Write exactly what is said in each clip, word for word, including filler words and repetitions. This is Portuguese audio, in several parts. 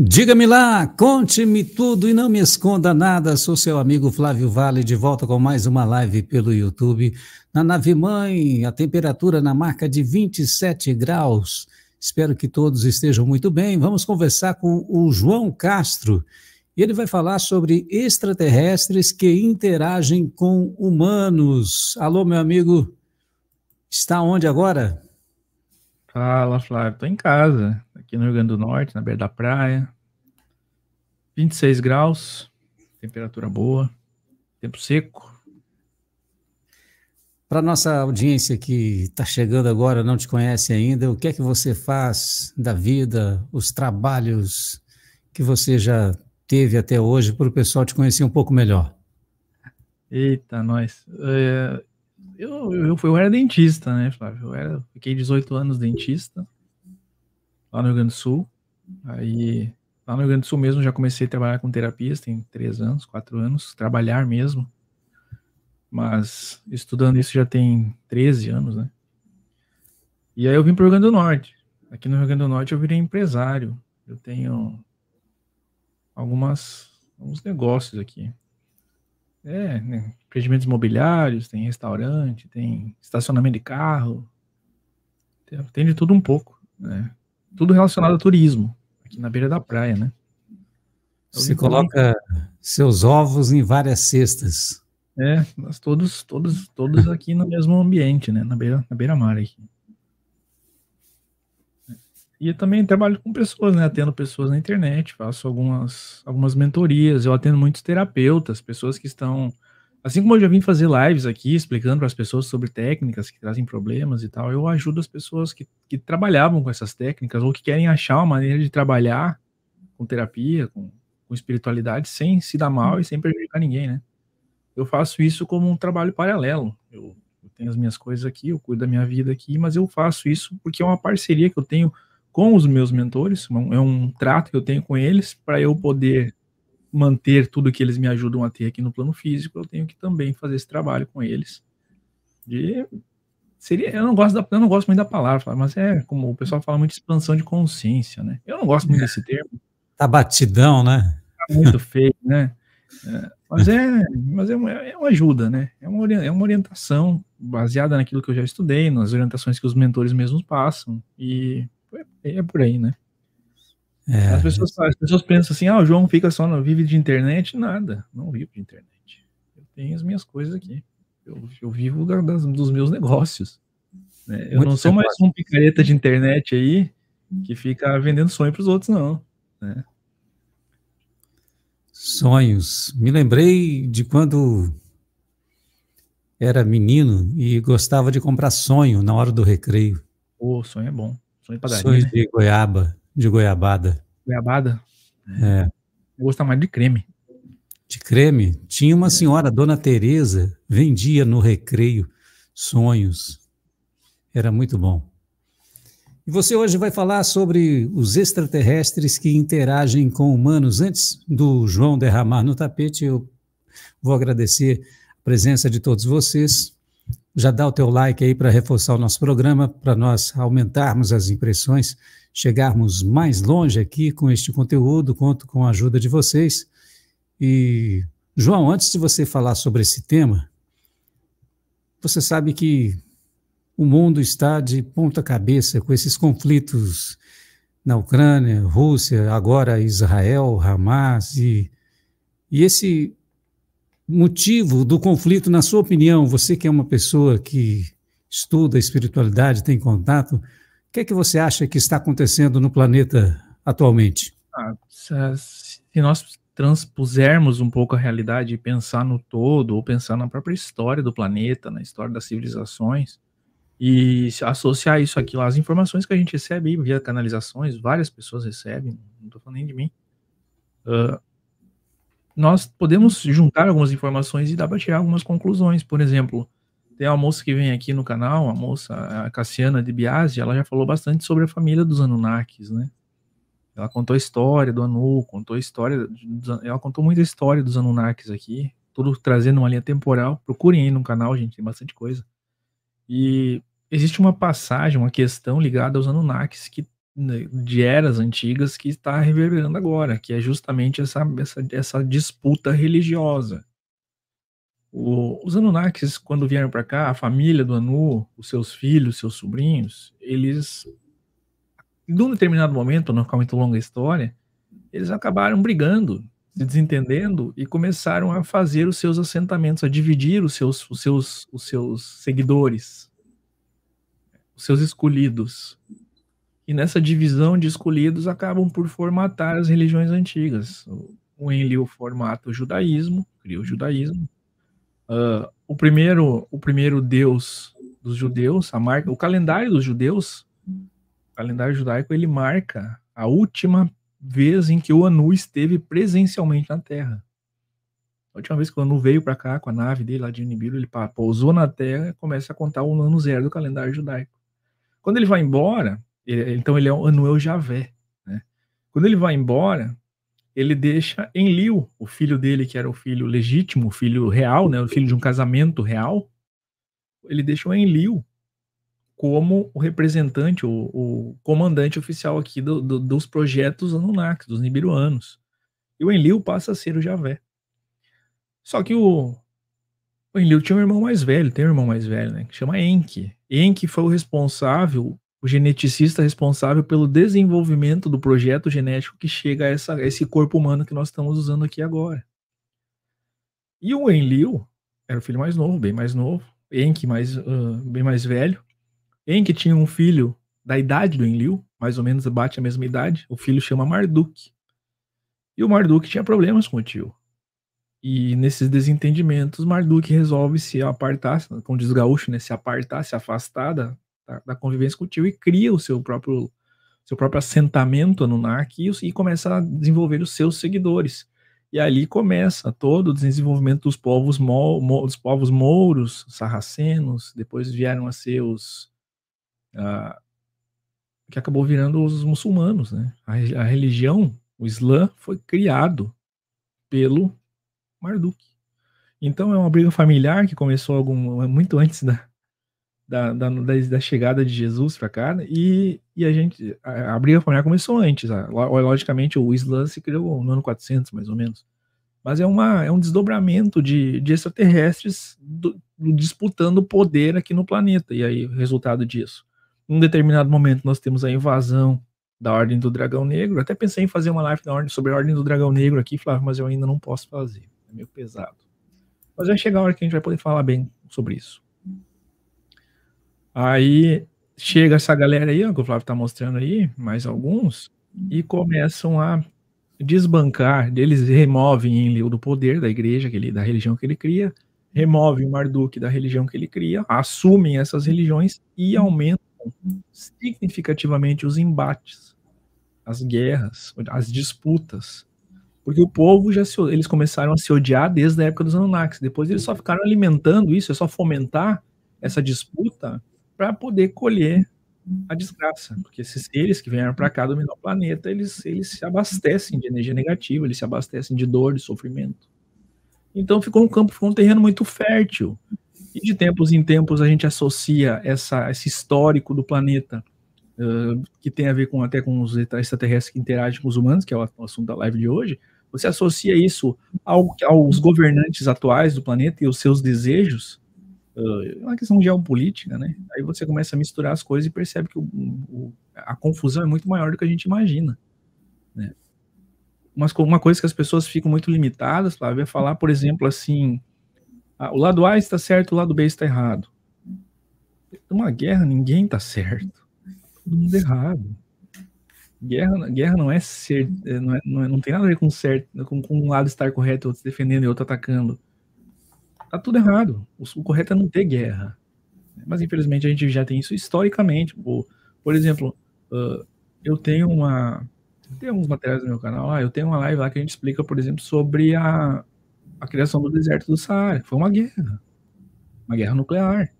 Diga-me lá, conte-me tudo e não me esconda nada. Sou seu amigo Flávio Vale, de volta com mais uma live pelo YouTube. Na Nave Mãe, a temperatura na marca de vinte e sete graus. Espero que todos estejam muito bem. Vamos conversar com o João Castro. Ele vai falar sobre extraterrestres que interagem com humanos. Alô, meu amigo, está onde agora? Fala, Flávio, estou em casa, aqui no Rio Grande do Norte, na beira da praia, vinte e seis graus, temperatura boa, tempo seco. Para nossa audiência que está chegando agora, não te conhece ainda, o que é que você faz da vida, os trabalhos que você já teve até hoje, para o pessoal te conhecer um pouco melhor? Eita, nós... É... Eu, eu, eu era dentista, né, Flávio? Eu era, fiquei dezoito anos dentista, lá no Rio Grande do Sul. Aí, lá no Rio Grande do Sul mesmo, já comecei a trabalhar com terapias, tem três anos, quatro anos, trabalhar mesmo. Mas estudando isso já tem treze anos, né? E aí eu vim para o Rio Grande do Norte. Aqui no Rio Grande do Norte eu virei empresário. Eu tenho algumas, alguns negócios aqui. É, né? Empreendimentos imobiliários, tem restaurante, tem estacionamento de carro, tem, tem de tudo um pouco, né? Tudo relacionado a turismo, aqui na beira da praia, né? Eu Você coloca bem. seus ovos em várias cestas. É, nós todos, todos, todos aqui no mesmo ambiente, né? Na beira, na beira-mar aqui. E eu também trabalho com pessoas, né? Atendo pessoas na internet, faço algumas, algumas mentorias, eu atendo muitos terapeutas, pessoas que estão... Assim como eu já vim fazer lives aqui, explicando para as pessoas sobre técnicas que trazem problemas e tal, eu ajudo as pessoas que, que trabalhavam com essas técnicas ou que querem achar uma maneira de trabalhar com terapia, com, com espiritualidade, sem se dar mal e sem prejudicar ninguém, né? Eu faço isso como um trabalho paralelo, eu, eu tenho as minhas coisas aqui, eu cuido da minha vida aqui, mas eu faço isso porque é uma parceria que eu tenho com os meus mentores, é um trato que eu tenho com eles, para eu poder manter tudo que eles me ajudam a ter aqui no plano físico, eu tenho que também fazer esse trabalho com eles. De, seria, eu, não gosto da, eu não gosto muito da palavra, mas é como o pessoal fala muito, expansão de consciência, né? Eu não gosto muito desse termo. Tá batidão, né? Tá muito feio, né? É, mas é, mas é, uma, é uma ajuda, né? É uma, é uma orientação baseada naquilo que eu já estudei, nas orientações que os mentores mesmos passam, e é por aí, né? É, as, pessoas, as pessoas pensam assim, ah, o João fica só, não vive de internet. Nada, não vivo de internet. Eu tenho as minhas coisas aqui. Eu, eu vivo da, das, dos meus negócios, né? Eu não sou mais um picareta de internet aí que fica vendendo sonho para os outros, não, né? Sonhos. Me lembrei de quando era menino e gostava de comprar sonho na hora do recreio. O sonho é bom. Sonho de goiaba, de goiabada. Goiabada? É. Eu gosto mais de creme. De creme? Tinha uma senhora, Dona Tereza, vendia no recreio sonhos. Era muito bom. E você hoje vai falar sobre os extraterrestres que interagem com humanos. Antes do João derramar no tapete, eu vou agradecer a presença de todos vocês. Já dá o teu like aí para reforçar o nosso programa, para nós aumentarmos as impressões, chegarmos mais longe aqui com este conteúdo, conto com a ajuda de vocês. E, João, antes de você falar sobre esse tema, você sabe que o mundo está de ponta cabeça com esses conflitos na Ucrânia, Rússia, agora Israel, Hamas, e, e esse... motivo do conflito, na sua opinião, você que é uma pessoa que estuda a espiritualidade, tem contato, o que é que você acha que está acontecendo no planeta atualmente? Ah, se nós transpusermos um pouco a realidade e pensar no todo, ou pensar na própria história do planeta, na história das civilizações, e associar isso aqui lá, as informações que a gente recebe via canalizações, várias pessoas recebem, não estou falando nem de mim, uh, nós podemos juntar algumas informações e dá para tirar algumas conclusões. Por exemplo, tem uma moça que vem aqui no canal, a moça a Cassiana de Biasi, ela já falou bastante sobre a família dos Anunnakis, né? Ela contou a história do Anu, contou a história, ela contou muita história dos Anunnakis aqui, tudo trazendo uma linha temporal. Procurem aí no canal, gente, tem bastante coisa. E existe uma passagem, uma questão ligada aos Anunnakis que né, de eras antigas que está reverberando agora, que é justamente essa, essa, essa disputa religiosa. O, os Anunnakis, quando vieram para cá, a família do Anu, os seus filhos, seus sobrinhos, eles, de um determinado momento, não fica muito longa a história, eles acabaram brigando, se desentendendo e começaram a fazer os seus assentamentos, a dividir os seus, os seus, os seus seguidores, os seus escolhidos. E nessa divisão de escolhidos acabam por formatar as religiões antigas. O Enlil formata o judaísmo, cria o judaísmo. Uh, o, primeiro, o primeiro deus dos judeus, a marca, o calendário dos judeus, o calendário judaico, ele marca a última vez em que o Anu esteve presencialmente na Terra. A última vez que o Anu veio para cá com a nave dele lá de Nibiru, ele pousou na Terra e começa a contar o ano zero do calendário judaico. Quando ele vai embora, ele, então ele é o Anu El Javé, né? Quando ele vai embora, ele deixa Enlil, o filho dele, que era o filho legítimo, o filho real, né, o filho de um casamento real, ele deixa o Enlil como o representante, o, o comandante oficial aqui do, do, dos projetos Anunnakis, dos Nibiruanos. E o Enlil passa a ser o Javé. Só que o, o Enlil tinha um irmão mais velho, tem um irmão mais velho, né, que chama Enki. Enki foi o responsável... o geneticista responsável pelo desenvolvimento do projeto genético que chega a, essa, a esse corpo humano que nós estamos usando aqui agora. E o Enlil era o filho mais novo, bem mais novo, Enki mais, uh, bem mais velho. Enki tinha um filho da idade do Enlil, mais ou menos bate a mesma idade, o filho chama Marduk. E o Marduk tinha problemas com o tio. E nesses desentendimentos, Marduk resolve se apartar, como diz o gaúcho, né, se apartar, se afastar da... da convivência com o tio e cria o seu próprio, seu próprio assentamento Anunnaki e, e começa a desenvolver os seus seguidores. E ali começa todo o desenvolvimento dos povos, mo, mo, dos povos mouros, sarracenos, depois vieram a ser os... Ah, que acabou virando os muçulmanos, né? A, a religião, o Islã, foi criado pelo Marduk. Então é uma briga familiar que começou algum, muito antes da... Da, da, da chegada de Jesus para cá, né? e, e a gente, a, a briga familiar começou antes, a, logicamente o Islã se criou no ano quatrocentos, mais ou menos, mas é, uma, é um desdobramento de, de extraterrestres do, do, disputando poder aqui no planeta, e aí o resultado disso, num determinado momento nós temos a invasão da Ordem do Dragão Negro. Eu até pensei em fazer uma live da ordem, sobre a Ordem do Dragão Negro aqui, Flávio, mas eu ainda não posso fazer, é meio pesado, mas vai chegar a hora que a gente vai poder falar bem sobre isso. Aí chega essa galera aí, ó, que o Flávio tá mostrando aí, mais alguns, e começam a desbancar, eles removem Enlil do poder da igreja, que ele, da religião que ele cria, removem Marduk da religião que ele cria, assumem essas religiões e aumentam significativamente os embates, as guerras, as disputas, porque o povo, já se, eles começaram a se odiar desde a época dos Anunnakis, depois eles só ficaram alimentando isso, é só fomentar essa disputa para poder colher a desgraça, porque esses seres que vieram para cá dominar o planeta, eles, eles se abastecem de energia negativa, eles se abastecem de dor, de sofrimento. Então ficou um campo, ficou um terreno muito fértil, e de tempos em tempos a gente associa essa, esse histórico do planeta, uh, que tem a ver com, até com os extraterrestres que interagem com os humanos, que é o assunto da live de hoje, você associa isso ao, aos governantes atuais do planeta e aos seus desejos. É uma questão geopolítica, né? Aí você começa a misturar as coisas e percebe que o, o, a confusão é muito maior do que a gente imagina, né? Mas uma coisa que as pessoas ficam muito limitadas, Flávio, é falar, por exemplo, assim, ah, o lado A está certo, o lado B está errado. Numa guerra, ninguém está certo. Todo mundo errado. Guerra, guerra não é ser, não, é, não, é, não tem nada a ver com certo, com, com um lado estar correto, outro se defendendo e outro atacando. Tá tudo errado, o correto é não ter guerra, mas infelizmente a gente já tem isso historicamente. Por exemplo, eu tenho uma, tem alguns materiais no meu canal lá, eu tenho uma live lá que a gente explica, por exemplo, sobre a, a criação do deserto do Saara, que foi uma guerra, uma guerra nuclear,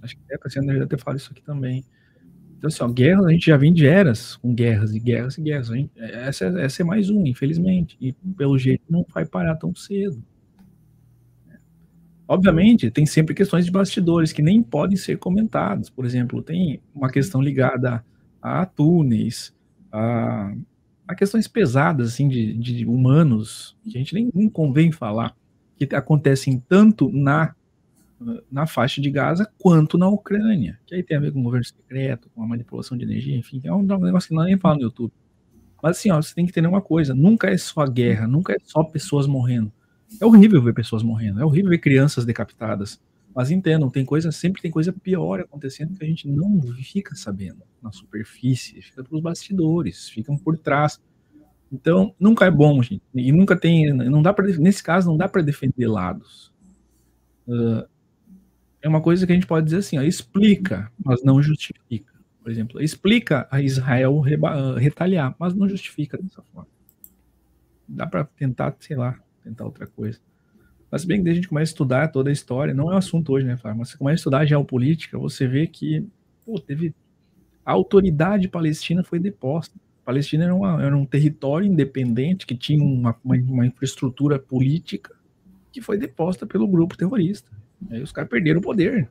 acho que até Cassiano deve ter falado isso aqui também. Então assim, ó, guerra, a gente já vem de eras, com guerras e guerras e guerras, hein? Essa, essa é mais uma, infelizmente, e pelo jeito não vai parar tão cedo. Obviamente, tem sempre questões de bastidores que nem podem ser comentadas. Por exemplo, tem uma questão ligada a, a túneis, a, a questões pesadas assim, de, de humanos, que a gente nem, nem convém falar, que acontecem tanto na, na faixa de Gaza quanto na Ucrânia, que aí tem a ver com o governo secreto, com a manipulação de energia, enfim, é um negócio que não nem fala no YouTube. Mas assim, ó, você tem que entender uma coisa, nunca é só guerra, nunca é só pessoas morrendo. É horrível ver pessoas morrendo, é horrível ver crianças decapitadas. Mas entendam, tem coisa, sempre tem coisa pior acontecendo que a gente não fica sabendo na superfície, fica pelos bastidores, ficam por trás. Então, nunca é bom, gente. E nunca tem, não dá para, nesse caso, não dá para defender lados. Uh, é uma coisa que a gente pode dizer assim, ó, explica, mas não justifica. Por exemplo, explica a Israel reba- retaliar, mas não justifica dessa forma. Dá para tentar, sei lá, tentar outra coisa. Mas bem que desde a gente começa a estudar toda a história, não é um assunto hoje, né, Flávio? Mas você começa a estudar a geopolítica, você vê que, pô, teve... A autoridade palestina foi deposta. A Palestina era, uma, era um território independente que tinha uma, uma, uma infraestrutura política que foi deposta pelo grupo terrorista. Aí os caras perderam o poder.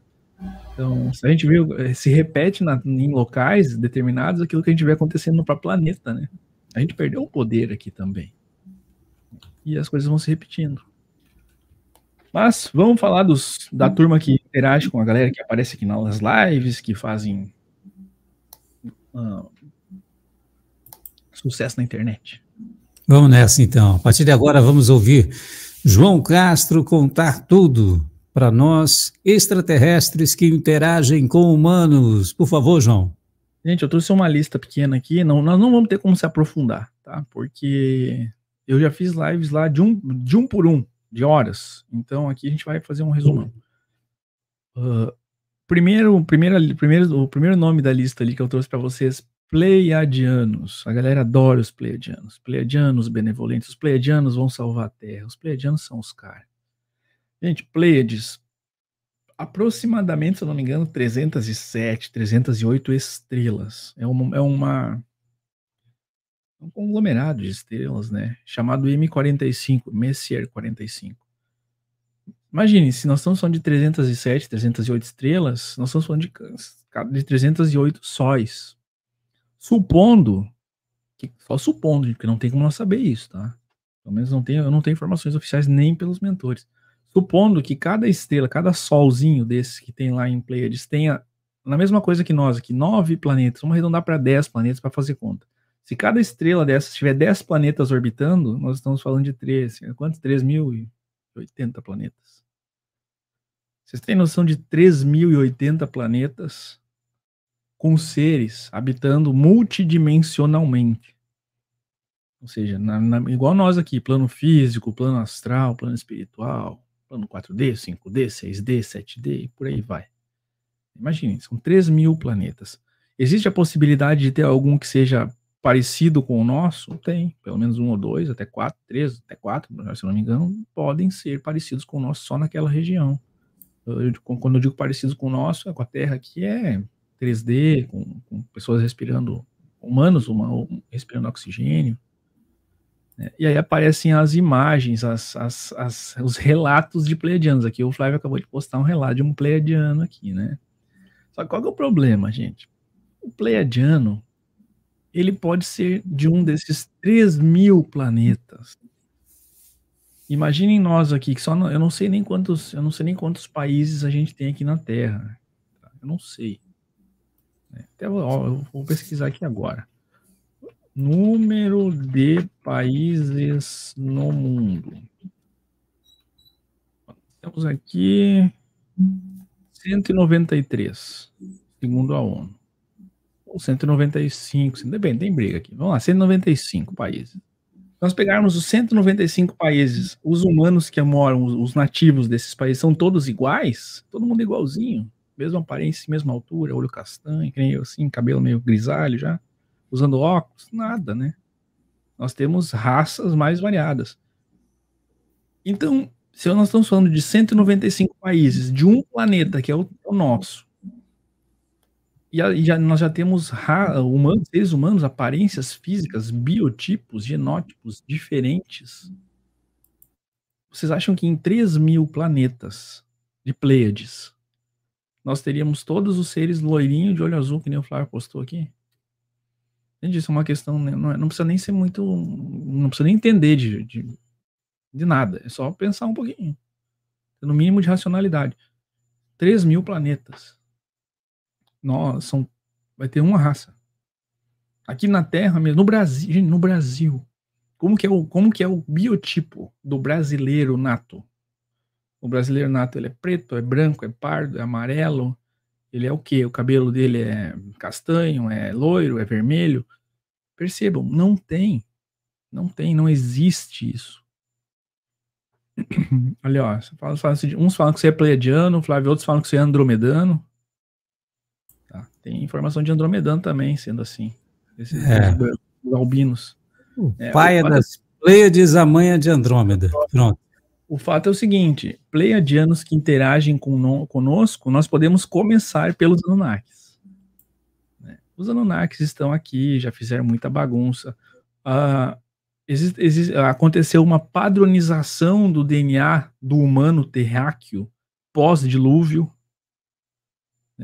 Então, se a gente viu, se repete na, em locais determinados aquilo que a gente vê acontecendo no próprio planeta, né? A gente perdeu o poder aqui também. E as coisas vão se repetindo. Mas vamos falar dos, da turma que interage com a galera que aparece aqui nas lives, que fazem uh, sucesso na internet. Vamos nessa, então. A partir de agora, vamos ouvir João Castro contar tudo para nós, extraterrestres que interagem com humanos. Por favor, João. Gente, eu trouxe uma lista pequena aqui. Não, nós não vamos ter como se aprofundar, tá? Porque eu já fiz lives lá de um, de um por um. De horas. Então, aqui a gente vai fazer um resumão. Uh, primeiro, primeira, primeiro, o primeiro nome da lista ali que eu trouxe para vocês, Pleiadianos. A galera adora os Pleiadianos. Pleiadianos benevolentes. Os Pleiadianos vão salvar a Terra. Os Pleiadianos são os caras. Gente, Pleiades, aproximadamente, se eu não me engano, trezentas e sete, trezentas e oito estrelas. É uma... É uma um conglomerado de estrelas, né, chamado M quarenta e cinco, Messier quarenta e cinco. Imagine, se nós estamos falando de trezentas e sete, trezentas e oito estrelas, nós estamos falando de, de trezentos e oito sóis. Supondo, que, só supondo, porque não tem como nós saber isso, tá? Pelo menos não tem, eu não tenho informações oficiais nem pelos mentores. Supondo que cada estrela, cada solzinho desse que tem lá em Pleiades tenha, na mesma coisa que nós aqui, nove planetas, vamos arredondar para dez planetas para fazer conta. Se cada estrela dessas tiver dez planetas orbitando, nós estamos falando de três. Quantos? três mil e oitenta planetas. Vocês têm noção de três mil e oitenta planetas com seres habitando multidimensionalmente? Ou seja, na, na, igual nós aqui, plano físico, plano astral, plano espiritual, plano quatro D, cinco D, seis D, sete D e por aí vai. Imaginem, são três mil planetas. Existe a possibilidade de ter algum que seja parecido com o nosso? Tem, pelo menos um ou dois, até quatro, três, até quatro, se eu não me engano, podem ser parecidos com o nosso só naquela região. Eu, quando eu digo parecidos com o nosso, é com a Terra aqui, é três D, com, com pessoas respirando, humanos uma, respirando oxigênio. Né? E aí aparecem as imagens, as, as, as, os relatos de pleiadianos aqui. O Flávio acabou de postar um relato de um pleiadiano aqui, né? Só que qual que é o problema, gente? O pleiadiano, ele pode ser de um desses três mil planetas. Imaginem nós aqui, que só não, eu não sei nem quantos, eu não sei nem quantos países a gente tem aqui na Terra. Eu não sei. Até, ó, eu vou pesquisar aqui agora. Número de países no mundo. Temos aqui cento e noventa e três, segundo a ONU. cento e noventa e cinco, bem, tem briga aqui. Vamos lá, cento e noventa e cinco países. Nós pegarmos os cento e noventa e cinco países, os humanos que moram, os nativos desses países, são todos iguais? Todo mundo igualzinho, mesma aparência, mesma altura, olho castanho, que nem eu, assim, cabelo meio grisalho já, usando óculos, nada, né? Nós temos raças mais variadas. Então, se nós estamos falando de cento e noventa e cinco países, de um planeta que é o, é o nosso, e já, nós já temos humanos, seres humanos, aparências físicas, biotipos, genótipos diferentes. Vocês acham que em três mil planetas de Pleiades, nós teríamos todos os seres loirinhos de olho azul, que nem o Flávio postou aqui? Isso é uma questão, não, é, não precisa nem ser muito, não precisa nem entender de, de, de nada, é só pensar um pouquinho, no mínimo de racionalidade. três mil planetas, nós, são, vai ter uma raça. Aqui na Terra mesmo, no Brasil, gente, no Brasil, como que é o, como que é o biotipo do brasileiro nato? O brasileiro nato, ele é preto, é branco, é pardo, é amarelo, ele é o quê? O cabelo dele é castanho, é loiro, é vermelho? Percebam, não tem, não tem, não existe isso. Olha, ó, fala, fala, uns falam que você é pleiadiano, Flávio, outros falam que você é andromedano. Tá, tem informação de andromedano também, sendo assim. Esses é. albinos. O é, pai o é das Pleiades, a mãe é de Andrômeda. Pronto. O fato é o seguinte: pleiadianos que interagem com, conosco, nós podemos começar pelos Anunnakis. Né? Os Anunnakis estão aqui, já fizeram muita bagunça. Ah, Existe, existe, aconteceu uma padronização do D N A do humano terráqueo pós-dilúvio,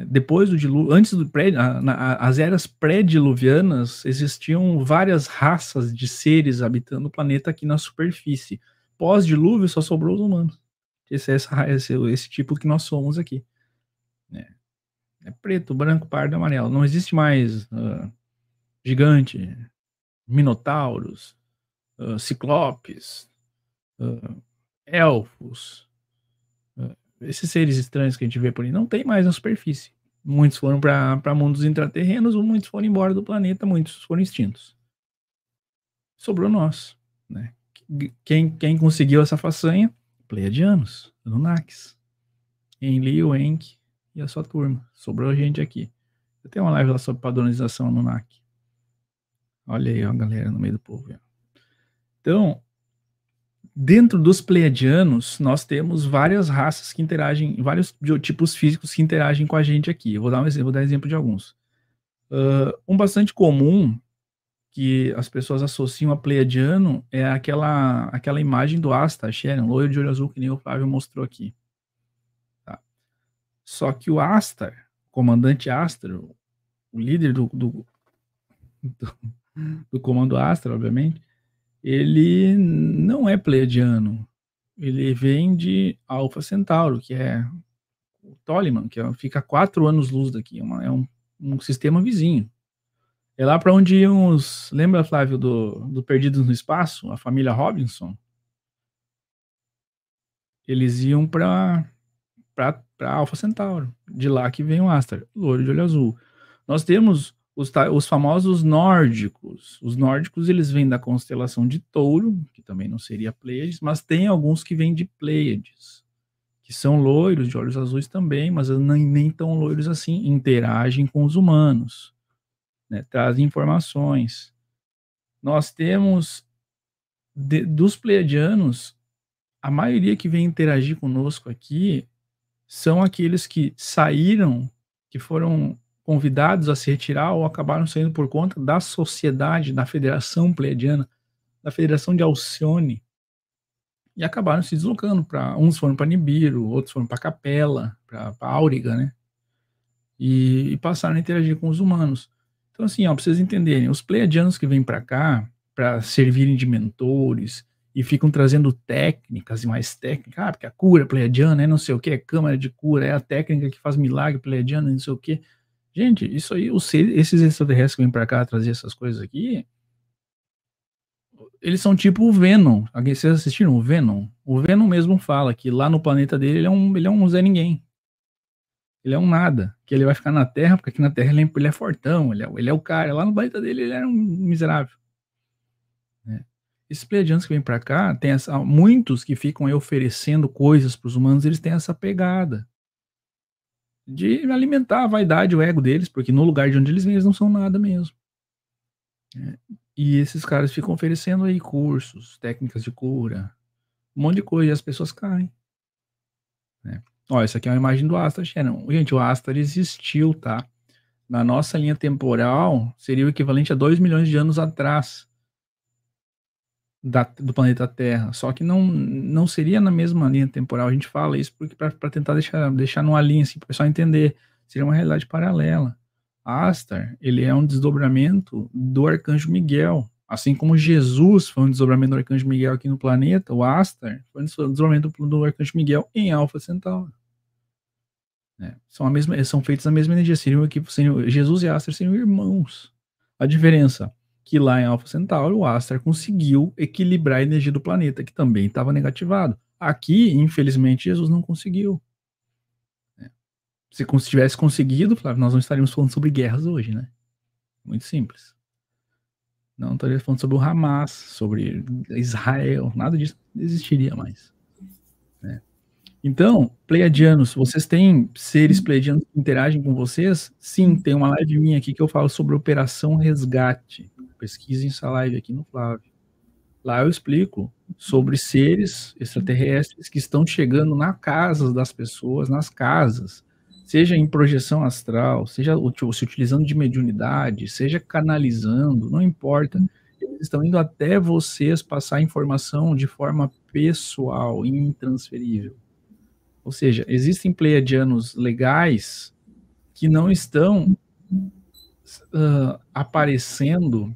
depois do dilúvio, antes do pré, na, na, as eras pré-diluvianas existiam várias raças de seres habitando o planeta aqui na superfície. Pós-dilúvio só sobrou os humanos. Esse, essa, esse, esse tipo que nós somos aqui. É, é preto, branco, pardo, amarelo. Não existe mais uh, gigante, minotauros, Uh, ciclopes, uh, elfos, uh, esses seres estranhos que a gente vê por aí, não tem mais na superfície. Muitos foram para mundos intraterrenos, ou muitos foram embora do planeta, muitos foram extintos. Sobrou nós, né? Quem, quem conseguiu essa façanha? Pleiadianos, Anunnakis, Enlil, Enki e a sua turma. Sobrou a gente aqui. Eu tenho uma live lá sobre padronização Anunnaki. Olha aí, ó, a galera no meio do povo, ó. Então, dentro dos pleiadianos, nós temos várias raças que interagem, vários biotipos físicos que interagem com a gente aqui. Eu vou dar um exemplo, vou dar exemplo de alguns. Uh, um bastante comum que as pessoas associam a pleiadiano é aquela, aquela imagem do Asta, Sharon, loiro de olho azul, que nem o Flávio mostrou aqui. Tá? Só que o Asta, o comandante Astra, o líder do, do, do, do comando Astra, obviamente, ele não é pleiadiano, ele vem de Alpha Centauro, que é o Toleman, que é, fica quatro anos-luz daqui, uma, é um, um sistema vizinho. É lá para onde uns, lembra, Flávio, do, do Perdidos no Espaço, a família Robinson? Eles iam para Alpha Centauro, de lá que vem o Astar, loiro de olho azul. Nós temos Os, os famosos nórdicos. Os nórdicos, eles vêm da constelação de Touro, que também não seria Pleiades, mas tem alguns que vêm de Pleiades, que são loiros, de olhos azuis também, mas nem, nem tão loiros assim, interagem com os humanos, né, trazem informações. Nós temos, de, dos pleiadianos, a maioria que vem interagir conosco aqui são aqueles que saíram, que foram convidados a se retirar ou acabaram saindo por conta da sociedade, da Federação Pleiadiana, da Federação de Alcione, e acabaram se deslocando. Pra, uns foram para Nibiru, outros foram para Capela, para Áuriga, né? E, e passaram a interagir com os humanos. Então, assim, ó, para vocês entenderem, os pleiadianos que vêm para cá para servirem de mentores e ficam trazendo técnicas e mais técnicas, ah, porque a cura pleiadiana é não sei o que, é câmara de cura, é a técnica que faz milagre pleiadiano, não sei o que. Gente, isso aí, os, esses extraterrestres que vêm pra cá trazer essas coisas aqui, eles são tipo o Venom. Alguém, vocês assistiram o Venom? O Venom mesmo fala que lá no planeta dele ele é um, ele é um Zé Ninguém. Ele é um nada. Que ele vai ficar na Terra, porque aqui na Terra ele é, ele é fortão, ele é, ele é o cara. Lá no planeta dele ele era um miserável. Né? Esses pleiadianos que vêm pra cá, tem essa, muitos que ficam aí oferecendo coisas pros humanos, eles têm essa pegada de alimentar a vaidade, o ego deles, porque no lugar de onde eles vêm, eles não são nada mesmo. É. E esses caras ficam oferecendo aí cursos, técnicas de cura, um monte de coisa, e as pessoas caem. É. Ó, essa aqui é uma imagem do Astar, Sharon. Gente, o Astar existiu, tá? Na nossa linha temporal, seria o equivalente a dois milhões de anos atrás da, do planeta Terra. Só que não, não seria na mesma linha temporal. A gente fala isso para tentar deixar, deixar numa linha, assim, para o pessoal entender. Seria uma realidade paralela. Astar, ele é um desdobramento do arcanjo Miguel. Assim como Jesus foi um desdobramento do arcanjo Miguel aqui no planeta, o Astar foi um desdobramento do arcanjo Miguel em Alfa Centauro. É, são, a mesma, são feitos da mesma energia. Seriam, seriam, Jesus e Astar seriam irmãos. A diferença que lá em Alfa Centauro, o Astar conseguiu equilibrar a energia do planeta, que também estava negativado. Aqui, infelizmente, Jesus não conseguiu. Se tivesse conseguido, Flávio, nós não estaríamos falando sobre guerras hoje, né? Muito simples. Não estaríamos falando sobre o Hamas, sobre Israel, nada disso existiria mais. Né? Então, pleiadianos, vocês têm seres pleiadianos que interagem com vocês? Sim, tem uma live minha aqui que eu falo sobre Operação Resgate. Pesquisem essa live aqui no Flávio. Lá eu explico sobre seres extraterrestres que estão chegando nas casas das pessoas, nas casas, seja em projeção astral, seja se utilizando de mediunidade, seja canalizando, não importa. Eles estão indo até vocês passar informação de forma pessoal, intransferível. Ou seja, existem pleiadianos legais que não estão uh, aparecendo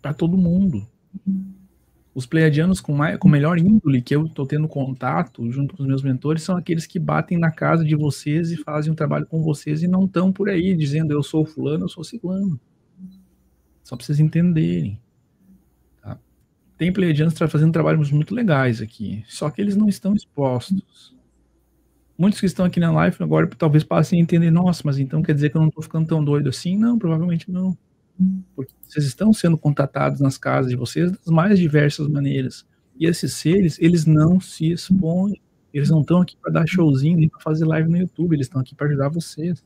para todo mundo. Os pleiadianos com, mais, com melhor índole que eu estou tendo contato junto com os meus mentores são aqueles que batem na casa de vocês e fazem um trabalho com vocês e não estão por aí dizendo eu sou fulano, eu sou ciclano. Só para vocês entenderem. Tá? Tem pleiadianos fazendo trabalhos muito legais aqui, só que eles não estão expostos. Muitos que estão aqui na live agora talvez passem a entender, nossa, mas então quer dizer que eu não estou ficando tão doido assim? Não, provavelmente não. Porque vocês estão sendo contatados nas casas de vocês das mais diversas maneiras. E esses seres, eles não se expõem. Eles não estão aqui para dar showzinho, nem para fazer live no YouTube. Eles estão aqui para ajudar vocês.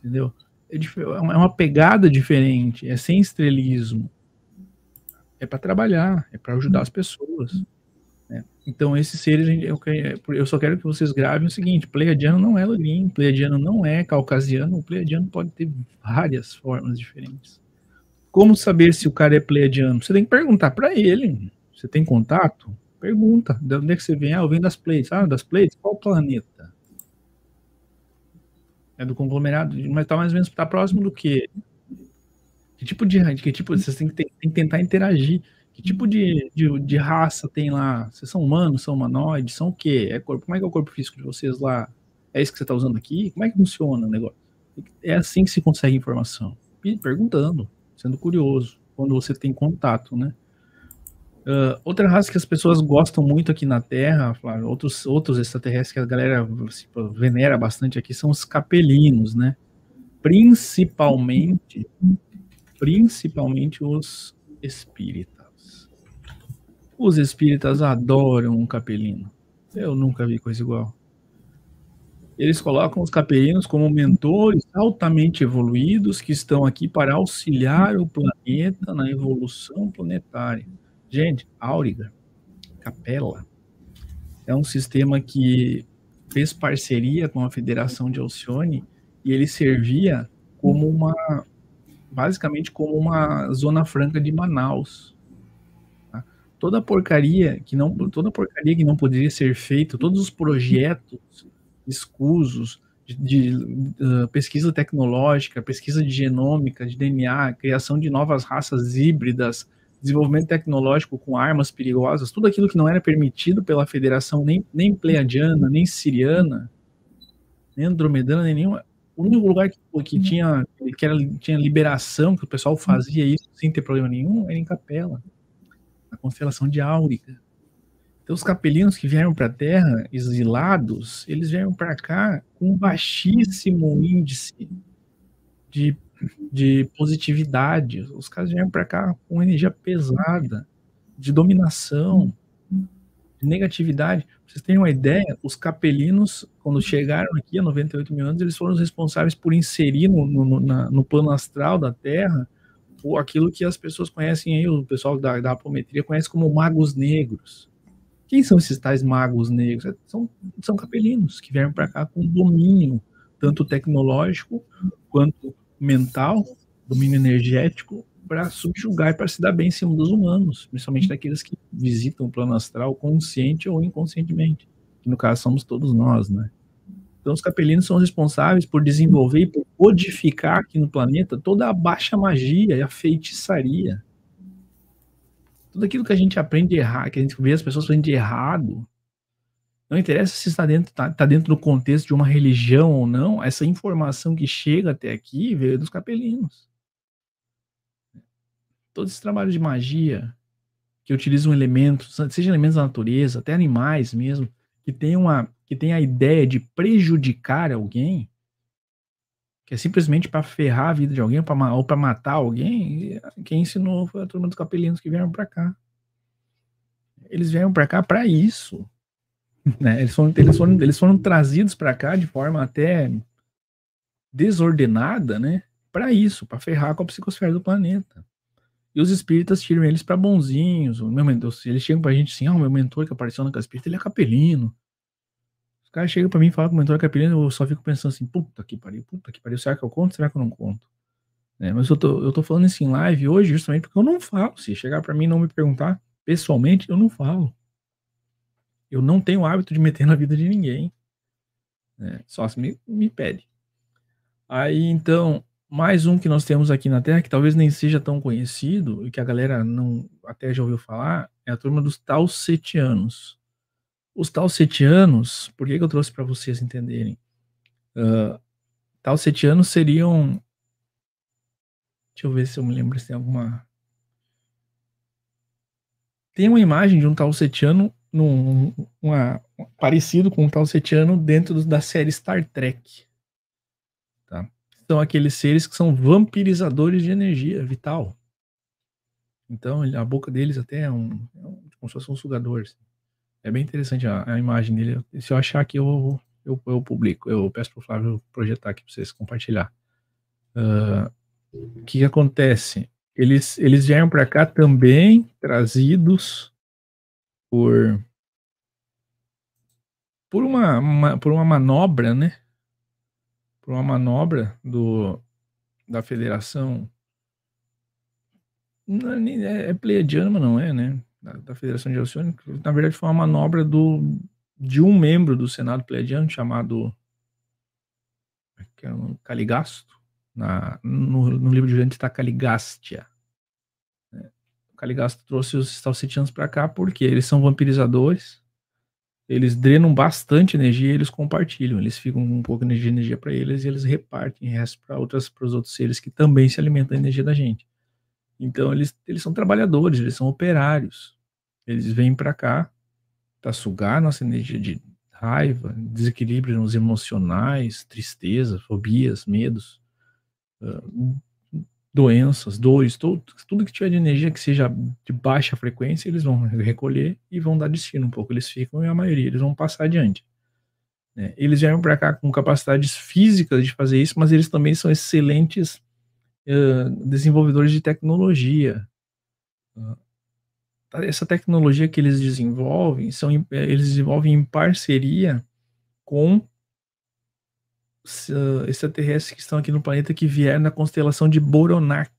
Entendeu? É uma pegada diferente. É sem estrelismo. É para trabalhar. É para ajudar as pessoas. Né? Então, esses seres, eu, eu só quero que vocês gravem o seguinte. Pleiadiano não é Lorim. Pleiadiano não é caucasiano. O pleiadiano pode ter várias formas diferentes. Como saber se o cara é pleiadiano? Você tem que perguntar para ele. Você tem contato? Pergunta. De onde é que você vem? Ah, eu venho das Pleiades. Ah, das Pleiades? Qual planeta? É do conglomerado? Mas tá mais ou menos tá próximo do quê? Que tipo de... Que tipo, vocês têm que, ter, têm que tentar interagir. Que tipo de, de, de raça tem lá? Vocês são humanos? São humanoides? São o quê? É corpo, como é que é o corpo físico de vocês lá? É isso que você tá usando aqui? Como é que funciona o negócio? É assim que se consegue informação. Perguntando. Sendo curioso, quando você tem contato, né? Uh, outra raça que as pessoas gostam muito aqui na Terra, Flávio, outros, outros extraterrestres que a galera se venera bastante aqui, são os capelinos, né? Principalmente, principalmente os espíritas. Os espíritas adoram um capelino. Eu nunca vi coisa igual. Eles colocam os capelinos como mentores altamente evoluídos que estão aqui para auxiliar o planeta na evolução planetária. Gente, Auriga, Capela, é um sistema que fez parceria com a Federação de Alcione e ele servia como uma, basicamente como uma zona franca de Manaus. Toda porcaria que não, toda porcaria que não poderia ser feita, todos os projetos escusos de, de uh, pesquisa tecnológica, pesquisa de genômica, de D N A, criação de novas raças híbridas, desenvolvimento tecnológico com armas perigosas, tudo aquilo que não era permitido pela federação, nem, nem pleiadiana, nem siriana, nem andromedana, nem nenhuma. O único lugar que, que, tinha, que era, tinha liberação, que o pessoal fazia isso sem ter problema nenhum, era em Capela, na constelação de Áurica. Então, os capelinos que vieram para a Terra, exilados, eles vieram para cá com um baixíssimo índice de, de positividade. Os caras vieram para cá com energia pesada, de dominação, de negatividade. Pra vocês terem uma ideia, os capelinos, quando chegaram aqui há noventa e oito mil anos, eles foram os responsáveis por inserir no, no, na, no plano astral da Terra aquilo que as pessoas conhecem, aí, o pessoal da, da apometria conhece como magos negros. Quem são esses tais magos negros? São, são capelinos que vieram para cá com domínio, tanto tecnológico, quanto mental, domínio energético, para subjugar e para se dar bem em cima dos humanos, principalmente daqueles que visitam o plano astral consciente ou inconscientemente, que no caso somos todos nós, né? Então, os capelinos são responsáveis por desenvolver e por codificar aqui no planeta toda a baixa magia e a feitiçaria. Tudo aquilo que a gente aprende errado, que a gente vê as pessoas fazendo de errado, não interessa se está dentro, tá, tá dentro do contexto de uma religião ou não, essa informação que chega até aqui veio dos capelinos. Todo esse trabalho de magia, que utilizam elementos, seja elementos da natureza, até animais mesmo, que tem, uma, que tem a ideia de prejudicar alguém, que é simplesmente para ferrar a vida de alguém pra, ou para matar alguém, quem ensinou foi a turma dos capelinos que vieram para cá. Eles vieram para cá para isso. Né? Eles, foram, eles, foram, eles foram trazidos para cá de forma até desordenada, né? Para isso, para ferrar com a psicosfera do planeta. E os espíritas tiram eles para bonzinhos. O meu mentor, eles chegam pra gente assim, ah, o meu mentor que apareceu na casa espírita, ele é capelino. Os caras chegam pra mim e falam que o mentor é capelino, eu só fico pensando assim, puta que pariu, puta que pariu, será que eu conto, será que eu não conto? É, mas eu tô, eu tô falando isso em live hoje justamente porque eu não falo. Se chegar pra mim e não me perguntar pessoalmente, eu não falo. Eu não tenho o hábito de meter na vida de ninguém. É, só se me, me pede. Aí, então... Mais um que nós temos aqui na Terra, que talvez nem seja tão conhecido, e que a galera não, até já ouviu falar, é a turma dos Talsetianos. Os Talsetianos, por que, que eu trouxe para vocês entenderem? Uh, Talsetianos seriam... Deixa eu ver se eu me lembro se tem alguma... Tem uma imagem de um Talsetiano, num, uma, parecido com um Talsetiano dentro do, da série Star Trek. São aqueles seres que são vampirizadores de energia vital. Então, a boca deles até é um, é um como se fosse um sugador. Assim. É bem interessante a, a imagem dele. Se eu achar aqui, eu, eu, eu publico. Eu peço para o Flávio projetar aqui para vocês compartilhar. O uh, que, que acontece? Eles, eles vieram para cá também trazidos por, por, uma, uma, por uma manobra, né? Por uma manobra do, da federação, não, é, é pleiadiana, mas não é, né? Da, da federação de Alcione, na verdade foi uma manobra do, de um membro do Senado pleiadiano chamado que era um Caligasto, na, no, no livro de Gênesis está Caligastia. O Caligasto trouxe os Talsetianos para cá porque eles são vampirizadores. Eles drenam bastante energia e eles compartilham. Eles ficam com um pouco de energia para eles e eles repartem o resto para os outros seres que também se alimentam da energia da gente. Então, eles, eles são trabalhadores, eles são operários. Eles vêm para cá para sugar nossa energia de raiva, desequilíbrios emocionais, tristeza, fobias, medos, doenças, dores, tudo, tudo que tiver de energia que seja de baixa frequência, eles vão recolher e vão dar destino um pouco. Eles ficam e a maioria, eles vão passar adiante. Né? Eles vieram para cá com capacidades físicas de fazer isso, mas eles também são excelentes uh, desenvolvedores de tecnologia. Uh, essa tecnologia que eles desenvolvem, são, eles desenvolvem em parceria com extraterrestres que estão aqui no planeta que vieram na constelação de Boronak.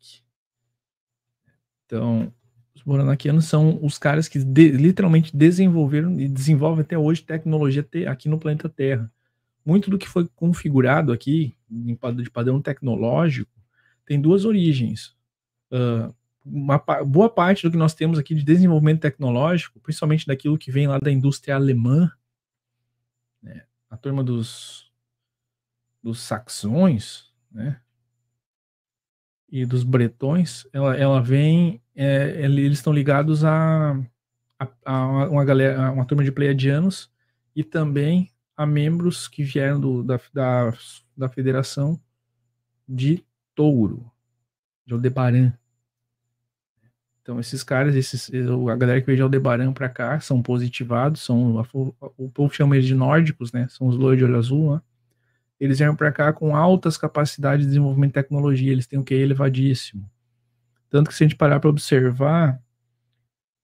Então, os Boronakianos são os caras que de, literalmente desenvolveram e desenvolvem até hoje tecnologia te, aqui no planeta Terra. Muito do que foi configurado aqui, de padrão tecnológico, tem duas origens. Uh, uma boa parte do que nós temos aqui de desenvolvimento tecnológico, principalmente daquilo que vem lá da indústria alemã, né, a turma dos dos saxões, né, e dos bretões, ela, ela vem, é, eles estão ligados a, a, a, uma galera, a uma turma de pleiadianos e também a membros que vieram do, da, da, da federação de Touro, de Aldebaran. Então esses caras, esses, a galera que veio de Aldebaran para cá, são positivados, são, o povo chama eles de nórdicos, né, são os loiros de olho azul, né. Eles vieram para cá com altas capacidades de desenvolvimento de tecnologia, eles têm um Q I elevadíssimo. Tanto que se a gente parar para observar,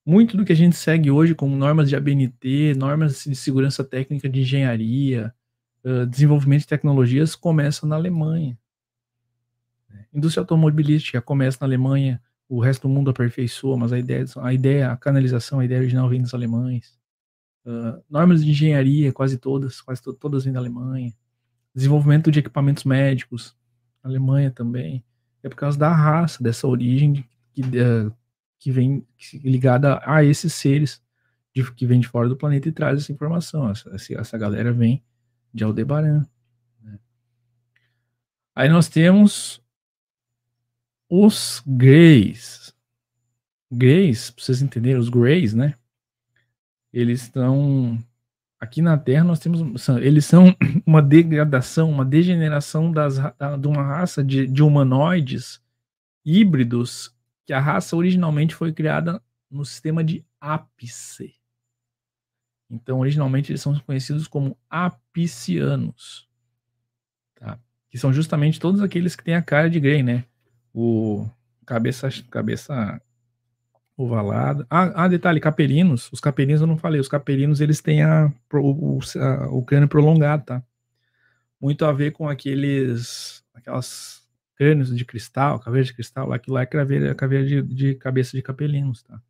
muito do que a gente segue hoje como normas de A B N T, normas de segurança técnica de engenharia, uh, desenvolvimento de tecnologias, começa na Alemanha. Indústria automobilística começa na Alemanha, o resto do mundo aperfeiçoa, mas a ideia, a, ideia, a canalização, a ideia original vem dos alemães. Uh, normas de engenharia, quase todas, quase to- todas vêm da Alemanha. desenvolvimento de equipamentos médicos, na Alemanha também, é por causa da raça, dessa origem que, que vem ligada a esses seres de, que vem de fora do planeta e traz essa informação. Essa, essa galera vem de Aldebaran. Né? Aí nós temos os Greys. Greys, para vocês entenderem, os Greys, né? Eles estão... Aqui na Terra nós temos... Eles são uma degradação, uma degeneração das, da, de uma raça de, de humanoides híbridos, que a raça originalmente foi criada no sistema de Ápice. Então, originalmente, eles são conhecidos como Apicianos. Tá? Que são justamente todos aqueles que têm a cara de Grey, né? O cabeça... cabeça ovalada. Ah, ah, detalhe, capelinos. Os capelinos eu não falei. Os capelinos, eles têm a, o, a, o crânio prolongado, tá? Muito a ver com aqueles... Aquelas crânios de cristal, caveira de cristal. Lá, que lá é caveira, caveira de, de cabeça de capelinos, tá?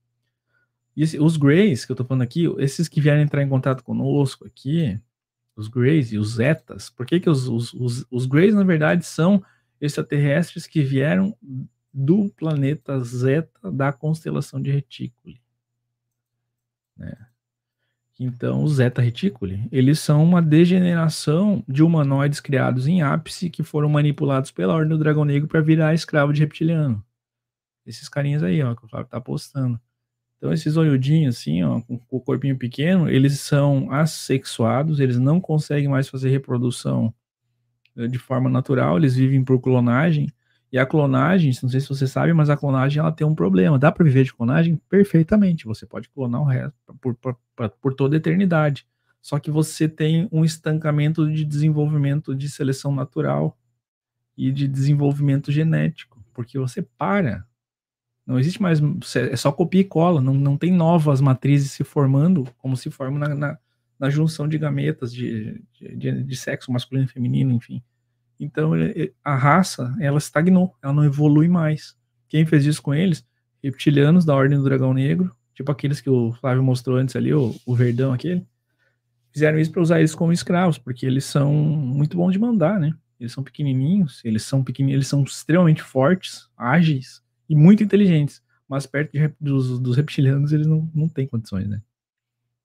E esse, os Greys, que eu tô falando aqui, esses que vieram entrar em contato conosco aqui, os Greys e os Zetas, por que que os, os, os, os Greys, na verdade, são extraterrestres que vieram... do planeta Zeta da constelação de Reticuli, né? Então, os Zeta Reticuli, eles são uma degeneração de humanoides criados em Ápice que foram manipulados pela Ordem do Dragão Negro para virar escravo de reptiliano. Esses carinhas aí, ó, que o Flávio tá postando. Então, esses olhudinhos assim, ó, com o corpinho pequeno, eles são assexuados, eles não conseguem mais fazer reprodução de forma natural, eles vivem por clonagem. E a clonagem, não sei se você sabe, mas a clonagem ela tem um problema. Dá para viver de clonagem perfeitamente. Você pode clonar o resto por, por, por toda a eternidade. Só que você tem um estancamento de desenvolvimento de seleção natural e de desenvolvimento genético. Porque você para. Não existe mais... É só copia e cola. Não, não tem novas matrizes se formando como se formam na, na, na junção de gametas de, de, de, de sexo masculino e feminino, enfim. Então, a raça, ela estagnou, ela não evolui mais. Quem fez isso com eles? Reptilianos da Ordem do Dragão Negro, tipo aqueles que o Flávio mostrou antes ali, o, o verdão aquele. Fizeram isso para usar eles como escravos, porque eles são muito bons de mandar, né? Eles são pequenininhos, eles são, pequenininhos, eles são extremamente fortes, ágeis e muito inteligentes. Mas perto de, dos, dos reptilianos, eles não, não têm condições, né?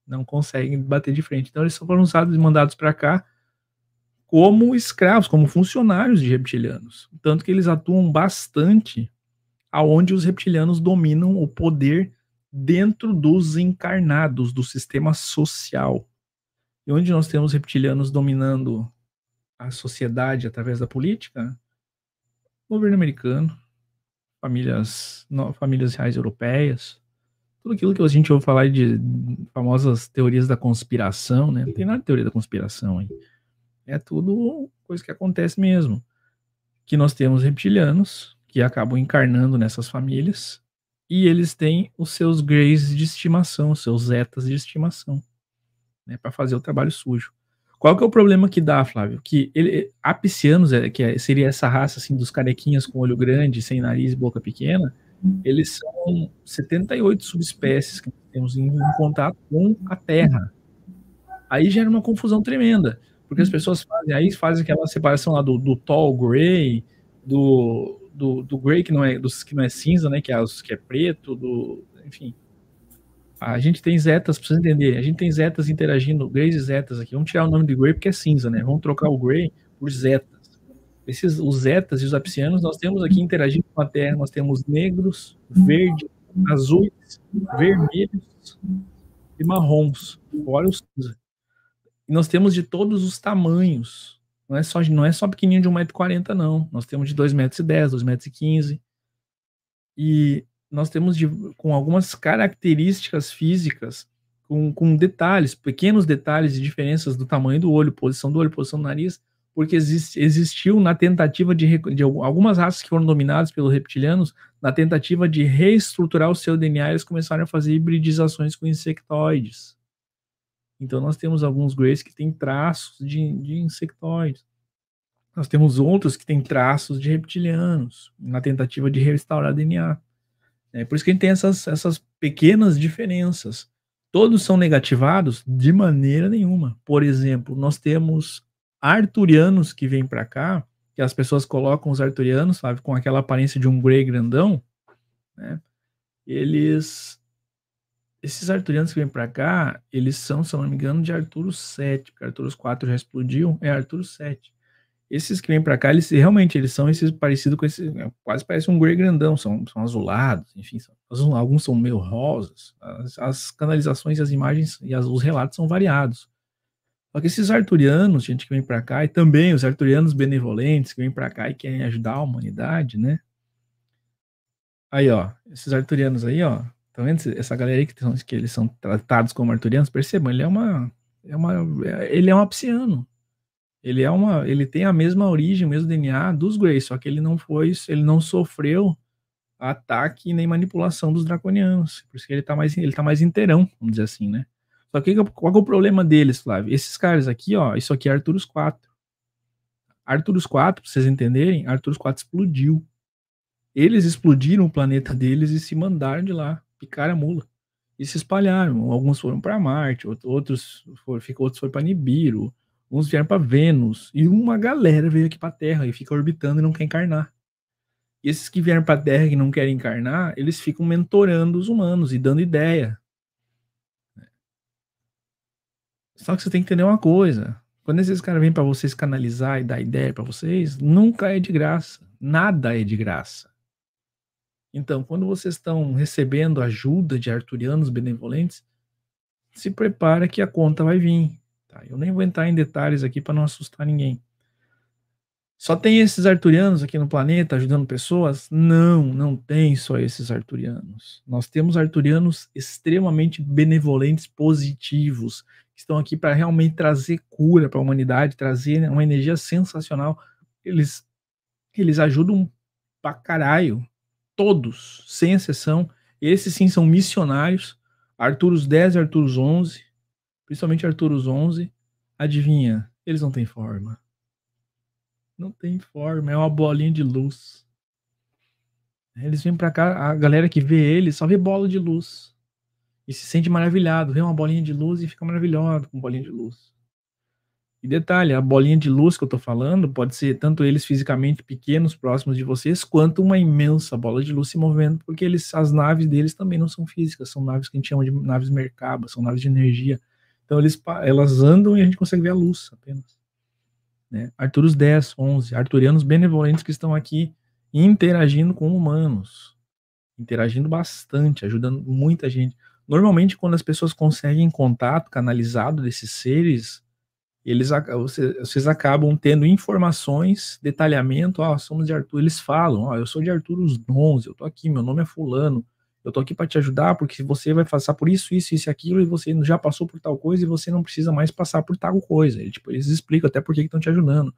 Não conseguem bater de frente. Então, eles foram usados e mandados para cá, como escravos, como funcionários de reptilianos. Tanto que eles atuam bastante aonde os reptilianos dominam o poder dentro dos encarnados, do sistema social. E onde nós temos reptilianos dominando a sociedade através da política? Governo americano, famílias, não, famílias reais europeias, tudo aquilo que a gente ouve falar de famosas teorias da conspiração, né? Não tem nada de teoria da conspiração aí. É tudo coisa que acontece mesmo. Que nós temos reptilianos que acabam encarnando nessas famílias e eles têm os seus greys de estimação, os seus zetas de estimação, né, para fazer o trabalho sujo. Qual que é o problema que dá, Flávio? Que ele, apicianos, que seria essa raça assim, dos carequinhas com olho grande, sem nariz e boca pequena, eles são setenta e oito subespécies que temos em, em contato com a Terra. Aí gera uma confusão tremenda. Porque as pessoas fazem, aí fazem aquela separação lá do, do tall grey, do, do, do grey que não é, dos que não é cinza, né, que é, que é preto, do, enfim. A gente tem zetas, pra vocês entenderem, a gente tem zetas interagindo, greys e zetas aqui. Vamos tirar o nome de grey porque é cinza, né? Vamos trocar o grey por zetas. Esses, os zetas e os apicianos, nós temos aqui interagindo com a Terra, nós temos negros, verdes, azuis, vermelhos e marrons. Olha o cinza. E nós temos de todos os tamanhos. Não é só, não é só pequenininho de um metro e quarenta, não. Nós temos de dois metros e dez, dois metros e quinze. E nós temos de, com algumas características físicas, com, com detalhes, pequenos detalhes e diferenças do tamanho do olho, posição do olho, posição do nariz, porque existe, existiu na tentativa de, de algumas raças que foram dominadas pelos reptilianos, na tentativa de reestruturar o seu D N A, eles começaram a fazer hibridizações com insectoides. Então, nós temos alguns greys que têm traços de, de insectoides. Nós temos outros que têm traços de reptilianos, na tentativa de restaurar D N A. É por isso que a gente tem essas, essas pequenas diferenças. Todos são negativados? De maneira nenhuma. Por exemplo, nós temos arturianos que vêm para cá, que as pessoas colocam os arturianos, sabe, com aquela aparência de um Grey grandão, né? Eles, esses arturianos que vêm para cá, eles são, se eu não me engano, de Arturo sete, porque Arturo quatro já explodiu, é Arturo sete. Esses que vêm para cá, eles realmente, eles são esses parecidos com esses, quase parece um Grey grandão, são, são azulados, enfim, são, alguns são meio rosas, as, as canalizações, as imagens e as, os relatos são variados. Só que esses arturianos, gente que vem para cá, e também os arturianos benevolentes que vêm para cá e querem ajudar a humanidade, né? Aí, ó, esses arturianos aí, ó, tá vendo? Essa galera aí que, são, que eles são tratados como arturianos, percebam, ele é uma, é uma, ele é um apsiano. Ele é uma, ele tem a mesma origem, o mesmo D N A dos Greys, só que ele não foi, ele não sofreu ataque nem manipulação dos draconianos. Por isso que ele tá mais, ele tá mais inteirão, vamos dizer assim, né? Só que qual é o problema deles, Flávio? Esses caras aqui, ó, isso aqui é Arturo quatro. Arturo quatro, pra vocês entenderem, Arturo quatro explodiu. Eles explodiram o planeta deles e se mandaram de lá, picaram a mula. E se espalharam, alguns foram para Marte, outros foram, outros foram para Nibiru, uns vieram para Vênus, e uma galera veio aqui para Terra e fica orbitando e não quer encarnar. E esses que vieram para Terra e não querem encarnar, eles ficam mentorando os humanos e dando ideia. Só que você tem que entender uma coisa, quando esses caras vêm para vocês canalizar e dar ideia para vocês, nunca é de graça, nada é de graça. Então, quando vocês estão recebendo ajuda de arturianos benevolentes, se prepara que a conta vai vir. Eu nem vou entrar em detalhes aqui para não assustar ninguém. Só tem esses arturianos aqui no planeta ajudando pessoas? Não, não tem só esses arturianos. Nós temos arturianos extremamente benevolentes, positivos, que estão aqui para realmente trazer cura para a humanidade, trazer uma energia sensacional. Eles, eles ajudam pra caralho, todos, sem exceção. Esses sim são missionários, Arturo dez e Arturo onze. Principalmente Arturo onze, adivinha, eles não têm forma. Não tem forma, é uma bolinha de luz. Eles vêm pra cá, a galera que vê eles só vê bola de luz. E se sente maravilhado, vê uma bolinha de luz e fica maravilhado com bolinha de luz. E detalhe, a bolinha de luz que eu tô falando, pode ser tanto eles fisicamente pequenos, próximos de vocês, quanto uma imensa bola de luz se movendo, porque eles, as naves deles também não são físicas, são naves que a gente chama de naves merkaba, são naves de energia. Então eles, elas andam e a gente consegue ver a luz apenas. Né? Arturo dez, onze, arturianos benevolentes que estão aqui interagindo com humanos. Interagindo bastante, ajudando muita gente. Normalmente quando as pessoas conseguem contato canalizado desses seres, eles, vocês, vocês acabam tendo informações, detalhamento, ó, somos de Arturo, eles falam, ó, eu sou de Arturo onze, eu tô aqui, meu nome é fulano. Eu tô aqui para te ajudar porque você vai passar por isso, isso, isso e aquilo e você já passou por tal coisa e você não precisa mais passar por tal coisa. Ele, tipo, eles explicam até por que estão te ajudando.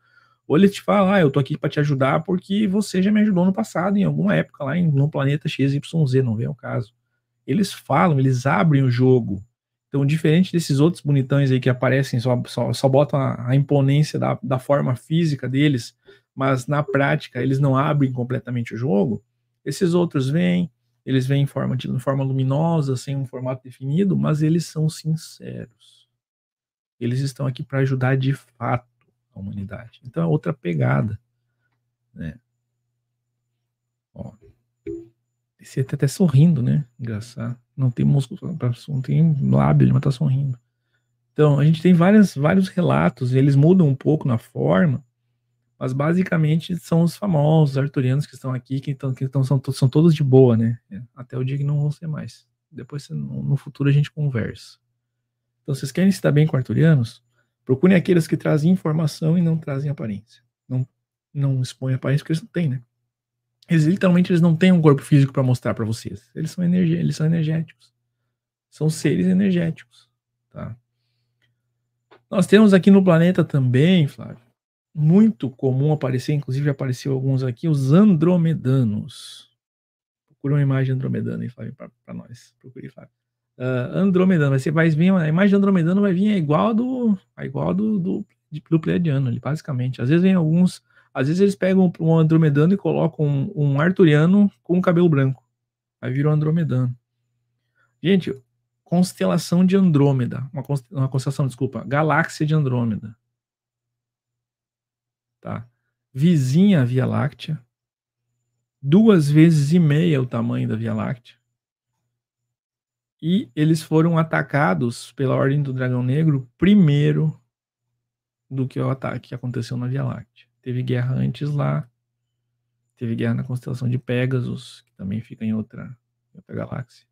Ou ele te fala, ah, eu tô aqui para te ajudar porque você já me ajudou no passado, em alguma época lá em, no planeta X Y Z, não vem o caso. Eles falam, eles abrem o jogo. Então, diferente desses outros bonitões aí que aparecem, só, só, só botam a, a imponência da, da forma física deles, mas na prática eles não abrem completamente o jogo, esses outros vêm, eles vêm em forma, de, em forma luminosa, sem um formato definido, mas eles são sinceros. Eles estão aqui para ajudar de fato a humanidade. Então é outra pegada. Né? Ó, esse tá até sorrindo, né? Engraçado. Não tem músculo, não tem lábio, mas tá sorrindo. Então a gente tem várias, vários relatos, eles mudam um pouco na forma, mas basicamente são os famosos arturianos que estão aqui, que, tão, que tão, são, são todos de boa, né? Até o dia que não vão ser mais. Depois, no futuro, a gente conversa. Então, vocês querem se dar bem com arturianos? Procurem aqueles que trazem informação e não trazem aparência. Não, não expõem aparência, porque eles não têm, né? Eles, literalmente, eles não têm um corpo físico para mostrar para vocês. Eles são, energia, eles são energéticos. São seres energéticos, tá? Nós temos aqui no planeta também, Flávio, muito comum aparecer, inclusive apareceu alguns aqui, os andromedanos. Procura uma imagem andromedana aí, Flávio, para nós. Procure, Flávio. Uh, andromedano, vai ser, vai vir, a imagem de andromedano vai vir igual do, igual do, do, do pleiadiano, ali, basicamente. Às vezes vem alguns, às vezes eles pegam um andromedano e colocam um, um arturiano com cabelo branco. Aí vira um andromedano. Gente, constelação de Andrômeda, uma constelação, desculpa, galáxia de Andrômeda. tá? Vizinha à Via Láctea, duas vezes e meia o tamanho da Via Láctea, e eles foram atacados pela Ordem do Dragão Negro primeiro do que o ataque que aconteceu na Via Láctea. Teve guerra antes lá, teve guerra na constelação de Pegasus, que também fica em outra, em outra galáxia,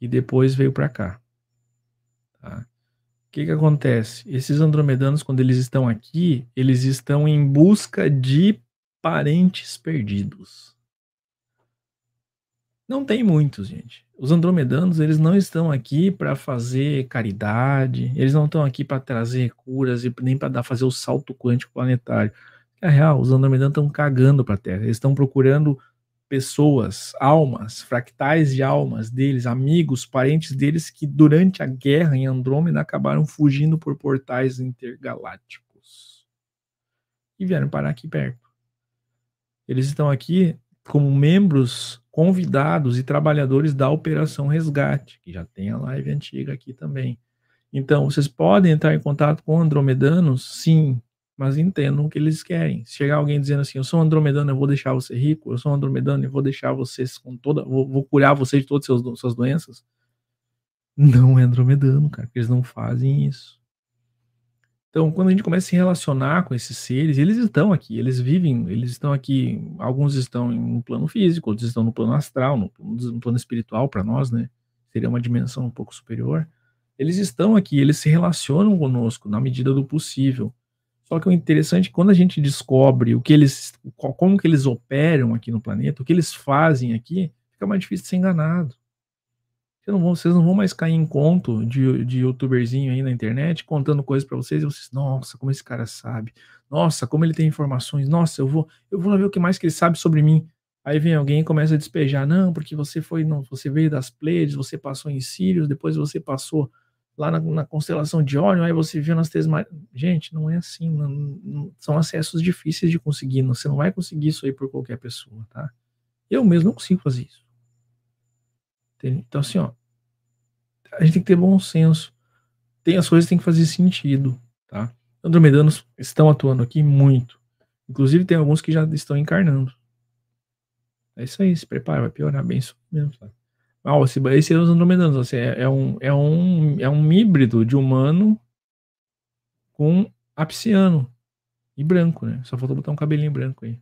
e depois veio para cá. Tá? O que que acontece? Esses andromedanos, quando eles estão aqui, eles estão em busca de parentes perdidos. Não tem muitos, gente. Os andromedanos, eles não estão aqui para fazer caridade, eles não estão aqui para trazer curas e nem para fazer o salto quântico planetário. É real, os andromedanos estão cagando para a Terra, eles estão procurando pessoas, almas, fractais de almas deles, amigos, parentes deles que durante a guerra em Andrômeda acabaram fugindo por portais intergalácticos e vieram parar aqui perto. Eles estão aqui como membros convidados e trabalhadores da Operação Resgate, que já tem a live antiga aqui também. Então, vocês podem entrar em contato com andromedanos, sim, mas entendam o que eles querem. Se chegar alguém dizendo assim, eu sou andromedano, eu vou deixar você rico, eu sou andromedano, eu vou deixar vocês com toda, vou, vou curar vocês de todas as suas doenças, não é andromedano, cara, porque eles não fazem isso. Então, quando a gente começa a se relacionar com esses seres, eles estão aqui, eles vivem, eles estão aqui, alguns estão em um plano físico, outros estão no plano astral, no, no plano espiritual para nós, né? Seria uma dimensão um pouco superior. Eles estão aqui, eles se relacionam conosco na medida do possível. Só que o interessante é que quando a gente descobre o que eles, como que eles operam aqui no planeta, o que eles fazem aqui, fica mais difícil de ser enganado. Vocês não vão, vocês não vão mais cair em conto de, de youtuberzinho aí na internet, contando coisas pra vocês, e vocês, nossa, como esse cara sabe, nossa, como ele tem informações, nossa, eu vou, eu vou ver o que mais que ele sabe sobre mim. Aí vem alguém e começa a despejar, não, porque você foi, não, você veio das Pleiades, você passou em Sírios, depois você passou lá na, na constelação de Órion, aí você viu nas três mares. Gente, não é assim, não, não, são acessos difíceis de conseguir, não, você não vai conseguir isso aí por qualquer pessoa, tá? Eu mesmo não consigo fazer isso. Entende? Então assim, ó, a gente tem que ter bom senso, tem as coisas que tem que fazer sentido, tá? Andromedanos estão atuando aqui muito, inclusive tem alguns que já estão encarnando. É isso aí, se prepara, vai piorar bem isso mesmo, sabe? Ah, esse, esse é os andromedanos, assim, é, é, um, é, um, é um híbrido de humano com apsiano e branco, né? Só faltou botar um cabelinho branco aí.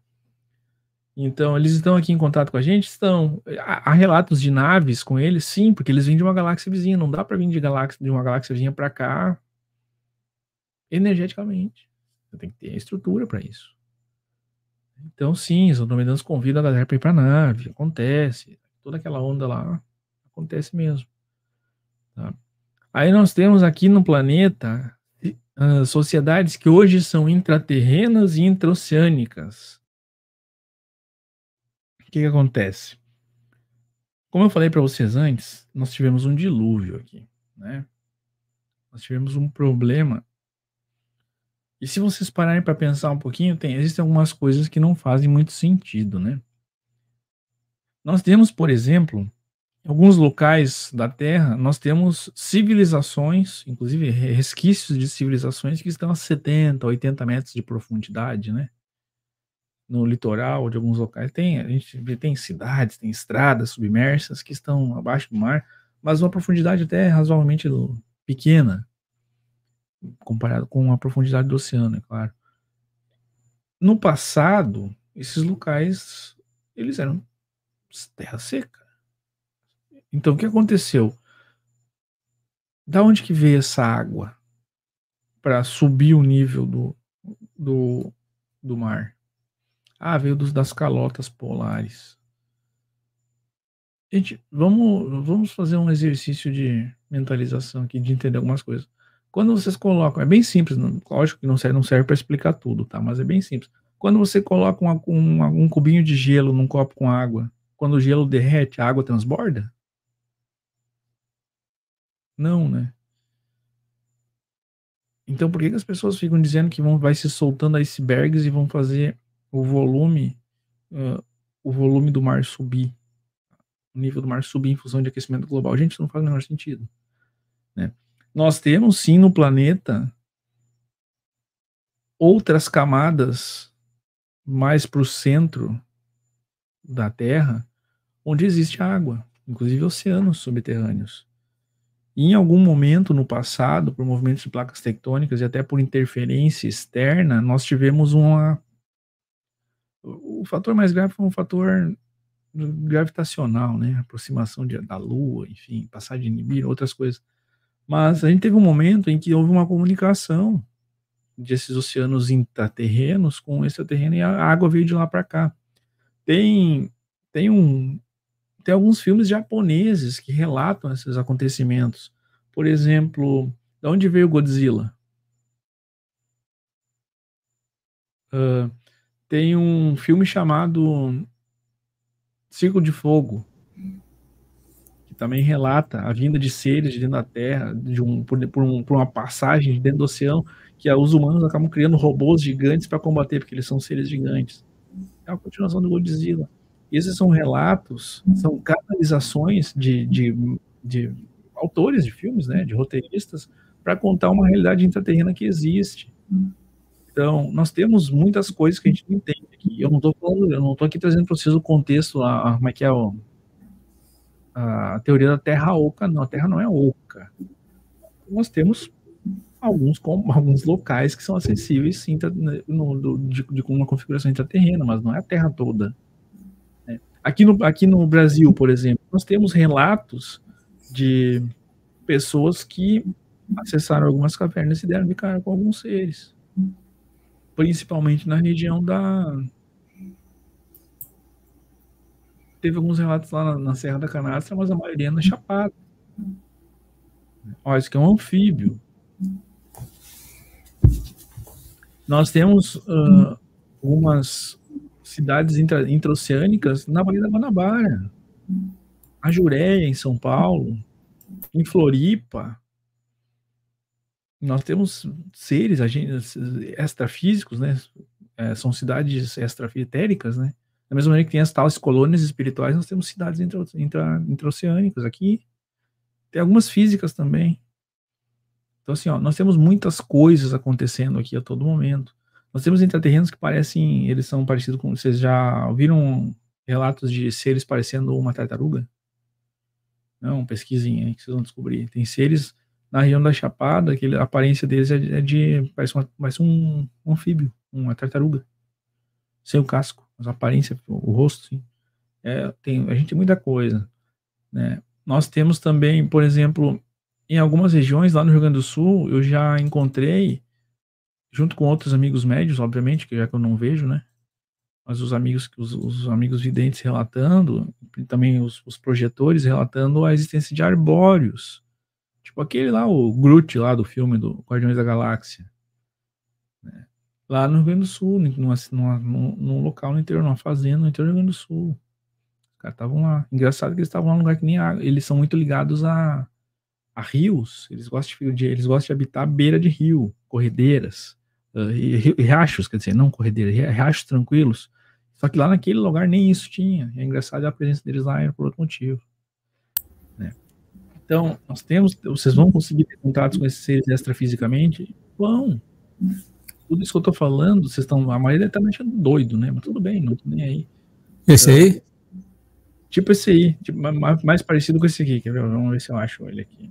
Então, eles estão aqui em contato com a gente? Estão. Há relatos de naves com eles? Sim, porque eles vêm de uma galáxia vizinha, não dá para vir de, galáxia, de uma galáxia vizinha para cá energeticamente. Você tem que ter a estrutura para isso. Então, sim, os andromedanos convidam a galera para ir para a nave, acontece, toda aquela onda lá. Acontece mesmo. Tá? Aí nós temos aqui no planeta uh, sociedades que hoje são intraterrenas e intraoceânicas. O que que acontece? Como eu falei para vocês antes, nós tivemos um dilúvio aqui, né? Nós tivemos um problema. E se vocês pararem para pensar um pouquinho, tem, existem algumas coisas que não fazem muito sentido, né? Nós temos, por exemplo, em alguns locais da Terra, nós temos civilizações, inclusive resquícios de civilizações que estão a setenta, oitenta metros de profundidade, né? No litoral de alguns locais. Tem, a gente tem cidades, tem estradas submersas que estão abaixo do mar, mas uma profundidade até razoavelmente pequena, comparado com a profundidade do oceano, é claro. No passado, esses locais, eles eram terra seca. Então, o que aconteceu? Da onde que veio essa água para subir o nível do, do, do mar? Ah, veio dos, das calotas polares. Gente, vamos, vamos fazer um exercício de mentalização aqui, de entender algumas coisas. Quando vocês colocam, é bem simples, lógico que não serve, não serve para explicar tudo, tá? Mas é bem simples. Quando você coloca uma, uma, um cubinho de gelo num copo com água, quando o gelo derrete, a água transborda? Não, né? Então, por que que as pessoas ficam dizendo que vão, vai se soltando icebergs e vão fazer o volume, uh, o volume do mar subir, o nível do mar subir em função de aquecimento global? Gente, isso não faz o menor sentido, né? Nós temos, sim, no planeta outras camadas mais para o centro da Terra, onde existe água, inclusive oceanos subterrâneos. E em algum momento no passado, por movimentos de placas tectônicas e até por interferência externa, nós tivemos uma... O fator mais grave foi um fator gravitacional, né? Aproximação de, da Lua, enfim, passar de Nibiru, outras coisas. Mas a gente teve um momento em que houve uma comunicação desses oceanos intraterrenos com extraterreno, e a água veio de lá para cá. Tem, tem um... Tem alguns filmes japoneses que relatam esses acontecimentos. Por exemplo, de onde veio Godzilla? Uh, tem um filme chamado Círculo de Fogo, que também relata a vinda de seres de dentro da Terra, de um, por, por, um, por uma passagem de dentro do oceano, que os humanos acabam criando robôs gigantes para combater, porque eles são seres gigantes. É uma continuação do Godzilla. Esses são relatos, são canalizações de, de, de autores de filmes, né, de roteiristas, para contar uma realidade intraterrena que existe. Então, nós temos muitas coisas que a gente não entende aqui. Eu não estou falando, eu não estou aqui trazendo para vocês o contexto, a, a, como é que é a, a teoria da Terra oca. Não, a Terra não é oca. Nós temos alguns, alguns locais que são acessíveis sim, no, de, de uma configuração intraterrena, mas não é a Terra toda. Aqui no, aqui no Brasil, por exemplo, nós temos relatos de pessoas que acessaram algumas cavernas e deram de cara com alguns seres, principalmente na região da... Teve alguns relatos lá na, na Serra da Canastra, mas a maioria na Chapada. Ó, isso aqui é um anfíbio. Nós temos uh, algumas... cidades intra, intraoceânicas na Baía da Guanabara, a Jureia em São Paulo, em Floripa. Nós temos seres agentes, extrafísicos, né? É, são cidades extrafitéricas, né? Da mesma maneira que tem as tais colônias espirituais, nós temos cidades intra, intra, intraoceânicas aqui. Tem algumas físicas também. Então, assim, ó, nós temos muitas coisas acontecendo aqui a todo momento. Nós temos intraterrenos que parecem, eles são parecidos com... Vocês já ouviram relatos de seres parecendo uma tartaruga? Não, pesquisem aí que vocês vão descobrir. Tem seres na região da Chapada, que a aparência deles é de... É de parece, uma, parece um, um anfíbio, uma tartaruga. Sem o casco, mas a aparência, o rosto, sim. É, tem, a gente tem muita coisa, né? Nós temos também, por exemplo, em algumas regiões lá no Rio Grande do Sul, eu já encontrei... junto com outros amigos médios, obviamente, que já que eu não vejo, né? Mas os amigos, os, os amigos videntes relatando, também os, os projetores relatando a existência de arbóreos. Tipo aquele lá, o Groot lá do filme do Guardiões da Galáxia. Né? Lá no Rio Grande do Sul, numa, numa, num, num local no interior, numa fazenda no interior do Rio Grande do Sul. Os caras estavam lá. Engraçado que eles estavam lá num lugar que nem água. Eles são muito ligados a, a rios. Eles gostam de, eles gostam de habitar à beira de rio, corredeiras. Uh, e, e riachos, quer dizer, não corredeiras, riachos tranquilos, só que lá naquele lugar nem isso tinha. É engraçado, a presença deles lá era por outro motivo, né? Então, nós temos, vocês vão conseguir ter contatos com esses seres extrafisicamente? Vão. Tudo isso que eu tô falando, vocês estão, a maioria tá me achando doido, né? Mas tudo bem, não tô nem aí. Esse aí? Então, tipo esse aí, tipo, mais, mais parecido com esse aqui, quer ver? Vamos ver se eu acho ele aqui.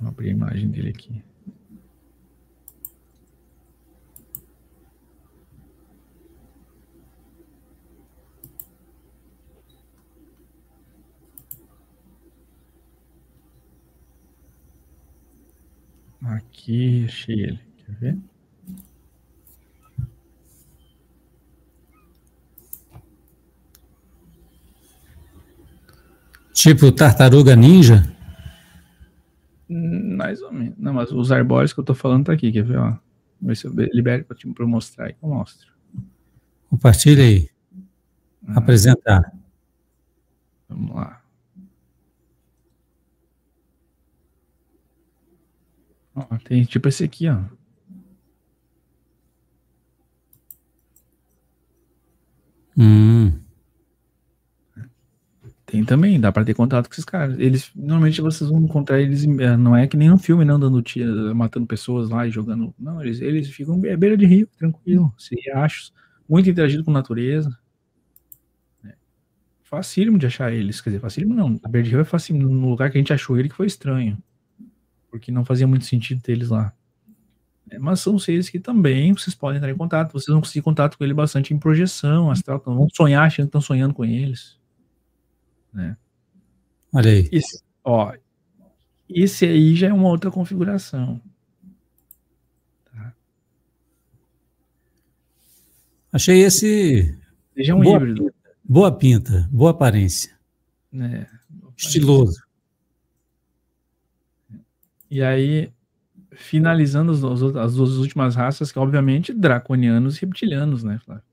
Vou abrir a imagem dele aqui. Aqui, achei ele. Quer ver? Tipo tartaruga ninja? Mais ou menos. Não, mas os arbóreos que eu tô falando tá aqui, quer ver, ó? Vê se eu libero para eu mostrar aí. Eu mostro. Compartilha aí. Ah. Apresentar. Vamos lá. Ó, tem tipo esse aqui, ó. Hum. Tem tem também, dá pra ter contato com esses caras. Eles, normalmente vocês vão encontrar eles, eh, não é que nem no filme, não, dando tiro, matando pessoas lá e jogando. Não, eles, eles ficam à beira de rio, tranquilo, se riachos, muito interagido com natureza. Né? Facílimo de achar eles, quer dizer, facílimo não, a beira de rio é fácil no lugar que a gente achou ele que foi estranho, porque não fazia muito sentido ter eles lá. É, mas são seres que também vocês podem entrar em contato, vocês vão conseguir contato com ele bastante em projeção astral, então vão sonhar achando que estão sonhando com eles. Né? Olha aí. Esse, ó, esse aí já é uma outra configuração. Tá? Achei esse... Seja um boa híbrido. Pinta, boa pinta, boa aparência. É, boa estiloso. Aparência. E aí... finalizando as duas últimas raças, que obviamente draconianos e reptilianos, né, Flávio?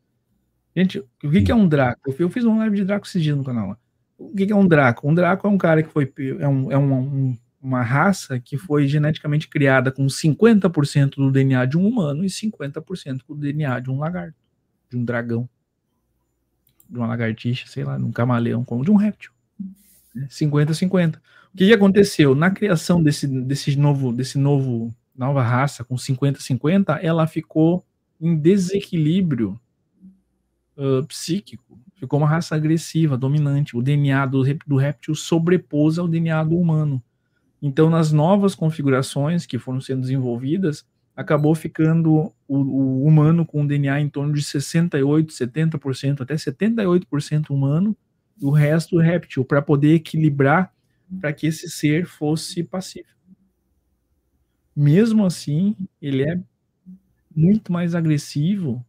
Gente, o que, que é um draco? Eu fiz uma live de draco esses dias no canal. O que, que é um draco? Um draco é um cara que foi... É, um, é um, uma raça que foi geneticamente criada com cinquenta por cento do D N A de um humano e cinquenta por cento do D N A de um lagarto, de um dragão, de uma lagartixa, sei lá, de um camaleão, como de um réptil. cinquenta a cinquenta. O que aconteceu? Na criação desse, desse novo, desse novo, nova raça com cinquenta a cinquenta, ela ficou em desequilíbrio uh, psíquico. Ficou uma raça agressiva, dominante. O D N A do, do réptil sobrepôs ao D N A do humano. Então, nas novas configurações que foram sendo desenvolvidas, acabou ficando o, o humano com o D N A em torno de sessenta e oito por cento, setenta por cento, até setenta e oito por cento humano, e o resto réptil, para poder equilibrar, para que esse ser fosse pacífico. Mesmo assim, ele é muito mais agressivo,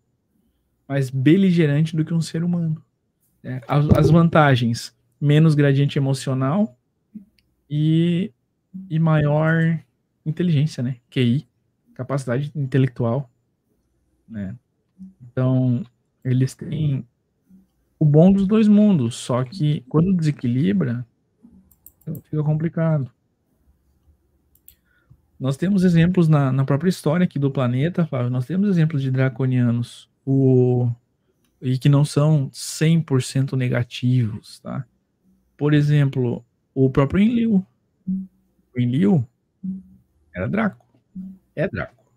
mais beligerante do que um ser humano. É, as, as vantagens, menos gradiente emocional e, e maior inteligência, né? Q I, capacidade intelectual. Né? Então, eles têm o bom dos dois mundos, só que quando desequilibra, fica complicado. Nós temos exemplos na, na própria história aqui do planeta, Flávio, nós temos exemplos de draconianos o, e que não são cem por cento negativos, tá? Por exemplo, o próprio Enlil. O Enlil era Draco. É Draco.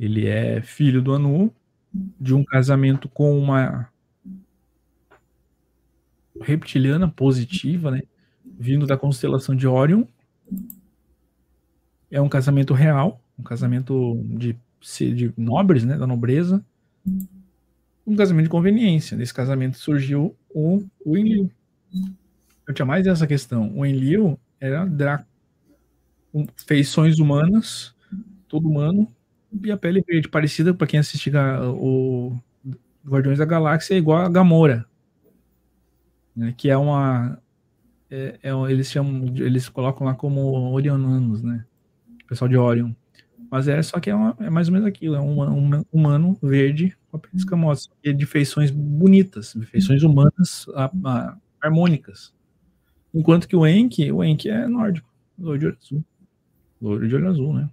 Ele é filho do Anu, de um casamento com uma reptiliana positiva, né? Vindo da constelação de Orion. É um casamento real, um casamento de, de nobres, né, da nobreza, um casamento de conveniência. Desse casamento surgiu o, o Enlil. Eu tinha mais essa questão. O Enlil era draco, feições humanas, todo humano, e a pele verde, parecida, para quem assiste o Guardiões da Galáxia, é igual a Gamora, né, que é uma... É, é, eles chamam, eles colocam lá como orionanos, né? O pessoal de Orion. Mas é só que é, uma, é mais ou menos aquilo, é um, um humano verde com a pele escamosa, e de feições bonitas, de feições humanas a, a, harmônicas. Enquanto que o Enki, o Enki é nórdico, loiro de olho azul. Loiro de olho azul, né?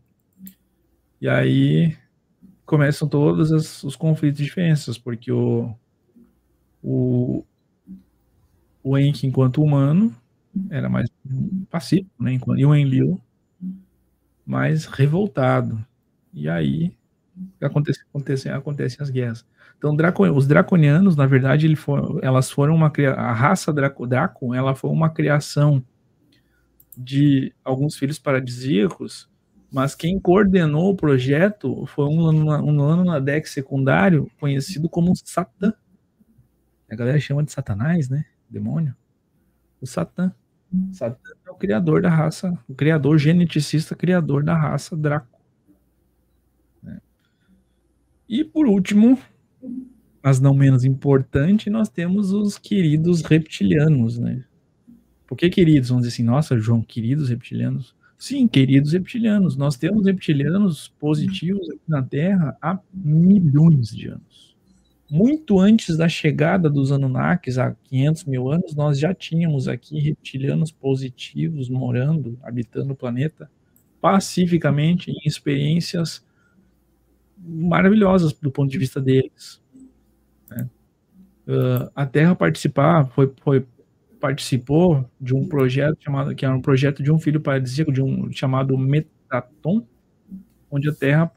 E aí começam todos as, os conflitos e diferenças, porque o o, o Enki, enquanto humano, era mais pacífico, né? E o Enlil mais revoltado. E aí acontecem acontece, acontece as guerras. Então, draco, os draconianos, na verdade, ele for, elas foram uma a raça draco, draco, ela foi uma criação de alguns filhos paradisíacos, mas quem coordenou o projeto foi um Lanunadec um secundário conhecido como Satã. A galera chama de Satanás, né? Demônio. O Satã. Satã é o criador da raça, o criador geneticista, criador da raça Draco. Né? E por último, mas não menos importante, nós temos os queridos reptilianos, né? Por que queridos? Vamos dizer assim, nossa, João, queridos reptilianos? Sim, queridos reptilianos. Nós temos reptilianos positivos aqui na Terra há milhões de anos. Muito antes da chegada dos Anunnakis, há quinhentos mil anos, nós já tínhamos aqui reptilianos positivos morando, habitando o planeta, pacificamente, em experiências maravilhosas do ponto de vista deles. Né? Uh, a Terra participar, foi, foi participou de um projeto chamado, que era um projeto de um filho paradisíaco, de um chamado Metaton, onde a Terra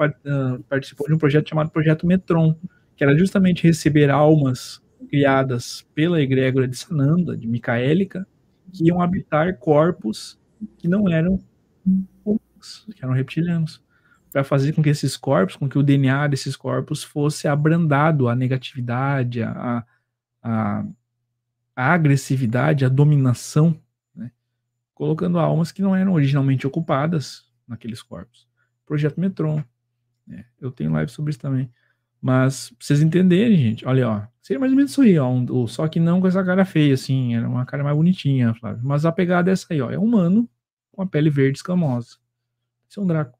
participou de um projeto chamado Projeto Metron, que era justamente receber almas criadas pela egrégora de Sananda, de Micaélica, que iam habitar corpos que não eram humanos, que eram reptilianos, para fazer com que esses corpos, com que o D N A desses corpos fosse abrandado à negatividade, à, à, à agressividade, à dominação, né? Colocando almas que não eram originalmente ocupadas naqueles corpos. Projeto Metron, né? Eu tenho live sobre isso também. Mas, pra vocês entenderem, gente, olha, ó, seria mais ou menos isso aí, ó, um, só que não com essa cara feia, assim, era uma cara mais bonitinha, Flávio, mas a pegada é essa aí, ó, é humano com a pele verde escamosa. Esse é um Draco.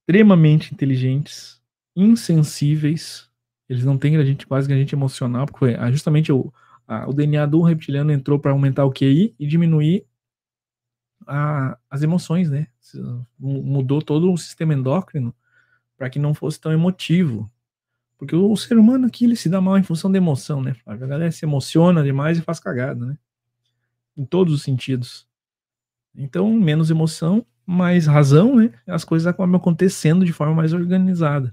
Extremamente inteligentes, insensíveis, eles não têm gradiente, quase gradiente emocional, porque justamente o, a, o D N A do reptiliano entrou para aumentar o Q I e diminuir a, as emoções, né? Mudou todo o sistema endócrino para que não fosse tão emotivo. Porque o ser humano aqui, ele se dá mal em função da emoção, né, Flávio? A galera se emociona demais e faz cagada, né? Em todos os sentidos. Então, menos emoção, mais razão, né? As coisas acabam acontecendo de forma mais organizada.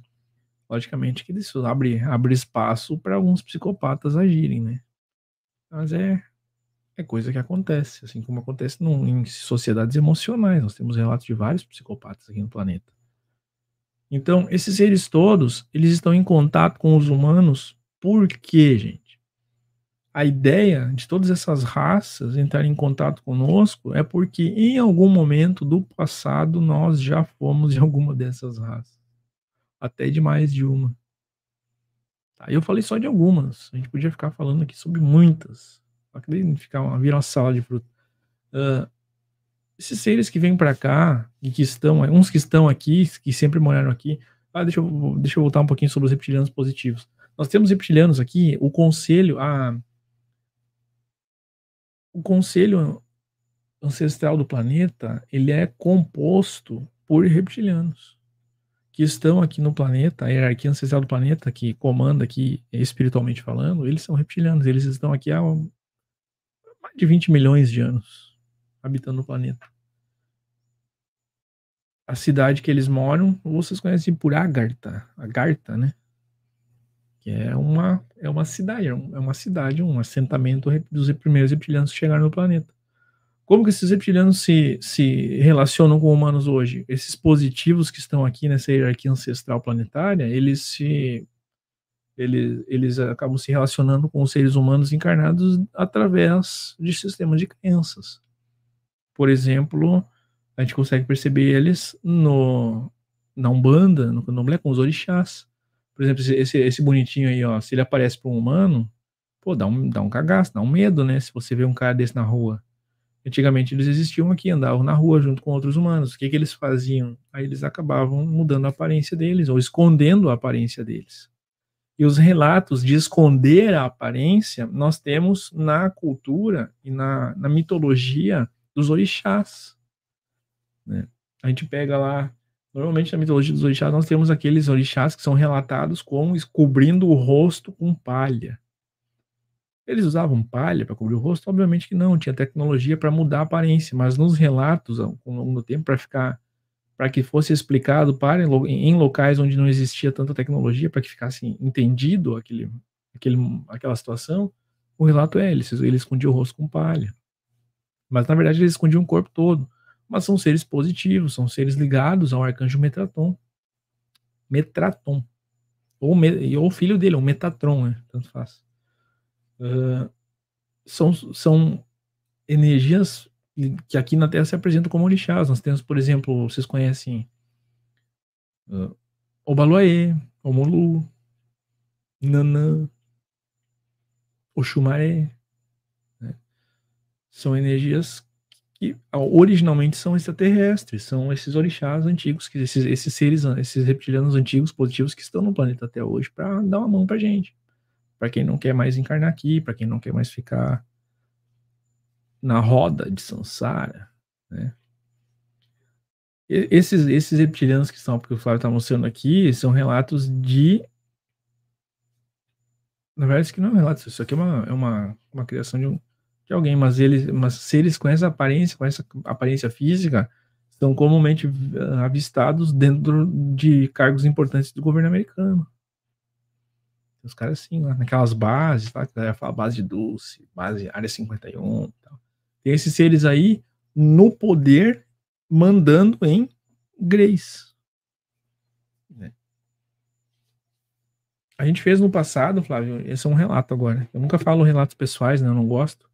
Logicamente que isso abre, abre espaço para alguns psicopatas agirem, né? Mas é, é coisa que acontece, assim como acontece num, em sociedades emocionais. Nós temos relatos de vários psicopatas aqui no planeta. Então, esses seres todos, eles estão em contato com os humanos, por quê, gente? A ideia de todas essas raças entrarem em contato conosco é porque em algum momento do passado nós já fomos de alguma dessas raças. Até de mais de uma. Tá, eu falei só de algumas, a gente podia ficar falando aqui sobre muitas. Só que daí ficar uma, vira uma sala de fruta. Uh, Esses seres que vêm para cá, e que estão, uns que estão aqui, que sempre moraram aqui, ah, deixa eu, deixa eu voltar um pouquinho sobre os reptilianos positivos. Nós temos reptilianos aqui, o conselho, a, o conselho ancestral do planeta, ele é composto por reptilianos, que estão aqui no planeta, a hierarquia ancestral do planeta, que comanda aqui, espiritualmente falando, eles são reptilianos, eles estão aqui há mais de vinte milhões de anos, habitando o planeta. A cidade que eles moram, vocês conhecem por Agartha, Agartha, né? Que é uma, é uma cidade, é uma cidade, um assentamento dos primeiros reptilianos que chegaram no planeta. Como que esses reptilianos se, se relacionam com humanos hoje? Esses positivos que estão aqui nessa hierarquia ancestral planetária, eles se... Eles, eles acabam se relacionando com os seres humanos encarnados através de sistemas de crenças. Por exemplo, a gente consegue perceber eles no, na Umbanda, no Candomblé, com os orixás. Por exemplo, esse, esse bonitinho aí, ó, se ele aparece para um humano, pô, dá um, dá um cagaço, dá um medo, né? Se você vê um cara desse na rua. Antigamente eles existiam aqui, andavam na rua junto com outros humanos. O que, que eles faziam? Aí eles acabavam mudando a aparência deles, ou escondendo a aparência deles. E os relatos de esconder a aparência, nós temos na cultura e na, na mitologia dos orixás, né? A gente pega lá, normalmente na mitologia dos orixás nós temos aqueles orixás que são relatados como cobrindo o rosto com palha. Eles usavam palha para cobrir o rosto? Obviamente que não, tinha tecnologia para mudar a aparência, mas nos relatos ao longo do tempo, para ficar, para que fosse explicado para, em locais onde não existia tanta tecnologia, para que ficasse entendido aquele, aquele, aquela situação, o relato é, ele, ele escondia o rosto com palha. Mas, na verdade, eles escondiam o corpo todo. Mas são seres positivos, são seres ligados ao arcanjo Metatron. Metatron. Ou, me, ou o filho dele, o Metatron, né? Tanto faz. Uh, são, são energias que aqui na Terra se apresentam como orixás. Nós temos, por exemplo, vocês conhecem uh, Obaloaê, Omolu, Nanã, Oxumaré. São energias que originalmente são extraterrestres, são esses orixás antigos, que esses, esses seres, esses reptilianos antigos positivos que estão no planeta até hoje para dar uma mão para gente. Para quem não quer mais encarnar aqui, para quem não quer mais ficar na roda de Sansara, né? Esses, esses reptilianos que estão, porque o Flávio está mostrando aqui, são relatos de... Na verdade, isso aqui não é um relato, isso aqui é uma, é uma, uma criação de um... de alguém, mas, eles, mas seres com essa aparência, com essa aparência física, são comumente avistados dentro de cargos importantes do governo americano. Os caras, assim, lá naquelas bases, tá? Que fala base de Dulce, base área cinquenta e um. Tal. Tem esses seres aí no poder, mandando em Grace. Né? A gente fez no passado, Flávio, esse é um relato agora. Eu nunca falo relatos pessoais, né? Eu não gosto.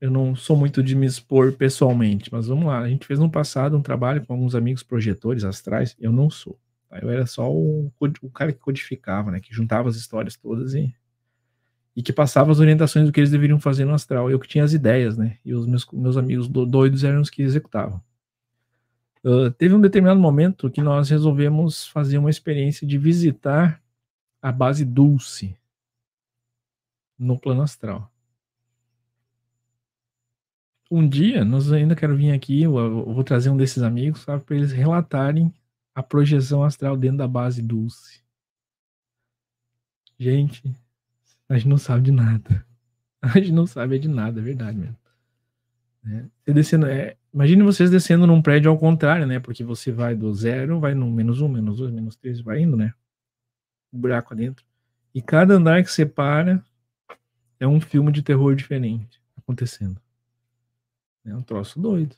Eu não sou muito de me expor pessoalmente, mas vamos lá. A gente fez no passado um trabalho com alguns amigos projetores astrais. Eu não sou. Eu era só o, o cara que codificava, né? Que juntava as histórias todas e, e que passava as orientações do que eles deveriam fazer no astral. Eu que tinha as ideias, né? E os meus, meus amigos doidos eram os que executavam. Uh, teve um determinado momento que nós resolvemos fazer uma experiência de visitar a base Dulce no plano astral. Um dia, nós ainda quero vir aqui, eu, eu vou trazer um desses amigos, sabe? Para eles relatarem a projeção astral dentro da base Dulce. Gente, a gente não sabe de nada. A gente não sabe de nada, é verdade mesmo. Né? Você descendo, é, imagine vocês descendo num prédio ao contrário, né? Porque você vai do zero, vai no menos um, menos dois, menos três, vai indo, né? Um buraco adentro. E cada andar que separa é um filme de terror diferente acontecendo. É um troço doido.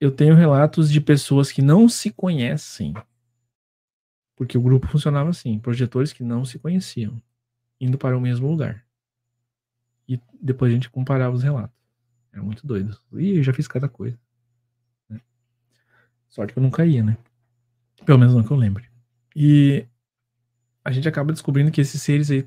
Eu tenho relatos de pessoas que não se conhecem, porque o grupo funcionava assim, projetores que não se conheciam, indo para o mesmo lugar. E depois a gente comparava os relatos. Era muito doido. E eu já fiz cada coisa. Né? Sorte que eu não caía, né? Pelo menos não que eu lembre. E a gente acaba descobrindo que esses seres aí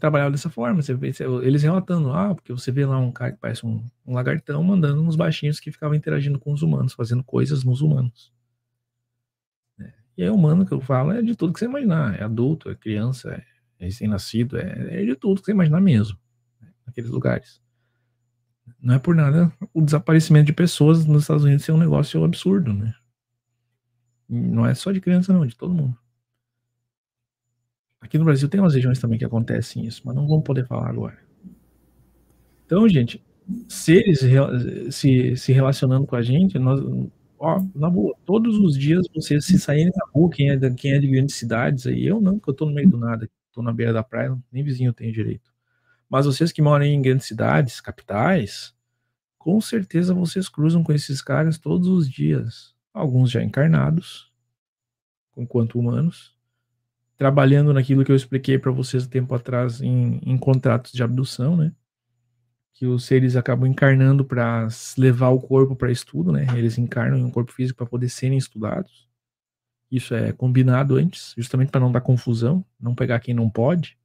trabalhavam dessa forma. Você vê, eles relatando, ah, porque você vê lá um cara que parece um, um lagartão mandando uns baixinhos que ficavam interagindo com os humanos, fazendo coisas nos humanos. É. E aí o humano que eu falo é de tudo que você imaginar. É adulto, é criança, é recém-nascido, é, é de tudo que você imaginar mesmo. Né, naqueles lugares. Não é por nada o desaparecimento de pessoas nos Estados Unidos é um negócio absurdo, né? Não é só de criança não, de todo mundo. Aqui no Brasil tem umas regiões também que acontecem isso, mas não vamos poder falar agora. Então, gente, seres se, se relacionando com a gente, nós, ó, na boa, todos os dias vocês se saírem na rua, quem é, quem é de grandes cidades, aí eu não, porque eu tô no meio do nada, tô na beira da praia, nem vizinho eu tenho direito. Mas vocês que moram em grandes cidades, capitais, com certeza vocês cruzam com esses caras todos os dias. Alguns já encarnados, enquanto humanos, trabalhando naquilo que eu expliquei para vocês um tempo atrás em, em contratos de abdução, né? Que os seres acabam encarnando para levar o corpo para estudo, né? Eles encarnam em um corpo físico para poder serem estudados. Isso é combinado antes, justamente para não dar confusão, não pegar quem não pode.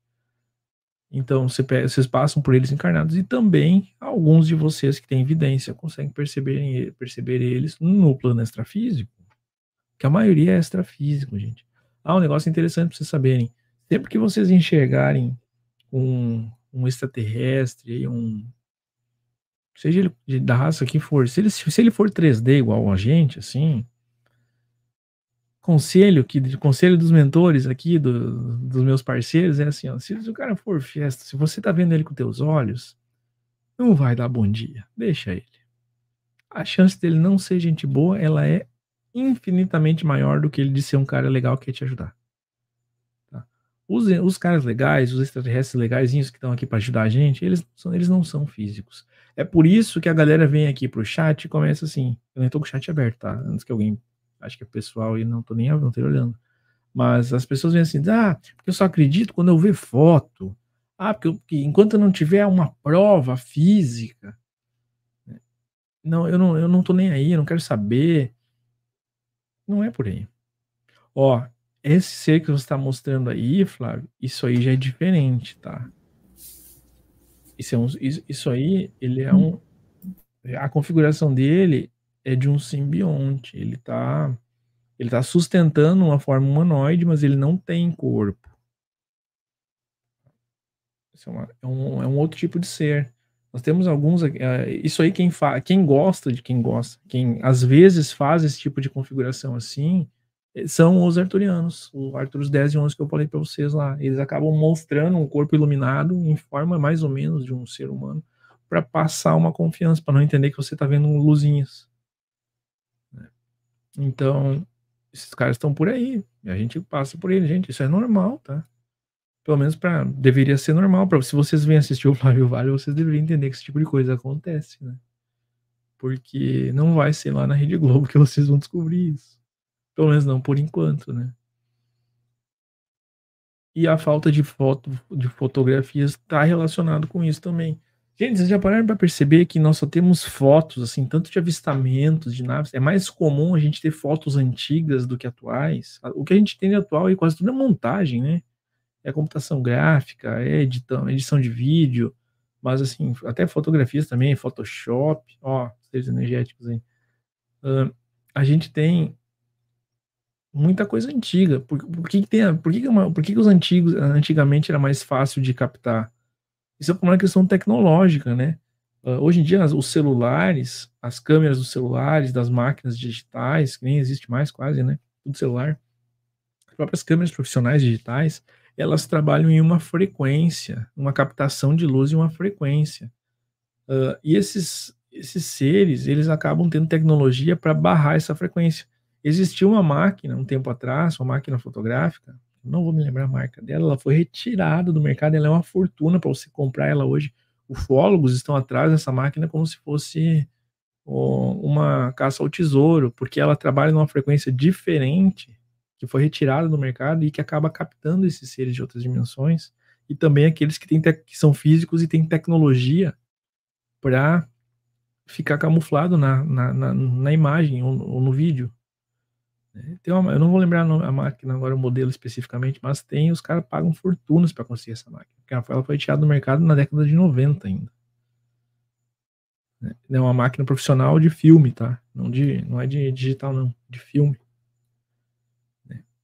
Então, você pega, vocês passam por eles encarnados e também alguns de vocês que têm evidência conseguem perceber, perceber eles no plano extrafísico, que a maioria é extrafísico, gente. Ah, um negócio interessante para vocês saberem. Sempre que vocês enxergarem um, um extraterrestre, um, seja ele da raça que for, se ele, se ele for três D igual a gente, assim, conselho, que, conselho dos mentores aqui, do, dos meus parceiros, é assim, ó, se o cara for festa, se você tá vendo ele com teus olhos, não vai dar bom dia, deixa ele. A chance dele não ser gente boa, ela é infinitamente maior do que ele de ser um cara legal que ia te ajudar. Tá? Os, os caras legais, os extraterrestres legaisinhos que estão aqui para ajudar a gente, eles, são, eles não são físicos. É por isso que a galera vem aqui pro chat e começa assim, eu nem tô com o chat aberto, tá? Antes que alguém, acho que é pessoal e não tô nem não tô olhando. Mas as pessoas vêm assim, ah, porque eu só acredito quando eu ver foto. Ah, porque, eu, porque enquanto eu não tiver uma prova física, não, eu não, eu não tô nem aí, eu não quero saber. Não é por aí. Ó, esse ser que você está mostrando aí, Flávio, isso aí já é diferente, tá? Isso, é um, isso, isso aí, ele é um... A configuração dele é de um simbionte. Ele tá, ele tá sustentando uma forma humanoide, mas ele não tem corpo. Isso é, uma, é, um, é um outro tipo de ser. Nós temos alguns, isso aí quem, fa, quem gosta de quem gosta, quem às vezes faz esse tipo de configuração assim, são os arturianos, o Arthur dez e onze que eu falei para vocês lá. Eles acabam mostrando um corpo iluminado em forma mais ou menos de um ser humano para passar uma confiança, para não entender que você está vendo luzinhas. Então, esses caras estão por aí, e a gente passa por eles, gente, isso é normal, tá? Pelo menos pra, deveria ser normal, pra, se vocês vêm assistir o Flávio Vale, vocês deveriam entender que esse tipo de coisa acontece, né? Porque não vai ser lá na Rede Globo que vocês vão descobrir isso. Pelo menos não por enquanto, né? E a falta de, foto, de fotografias está relacionado com isso também. Gente, vocês já pararam para perceber que nós só temos fotos, assim, tanto de avistamentos, de naves. É mais comum a gente ter fotos antigas do que atuais. O que a gente tem de atual é quase tudo é montagem, né? É computação gráfica, é edição, edição de vídeo, mas, assim, até fotografias também, Photoshop, ó, seres energéticos aí. Uh, a gente tem muita coisa antiga. Por, por que, que, tem, por que, que, uma, por que, que os antigos, antigamente era mais fácil de captar? Isso é uma questão tecnológica, né? Uh, hoje em dia, as, os celulares, as câmeras dos celulares, das máquinas digitais, que nem existe mais quase, né? Tudo celular. As próprias câmeras profissionais digitais, elas trabalham em uma frequência, uma captação de luz e uma frequência. Uh, e esses, esses seres, eles acabam tendo tecnologia para barrar essa frequência. Existiu uma máquina, um tempo atrás, uma máquina fotográfica, não vou me lembrar a marca dela, ela foi retirada do mercado, ela é uma fortuna para você comprar ela hoje. Ufólogos estão atrás dessa máquina como se fosse oh, uma caça ao tesouro, porque ela trabalha numa frequência diferente, que foi retirada do mercado e que acaba captando esses seres de outras dimensões, e também aqueles que, têm que são físicos e têm tecnologia para ficar camuflado na, na, na, na imagem ou, ou no vídeo. Tem uma, eu não vou lembrar a máquina agora, o modelo especificamente, mas tem, os caras pagam fortunas para conseguir essa máquina, porque ela foi tirada do mercado na década de noventa ainda. É uma máquina profissional de filme, tá? Não, de, não é de digital não, de filme.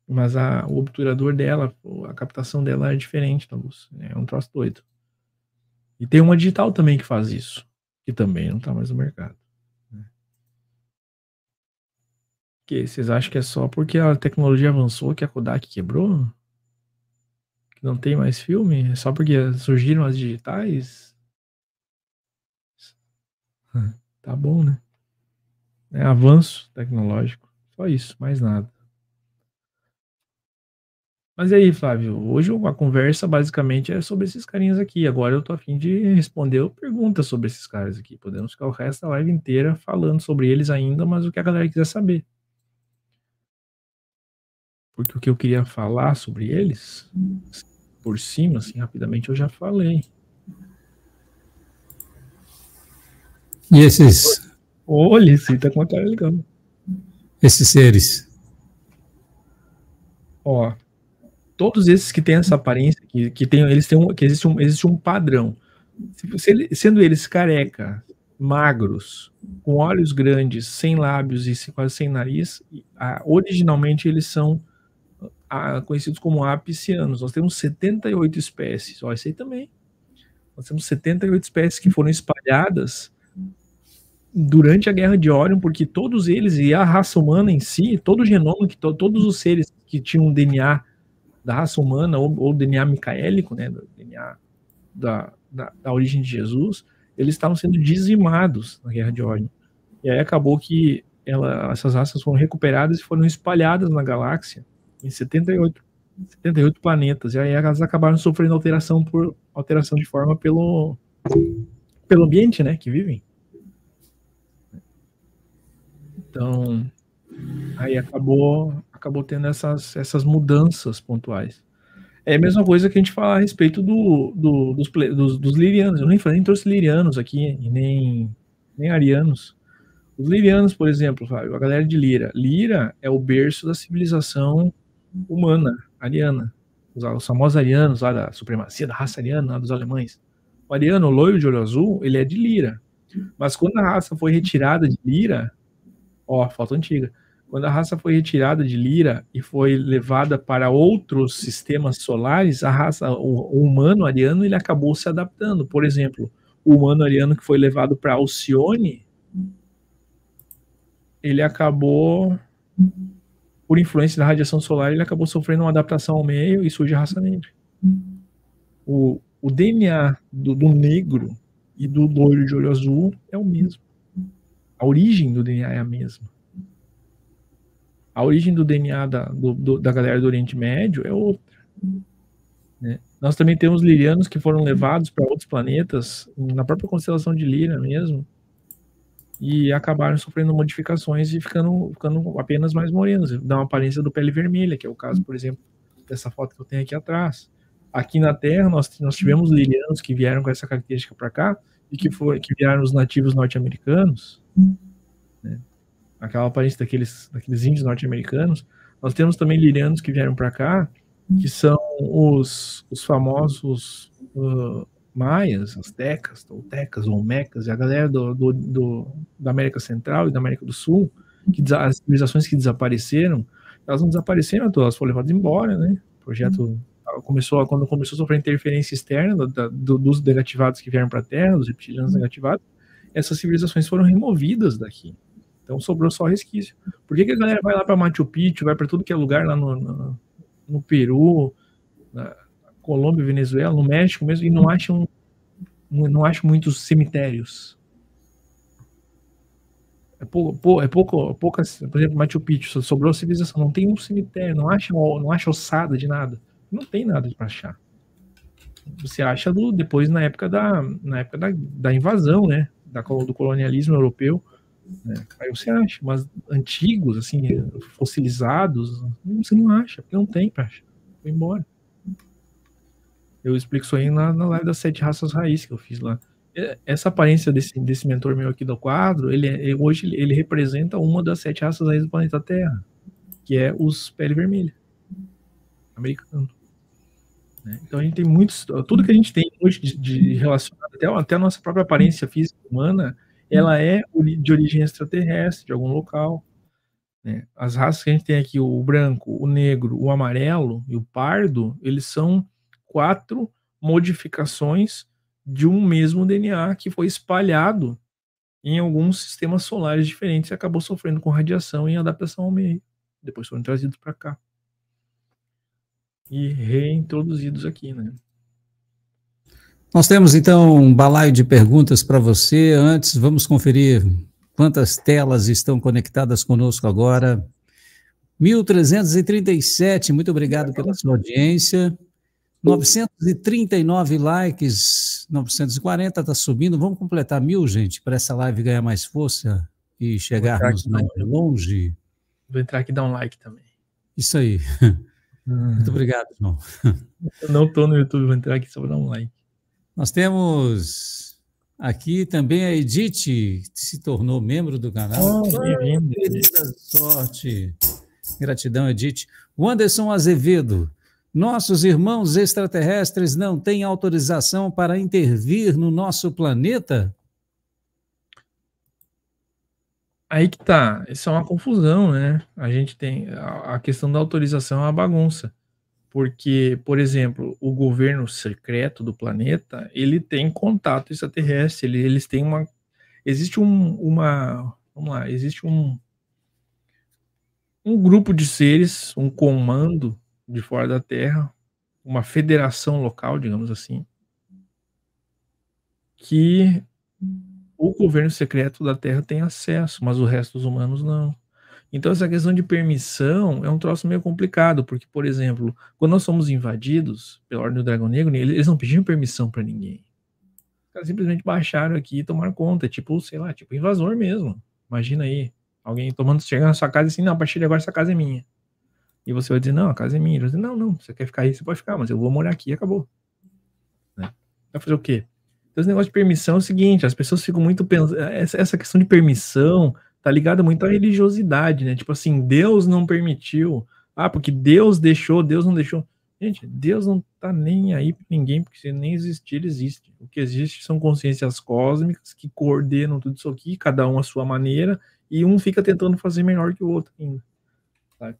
Mas a, o obturador dela, a captação dela é diferente da luz, né? É um troço doido. E tem uma digital também que faz isso, que também não tá mais no mercado. Que vocês acham que é só porque a tecnologia avançou que a Kodak quebrou? Que não tem mais filme? É só porque surgiram as digitais? Tá bom, né? É avanço tecnológico. Só isso, mais nada. Mas e aí, Flávio? Hoje a conversa basicamente é sobre esses carinhas aqui. Agora eu tô a fim de responder perguntas sobre esses caras aqui. Podemos ficar o resto da live inteira falando sobre eles ainda, mas o que a galera quiser saber. Porque o que eu queria falar sobre eles, por cima, assim, rapidamente, eu já falei. E esses... Olha, esse tá com uma cara legal. Esses seres. Ó, todos esses que têm essa aparência, que, que, tem, eles têm um, que existe, um, existe um padrão. Se, se, sendo eles careca, magros, com olhos grandes, sem lábios e quase sem nariz, a, originalmente eles são... A, conhecidos como apicianos. Nós temos setenta e oito espécies, ó, isso aí também. Nós temos setenta e oito espécies que foram espalhadas durante a Guerra de Órion, porque todos eles, e a raça humana em si, todo o genoma, que to, todos os seres que tinham um D N A da raça humana, ou, ou D N A micaélico, né, D N A da, da, da origem de Jesus, eles estavam sendo dizimados na Guerra de Órion. E aí acabou que ela, essas raças foram recuperadas e foram espalhadas na galáxia, em setenta e oito planetas, e aí elas acabaram sofrendo alteração por alteração de forma pelo pelo ambiente, né, que vivem. Então, aí acabou acabou tendo essas essas mudanças pontuais. É a mesma coisa que a gente fala a respeito do, do dos, dos, dos lirianos. Eu nem falei, nem trouxe lirianos aqui, e nem nem arianos. Os lirianos, por exemplo, Fábio, a galera de Lira. Lira é o berço da civilização humana, ariana. Os, os famosos arianos, lá da supremacia da raça ariana, lá dos alemães. O ariano, o loiro de olho azul, ele é de Lira. Mas quando a raça foi retirada de Lira, ó, foto antiga, quando a raça foi retirada de Lira e foi levada para outros sistemas solares, a raça, o, o humano ariano, ele acabou se adaptando. Por exemplo, o humano ariano que foi levado para Alcione, ele acabou por influência da radiação solar, ele acabou sofrendo uma adaptação ao meio e surge a raça negra. O, o D N A do, do negro e do loiro de olho azul é o mesmo. A origem do D N A é a mesma. A origem do D N A da, do, do, da galera do Oriente Médio é outra. Né? Nós também temos lirianos que foram levados para outros planetas, na própria constelação de Lira mesmo, e acabaram sofrendo modificações e ficando, ficando apenas mais morenos. Dá uma aparência do pele vermelha, que é o caso, por exemplo, dessa foto que eu tenho aqui atrás. Aqui na Terra, nós, nós tivemos lirianos que vieram com essa característica para cá, e que, foi, que viraram os nativos norte-americanos, né? Aquela aparência daqueles, daqueles índios norte-americanos. Nós temos também lirianos que vieram para cá, que são os, os famosos uh, maias, astecas, toltecas, olmecas, e a galera do, do, do, da América Central e da América do Sul, que as civilizações que desapareceram, elas não desapareceram, elas foram levadas embora, né? O projeto começou, quando começou a sofrer interferência externa da, do, dos negativados que vieram para a Terra, dos reptilianos negativados, essas civilizações foram removidas daqui. Então sobrou só resquício. Por que, que a galera vai lá para Machu Picchu, vai para tudo que é lugar lá no, no, no Peru, na Colômbia, Venezuela, no México mesmo, e não acham, não acham muitos cemitérios? É pouco, é pouco, pouca, por exemplo, Machu Picchu, sobrou civilização, não tem um cemitério, não acha, não acha ossada de nada, não tem nada para achar. Você acha do, depois na época da, na época da, da invasão, né, da, do colonialismo europeu. É, aí você acha, mas antigos, assim, fossilizados, você não acha, porque não tem pra achar. Foi embora. Eu explico isso aí na, na live das Sete Raças Raiz que eu fiz lá. Essa aparência desse, desse mentor meu aqui do quadro, ele, hoje ele representa uma das Sete Raças Raiz do planeta Terra, que é os pele vermelha americano. Então a gente tem muitos, tudo que a gente tem hoje de, de relacionado, até, até a nossa própria aparência física humana, ela é de origem extraterrestre, de algum local. Né? As raças que a gente tem aqui, o branco, o negro, o amarelo e o pardo, eles são quatro modificações de um mesmo D N A que foi espalhado em alguns sistemas solares diferentes e acabou sofrendo com radiação e adaptação ao meio. Depois foram trazidos para cá. E reintroduzidos aqui, né? Nós temos, então, um balaio de perguntas para você. Antes, vamos conferir quantas telas estão conectadas conosco agora. mil trezentos e trinta e sete, muito obrigado pela sua audiência. novecentos e trinta e nove likes, novecentos e quarenta, está subindo. Vamos completar mil, gente, para essa live ganhar mais força e chegarmos mais longe. Vou entrar aqui e dar um like também. Isso aí. Hum. Muito obrigado, irmão. Eu não estou no YouTube, vou entrar aqui só para dar um like. Nós temos aqui também a Edith, que se tornou membro do canal. Oh, querida sorte. Gratidão, Edith. O Anderson Azevedo. Nossos irmãos extraterrestres não têm autorização para intervir no nosso planeta? Aí que tá. Isso é uma confusão, né? A gente tem... A questão da autorização é uma bagunça. Porque, por exemplo, o governo secreto do planeta, ele tem contato extraterrestre, ele, eles têm uma... Existe um, uma... Vamos lá, existe um... Um grupo de seres, um comando de fora da Terra, uma federação local, digamos assim, que o governo secreto da Terra tem acesso, mas o resto dos humanos não. Então, essa questão de permissão é um troço meio complicado, porque, por exemplo, quando nós somos invadidos pela Ordem do Dragão Negro, eles não pediam permissão para ninguém. Os caras simplesmente baixaram aqui e tomaram conta, tipo, sei lá, tipo invasor mesmo. Imagina aí, alguém tomando, chegando na sua casa e assim, não, a partir de agora essa casa é minha. E você vai dizer, não, a casa é minha. Ele vai dizer, não, não, você quer ficar aí, você pode ficar, mas eu vou morar aqui e acabou. Né? Vai fazer o quê? Então, esse negócio de permissão é o seguinte, as pessoas ficam muito pensando, essa questão de permissão... Tá ligada muito à religiosidade, né? Tipo assim, Deus não permitiu. Ah, porque Deus deixou, Deus não deixou. Gente, Deus não tá nem aí pra ninguém, porque se nem existir, ele existe. O que existe são consciências cósmicas que coordenam tudo isso aqui, cada um à sua maneira, e um fica tentando fazer melhor que o outro ainda. Sabe?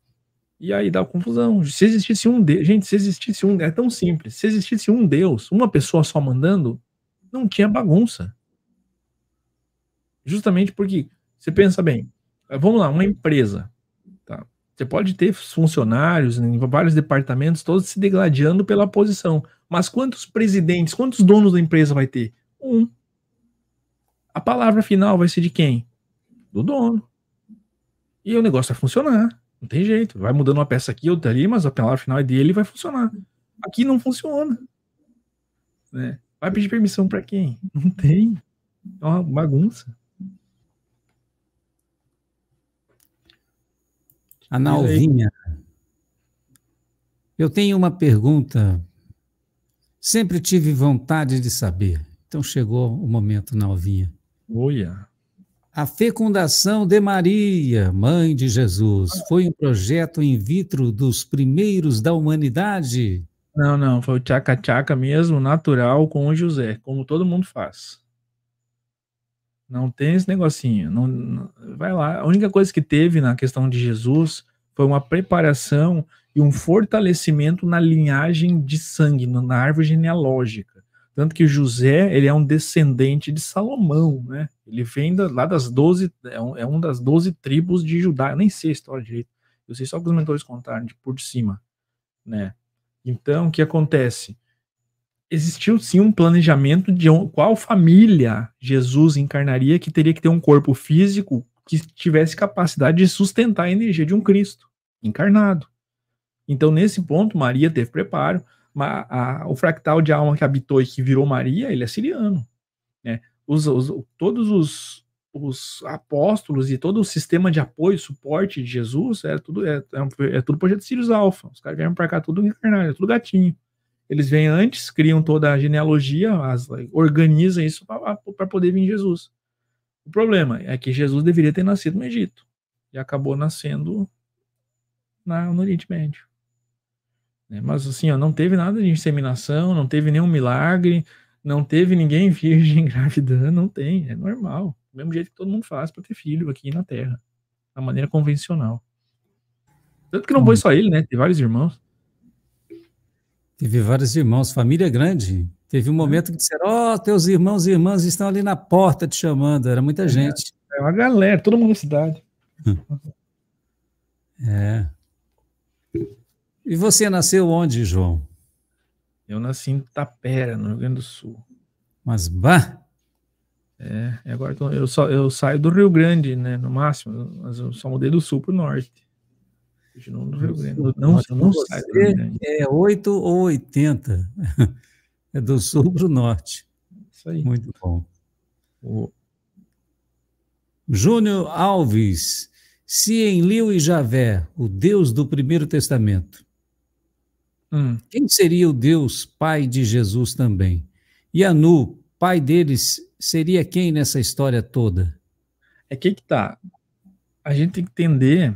E aí dá confusão. Se existisse um Deus... Gente, se existisse um... É tão simples. Se existisse um Deus, uma pessoa só mandando, não tinha bagunça. Justamente porque... Você pensa bem, vamos lá, uma empresa, tá? Você pode ter funcionários em vários departamentos, todos se degladiando pela posição. Mas quantos presidentes, quantos donos da empresa vai ter? Um. A palavra final vai ser de quem? Do dono. E o negócio vai funcionar. Não tem jeito. Vai mudando uma peça aqui, outra ali, mas a palavra final é dele e vai funcionar. Aqui não funciona. Né? Vai pedir permissão para quem? Não tem. É uma bagunça. Ana Alvinha, eu tenho uma pergunta. Sempre tive vontade de saber. Então chegou o momento, Ana Alvinha. Olha. A fecundação de Maria, mãe de Jesus, foi um projeto in vitro dos primeiros da humanidade? Não, não, foi o tchaca-tchaca mesmo, natural, com o José, como todo mundo faz. Não tem esse negocinho, não, não, vai lá. A única coisa que teve na questão de Jesus foi uma preparação e um fortalecimento na linhagem de sangue, na árvore genealógica. Tanto que José, ele é um descendente de Salomão, né? Ele vem da, lá das doze, é, um, é uma das doze tribos de Judá. Eu nem sei a história direito, eu sei só que os mentores contaram de, por de cima, né? Então, o que acontece? Existiu sim um planejamento de qual família Jesus encarnaria, que teria que ter um corpo físico que tivesse capacidade de sustentar a energia de um Cristo encarnado. Então, nesse ponto, Maria teve preparo. A, a, o fractal de alma que habitou e que virou Maria, ele é siriano. Né? Os, os, todos os, os apóstolos e todo o sistema de apoio e suporte de Jesus é tudo, é, é, é tudo projeto Sirius Alpha. Os caras vieram para cá tudo encarnado, é tudo gatinho. Eles vêm antes, criam toda a genealogia, as, organizam isso para poder vir Jesus. O problema é que Jesus deveria ter nascido no Egito e acabou nascendo na, no Oriente Médio. Né? Mas assim, ó, não teve nada de inseminação, não teve nenhum milagre, não teve ninguém virgem engravidando, não tem, é normal. Do mesmo jeito que todo mundo faz para ter filho aqui na Terra, da maneira convencional. Tanto que não foi só ele, né? Teve vários irmãos. Teve vários irmãos, família grande. Teve um momento que disseram, ó, oh, teus irmãos e irmãs estão ali na porta te chamando. Era muita é, gente. É uma galera, todo mundo na cidade. É. E você nasceu onde, João? Eu nasci em Tapera, no Rio Grande do Sul. Mas, bah! É, agora eu, só, eu saio do Rio Grande, né, no máximo, mas eu só mudei do Sul para o Norte. Não, do Rio Grande. Não, não, não sai do Rio Grande. É oito ou oitenta. É do sul para o norte. Isso aí. Muito bom. O... Júnior Alves. Se Enlil e Javé, o Deus do Primeiro Testamento, hum. quem seria o Deus pai de Jesus também? E Anu, pai deles, seria quem nessa história toda? É que que tá. A gente tem que entender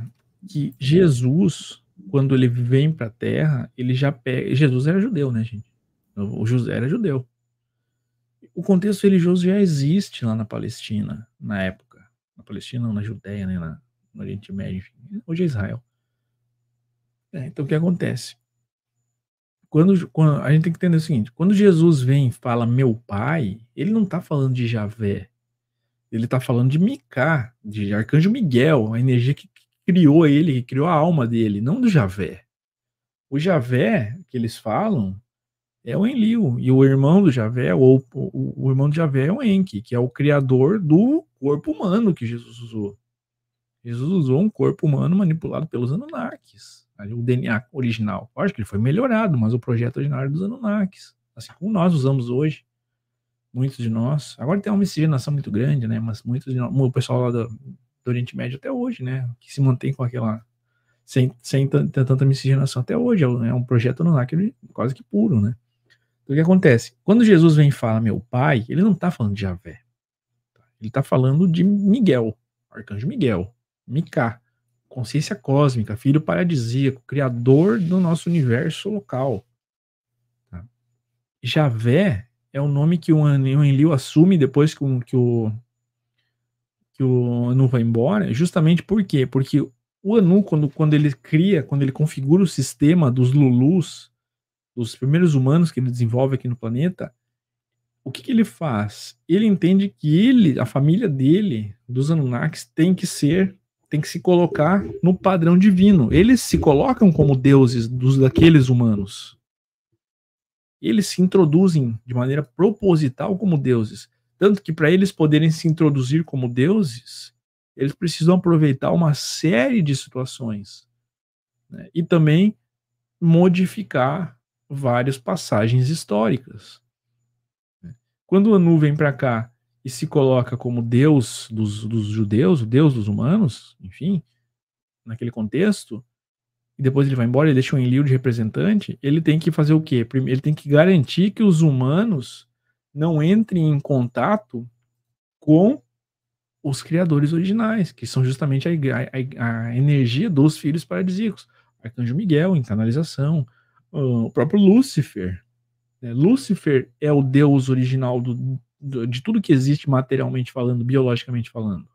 que Jesus, quando ele vem para a Terra, ele já pega... Jesus era judeu, né, gente? O José era judeu. O contexto religioso já existe lá na Palestina, na época. Na Palestina, não, na Judéia, né, na, no Oriente Médio, enfim. Hoje é Israel. É, então, o que acontece? Quando, quando, a gente tem que entender o seguinte, quando Jesus vem e fala meu pai, ele não está falando de Javé. Ele está falando de Micá, de Arcanjo Miguel, a energia que criou ele, criou a alma dele, não do Javé. O Javé que eles falam é o Enlil, e o irmão do Javé, ou o, o irmão do Javé é o Enki, que é o criador do corpo humano que Jesus usou. Jesus usou um corpo humano manipulado pelos Anunnakis, o D N A original. Lógico que ele foi melhorado, mas o projeto original era dos Anunnakis, assim como nós usamos hoje, muitos de nós. Agora tem uma miscigenação muito grande, né? Mas muitos de nós, o pessoal lá da do Oriente Médio até hoje, né, que se mantém com aquela, sem, sem tanta miscigenação até hoje, é um projeto Anunnaki quase que puro, né. Então, o que acontece? Quando Jesus vem e fala meu pai, ele não tá falando de Javé, ele tá falando de Miguel, Arcanjo Miguel, Micá, consciência cósmica, filho paradisíaco, criador do nosso universo local. Tá? Javé é o nome que o Enlil assume depois que o, que o que o Anu vai embora, justamente por quê? Porque o Anu, quando, quando ele cria, quando ele configura o sistema dos Lulus, dos primeiros humanos que ele desenvolve aqui no planeta, o que, que ele faz? Ele entende que ele, a família dele, dos Anunnakis, tem que ser tem que se colocar no padrão divino. Eles se colocam como deuses dos daqueles humanos. Eles se introduzem de maneira proposital como deuses. Tanto que para eles poderem se introduzir como deuses, eles precisam aproveitar uma série de situações, né? E também modificar várias passagens históricas. Quando Anu vem para cá e se coloca como Deus dos, dos judeus, o Deus dos humanos, enfim, naquele contexto, e depois ele vai embora e deixa o Enlil de representante, ele tem que fazer o quê? Ele tem que garantir que os humanos não entrem em contato com os criadores originais, que são justamente a, a, a energia dos filhos paradisíacos. Arcanjo Miguel, internalização, o próprio Lúcifer. Lúcifer é o deus original do, do, de tudo que existe materialmente falando, biologicamente falando.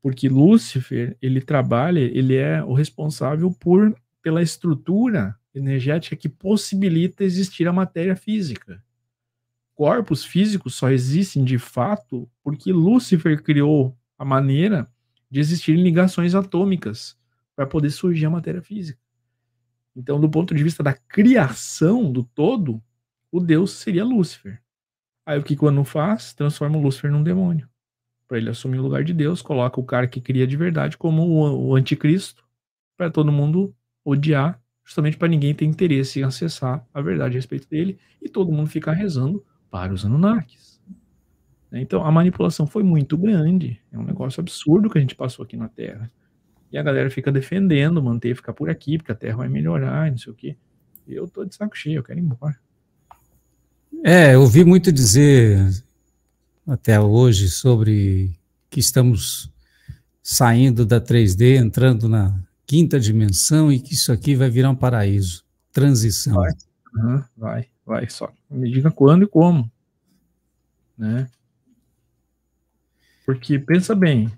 Porque Lúcifer, ele trabalha, ele é o responsável por, pela estrutura energética que possibilita existir a matéria física. Corpos físicos só existem de fato porque Lúcifer criou a maneira de existirem ligações atômicas para poder surgir a matéria física. Então, do ponto de vista da criação do todo, o Deus seria Lúcifer. Aí o que o Anu faz? Transforma o Lúcifer num demônio. Para ele assumir o lugar de Deus, coloca o cara que cria de verdade como o anticristo, para todo mundo odiar, justamente para ninguém ter interesse em acessar a verdade a respeito dele e todo mundo ficar rezando para os Anunnakis. Então, a manipulação foi muito grande. É um negócio absurdo que a gente passou aqui na Terra. E a galera fica defendendo, manter, ficar por aqui, porque a Terra vai melhorar, não sei o quê. Eu tô de saco cheio, eu quero ir embora. É, eu ouvi muito dizer até hoje sobre que estamos saindo da três D, entrando na quinta dimensão e que isso aqui vai virar um paraíso. Transição. Vai, uhum, vai. Vai, só me diga quando e como, né? Porque, pensa bem,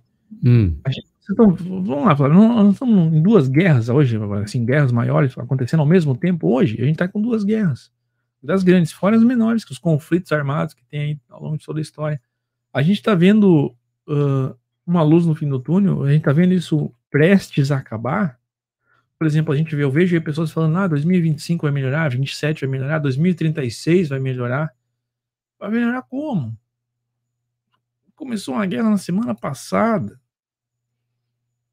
hum. a gente, então, vamos lá, nós estamos em duas guerras hoje, assim, guerras maiores acontecendo ao mesmo tempo hoje, a gente está com duas guerras, das grandes, fora as menores, que os conflitos armados que tem aí ao longo de toda a história. A gente está vendo uh, uma luz no fim do túnel, a gente está vendo isso prestes a acabar. Por exemplo, a gente vê, eu vejo aí pessoas falando, ah, dois mil e vinte e cinco vai melhorar, vinte e sete vai melhorar, dois mil e trinta e seis vai melhorar. Vai melhorar como? Começou uma guerra na semana passada.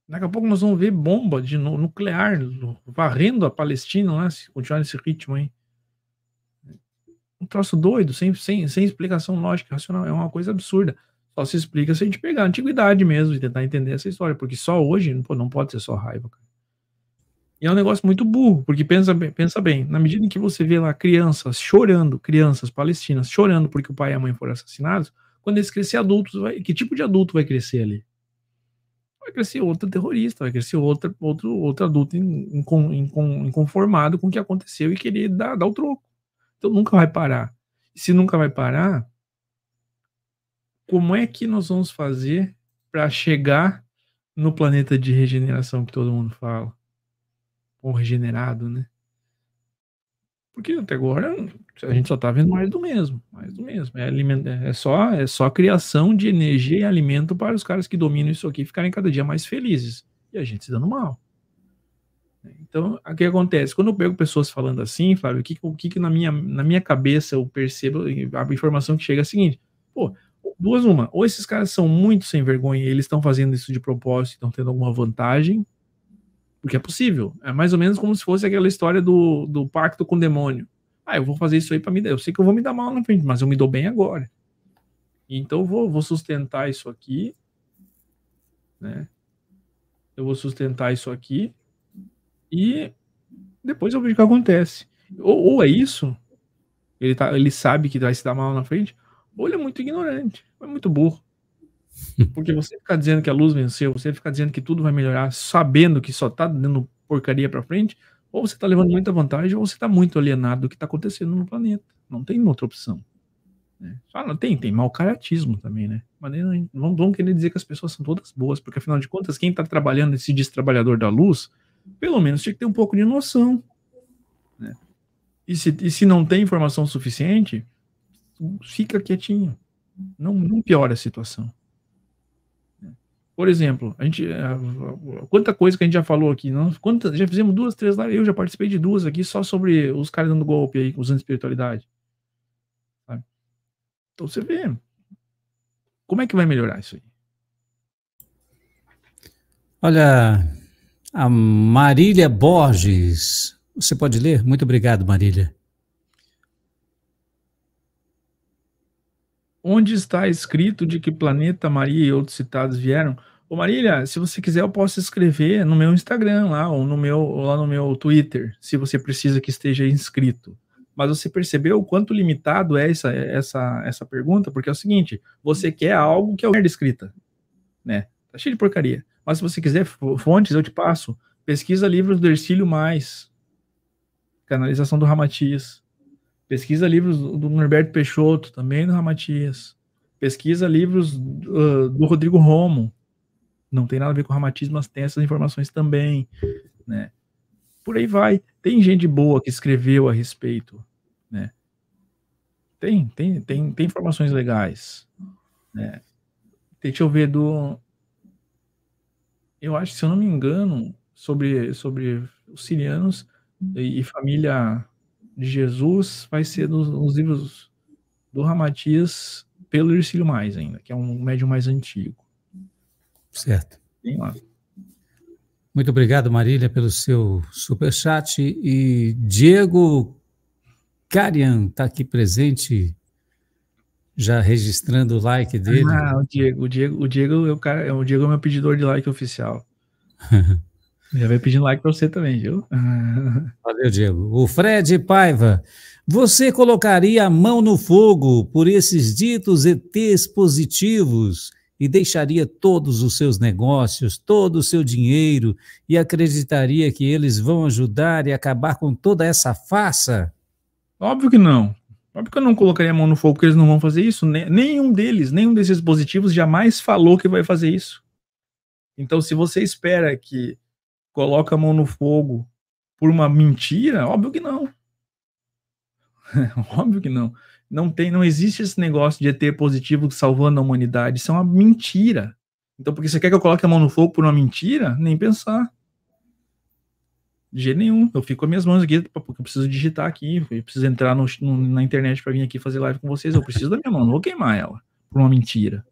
Daqui a pouco nós vamos ver bomba de nuclear varrendo a Palestina, né, se continuar nesse ritmo aí. Um troço doido, sem, sem, sem explicação lógica, racional, é uma coisa absurda. Só se explica se a gente pegar a antiguidade mesmo e tentar entender essa história, porque só hoje, pô, não pode ser só raiva, cara. E é um negócio muito burro, porque pensa bem, pensa bem, na medida em que você vê lá crianças chorando, crianças palestinas chorando porque o pai e a mãe foram assassinados, quando eles crescer adultos, vai, que tipo de adulto vai crescer ali? Vai crescer outro terrorista, vai crescer outro, outro, outro adulto incon, incon, inconformado com o que aconteceu e querer dar, dar o troco. Então nunca vai parar. E se nunca vai parar, como é que nós vamos fazer para chegar no planeta de regeneração que todo mundo fala? Ou regenerado, né? Porque até agora a gente só tá vendo mais do mesmo, mais do mesmo. É, é, só, é só criação de energia e alimento para os caras que dominam isso aqui ficarem cada dia mais felizes. E a gente se dando mal. Então, o que acontece? Quando eu pego pessoas falando assim, Flávio, o que, o que na, minha, na minha cabeça eu percebo, a informação que chega é a seguinte, pô, duas uma, ou esses caras são muito sem vergonha e eles estão fazendo isso de propósito, estão tendo alguma vantagem, porque é possível, é mais ou menos como se fosse aquela história do, do pacto com o demônio. Ah, eu vou fazer isso aí para me dar, eu sei que eu vou me dar mal na frente, mas eu me dou bem agora. Então eu vou, vou sustentar isso aqui, né? Eu vou sustentar isso aqui e depois eu vejo o que acontece. Ou, ou é isso, ele, tá, ele sabe que vai se dar mal na frente, ou ele é muito ignorante, é muito burro. Porque você ficar dizendo que a luz venceu, você ficar dizendo que tudo vai melhorar, sabendo que só tá dando porcaria pra frente, ou você tá levando muita vantagem, ou você tá muito alienado do que tá acontecendo no planeta. Não tem outra opção. Né? Ah, não tem, tem mau caratismo também, né? Mas não vão querer dizer que as pessoas são todas boas, porque afinal de contas, quem tá trabalhando esse destrabalhador da luz, pelo menos tinha que ter um pouco de noção. Né? E, se, e se não tem informação suficiente, fica quietinho. Não, não piora a situação. Por exemplo, a gente, quanta coisa que a gente já falou aqui, não? Quanta, já fizemos duas, três lá, eu já participei de duas aqui só sobre os caras dando golpe aí, usando espiritualidade. Sabe? Então você vê, como é que vai melhorar isso aí? Olha, a Marília Borges, você pode ler? Muito obrigado, Marília. Onde está escrito de que Planeta Maria e outros citados vieram? Ô Marília, se você quiser eu posso escrever no meu Instagram lá, ou, no meu, ou lá no meu Twitter, se você precisa que esteja inscrito. Mas você percebeu o quanto limitado é essa, essa, essa pergunta? Porque é o seguinte, você quer algo que é merda escrita, né? Tá cheio de porcaria. Mas se você quiser fontes, eu te passo. Pesquisa livros do Ercílio Mais, Canalização do Ramatiz. Pesquisa livros do Norberto Peixoto, também do Ramatias. Pesquisa livros uh, do Rodrigo Romo. Não tem nada a ver com o Ramatiz, mas tem essas informações também. Né? Por aí vai. Tem gente boa que escreveu a respeito. Né? Tem, tem, tem, tem informações legais. Né? Deixa eu ver do... Eu acho, se eu não me engano, sobre, sobre os sirianos e, e família... de Jesus, vai ser nos, nos livros do Ramatiz pelo Ercílio Mais ainda, que é um médium mais antigo. Certo. Tem lá. Muito obrigado, Marília, pelo seu superchat. E Diego Carian está aqui presente, já registrando o like dele. Ah, o Diego, o Diego, o Diego, eu, cara, o Diego é o meu pedidor de like oficial. Já vai pedindo like para você também, viu? Valeu, Diego. O Fred Paiva. Você colocaria a mão no fogo por esses ditos E Tês positivos e deixaria todos os seus negócios, todo o seu dinheiro e acreditaria que eles vão ajudar e acabar com toda essa farsa? Óbvio que não. Óbvio que eu não colocaria a mão no fogo porque eles não vão fazer isso. Nenhum deles, nenhum desses positivos jamais falou que vai fazer isso. Então, se você espera que coloca a mão no fogo por uma mentira, óbvio que não. Óbvio que não. Não tem, não existe esse negócio de E Tê positivo salvando a humanidade. Isso é uma mentira. Então, porque você quer que eu coloque a mão no fogo por uma mentira? Nem pensar. De jeito nenhum. Eu fico com as minhas mãos aqui, porque eu preciso digitar aqui, eu preciso entrar no, no, na internet para vir aqui fazer live com vocês. Eu preciso da minha mão, não vou queimar ela por uma mentira.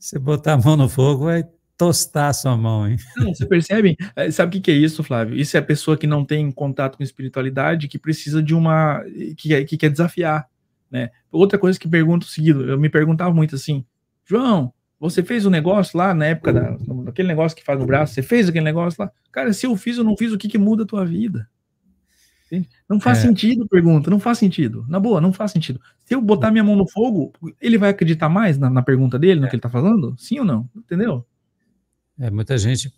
Se botar a mão no fogo, vai... tostar sua mão, hein? Não, você percebe? Sabe o que, que é isso, Flávio? Isso é a pessoa que não tem contato com espiritualidade, que precisa de uma... que, que quer desafiar, né? Outra coisa que pergunto seguido, eu me perguntava muito assim, João, você fez um negócio lá na época da, daquele negócio que faz no braço, você fez aquele negócio lá? Cara, se eu fiz ou não fiz, o que que muda a tua vida? Entende? Não faz é. sentido, pergunta, não faz sentido. Na boa, não faz sentido. Se eu botar minha mão no fogo, ele vai acreditar mais na, na pergunta dele, no que ele tá falando? Sim ou não? Entendeu? É, muita gente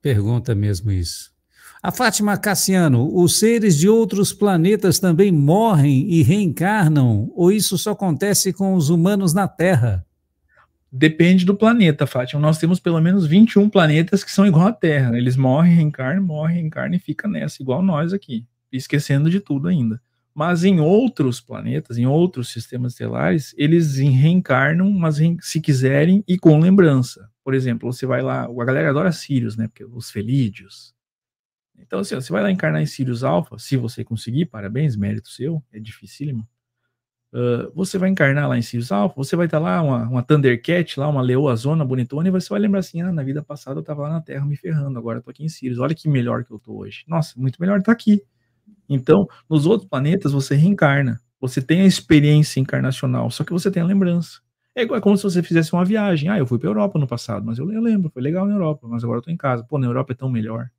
pergunta mesmo isso. A Fátima Cassiano, os seres de outros planetas também morrem e reencarnam, ou isso só acontece com os humanos na Terra? Depende do planeta, Fátima. Nós temos pelo menos vinte e um planetas que são igual à Terra. Eles morrem, reencarnam, morrem, reencarnam e ficam nessa, igual nós aqui, esquecendo de tudo ainda. Mas em outros planetas, em outros sistemas estelares, eles reencarnam, mas se quiserem e com lembrança. Por exemplo, você vai lá, a galera adora Sirius, né? Porque os felídeos. Então, assim, você vai lá encarnar em Sirius Alpha, se você conseguir, parabéns, mérito seu, é dificílimo. Uh, você vai encarnar lá em Sirius Alpha, você vai estar tá lá, uma, uma Thundercat, lá, uma leoazona bonitona, e você vai lembrar assim, ah, na vida passada eu estava lá na Terra me ferrando, agora eu tô aqui em Sirius, olha que melhor que eu tô hoje. Nossa, muito melhor estar tá aqui. Então, nos outros planetas você reencarna, você tem a experiência encarnacional, só que você tem a lembrança. É igual, é como se você fizesse uma viagem. Ah, eu fui para a Europa no passado, mas eu, eu lembro, foi legal na Europa, mas agora eu tô em casa. Pô, na Europa é tão melhor.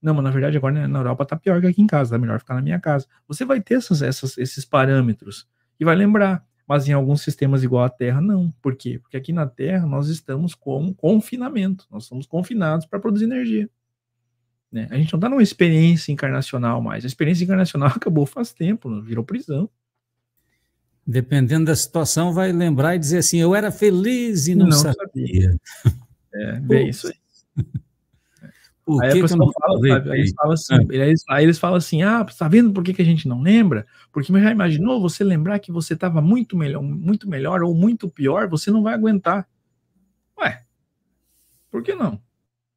Não, mas na verdade agora na Europa tá pior que aqui em casa, tá melhor ficar na minha casa. Você vai ter essas, essas, esses parâmetros e vai lembrar, mas em alguns sistemas igual à Terra, não. Por quê? Porque aqui na Terra nós estamos com confinamento, nós somos confinados para produzir energia. Né? A gente não tá numa experiência encarnacional mais. A experiência encarnacional acabou faz tempo, virou prisão. Dependendo da situação, vai lembrar e dizer assim, eu era feliz e não, não sabia. sabia. É, bem isso aí. Por aí que a pessoa que não fala, sabe? Aí eles falam assim, ah. eles, aí eles falam assim, ah, tá vendo por que que a gente não lembra? Porque já imaginou você lembrar que você estava muito melhor, muito melhor ou muito pior, você não vai aguentar. Ué, Por que não?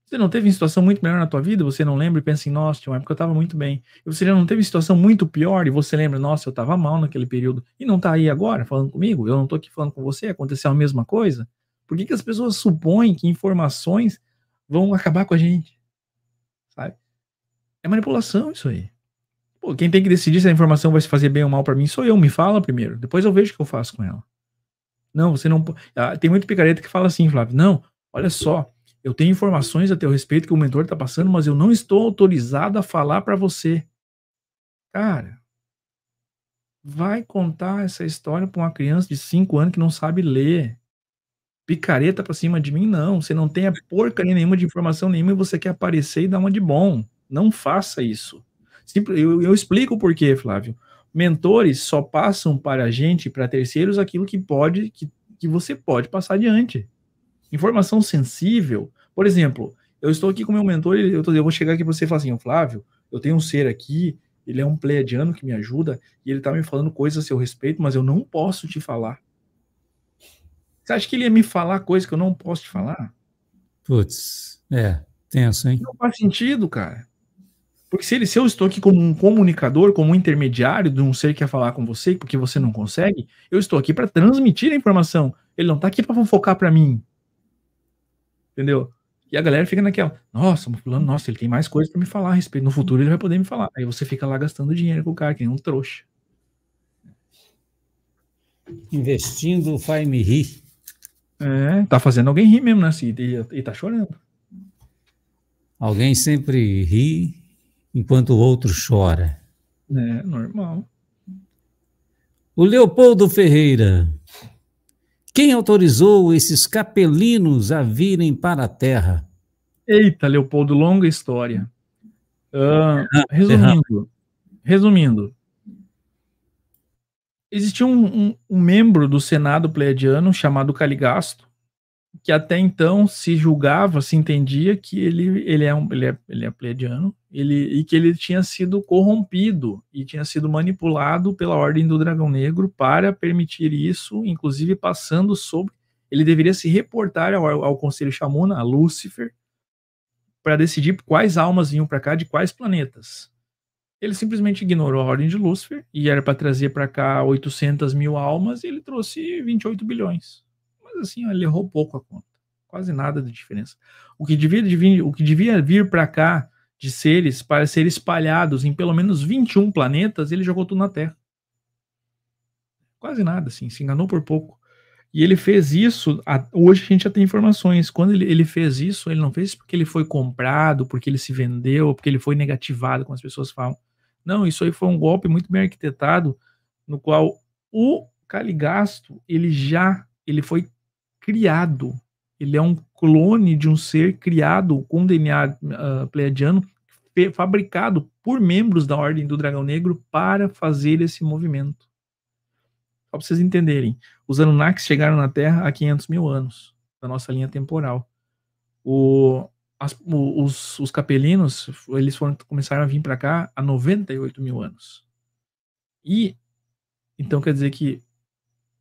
Você não teve uma situação muito melhor na tua vida, você não lembra e pensa em, nossa, tinha uma época que eu estava muito bem. E você já não teve uma situação muito pior e você lembra, nossa, eu estava mal naquele período. E não está aí agora falando comigo? Eu não estou aqui falando com você? Aconteceu a mesma coisa? Por que que as pessoas supõem que informações vão acabar com a gente? Sabe? É manipulação isso aí. Pô, quem tem que decidir se a informação vai se fazer bem ou mal para mim sou eu, me fala primeiro. Depois eu vejo o que eu faço com ela. Não, você não... Ah, tem muito picareta que fala assim, Flávio, não, olha só, eu tenho informações a teu respeito que o mentor está passando, mas eu não estou autorizado a falar para você. Cara, vai contar essa história para uma criança de cinco anos que não sabe ler. Picareta para cima de mim, não. Você não tem a porcaria nenhuma de informação nenhuma e você quer aparecer e dar uma de bom. Não faça isso. Eu, eu explico o porquê, Flávio. Mentores só passam para a gente, para terceiros, aquilo que pode, que, que você pode passar adiante. Informação sensível, por exemplo, eu estou aqui com meu mentor, eu, tô, eu vou chegar aqui para você e falar assim, Flávio, eu tenho um ser aqui, ele é um pleiadiano que me ajuda, e ele está me falando coisas a seu respeito, mas eu não posso te falar. Você acha que ele ia me falar coisas que eu não posso te falar? Putz, é, tenso, hein? Não faz sentido, cara. Porque se, ele, se eu estou aqui como um comunicador, como um intermediário de um ser que quer falar com você, porque você não consegue, eu estou aqui para transmitir a informação, ele não está aqui para fofocar para mim. Entendeu? E a galera fica naquela, nossa, fulano, nossa, ele tem mais coisa pra me falar a respeito, no futuro ele vai poder me falar. Aí você fica lá gastando dinheiro com o cara, que é um trouxa. Investindo faz me rir. É, tá fazendo alguém rir mesmo, né? E, e tá chorando. Alguém sempre ri enquanto o outro chora. É, normal. O Leopoldo Ferreira... Quem autorizou esses capelinos a virem para a Terra? Eita, Leopoldo, longa história. Uh, resumindo, resumindo, existia um, um, um membro do Senado Pleiadiano chamado Caligasto, que até então se julgava, se entendia que ele, ele, é, um, ele, é, ele é pleiadiano ele, e que ele tinha sido corrompido e tinha sido manipulado pela Ordem do Dragão Negro para permitir isso, inclusive passando sobre... Ele deveria se reportar ao, ao Conselho Xamuna, a Lúcifer, para decidir quais almas vinham para cá, de quais planetas. Ele simplesmente ignorou a Ordem de Lúcifer e era para trazer para cá oitocentas mil almas e ele trouxe vinte e oito bilhões. Assim, ele errou pouco a conta, quase nada de diferença. O que devia, devia, o que devia vir para cá de seres para ser espalhados em pelo menos vinte e um planetas, ele jogou tudo na Terra. Quase nada, assim, se enganou por pouco. E ele fez isso, a, hoje a gente já tem informações, quando ele, ele fez isso, ele não fez porque ele foi comprado, porque ele se vendeu, porque ele foi negativado, como as pessoas falam. Não, isso aí foi um golpe muito bem arquitetado, no qual o Caligasto, ele já, ele foi criado, ele é um clone de um ser criado com D N A uh, pleiadiano, fabricado por membros da Ordem do Dragão Negro para fazer esse movimento. Só para vocês entenderem, os Anunnakis chegaram na Terra há quinhentos mil anos, da nossa linha temporal. O, as, o, os, os capelinos, eles foram, começaram a vir para cá há noventa e oito mil anos. E, então quer dizer que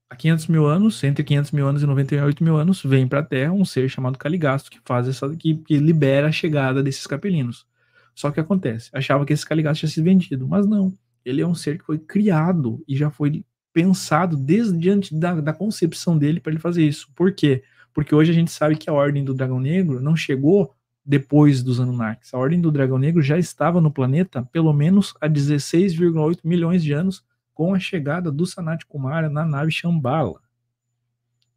há quinhentos mil anos, entre quinhentos mil anos e noventa e oito mil anos, vem para a Terra um ser chamado Caligasto, que faz essa, que, que libera a chegada desses capelinos. Só que acontece, achava que esse Caligasto tinha sido vendido, mas não. Ele é um ser que foi criado e já foi pensado desde diante da, da concepção dele para ele fazer isso. Por quê? Porque hoje a gente sabe que a Ordem do Dragão Negro não chegou depois dos Anunnakis. A Ordem do Dragão Negro já estava no planeta pelo menos há dezesseis vírgula oito milhões de anos, com a chegada do Sanat Kumara na nave Shambhala.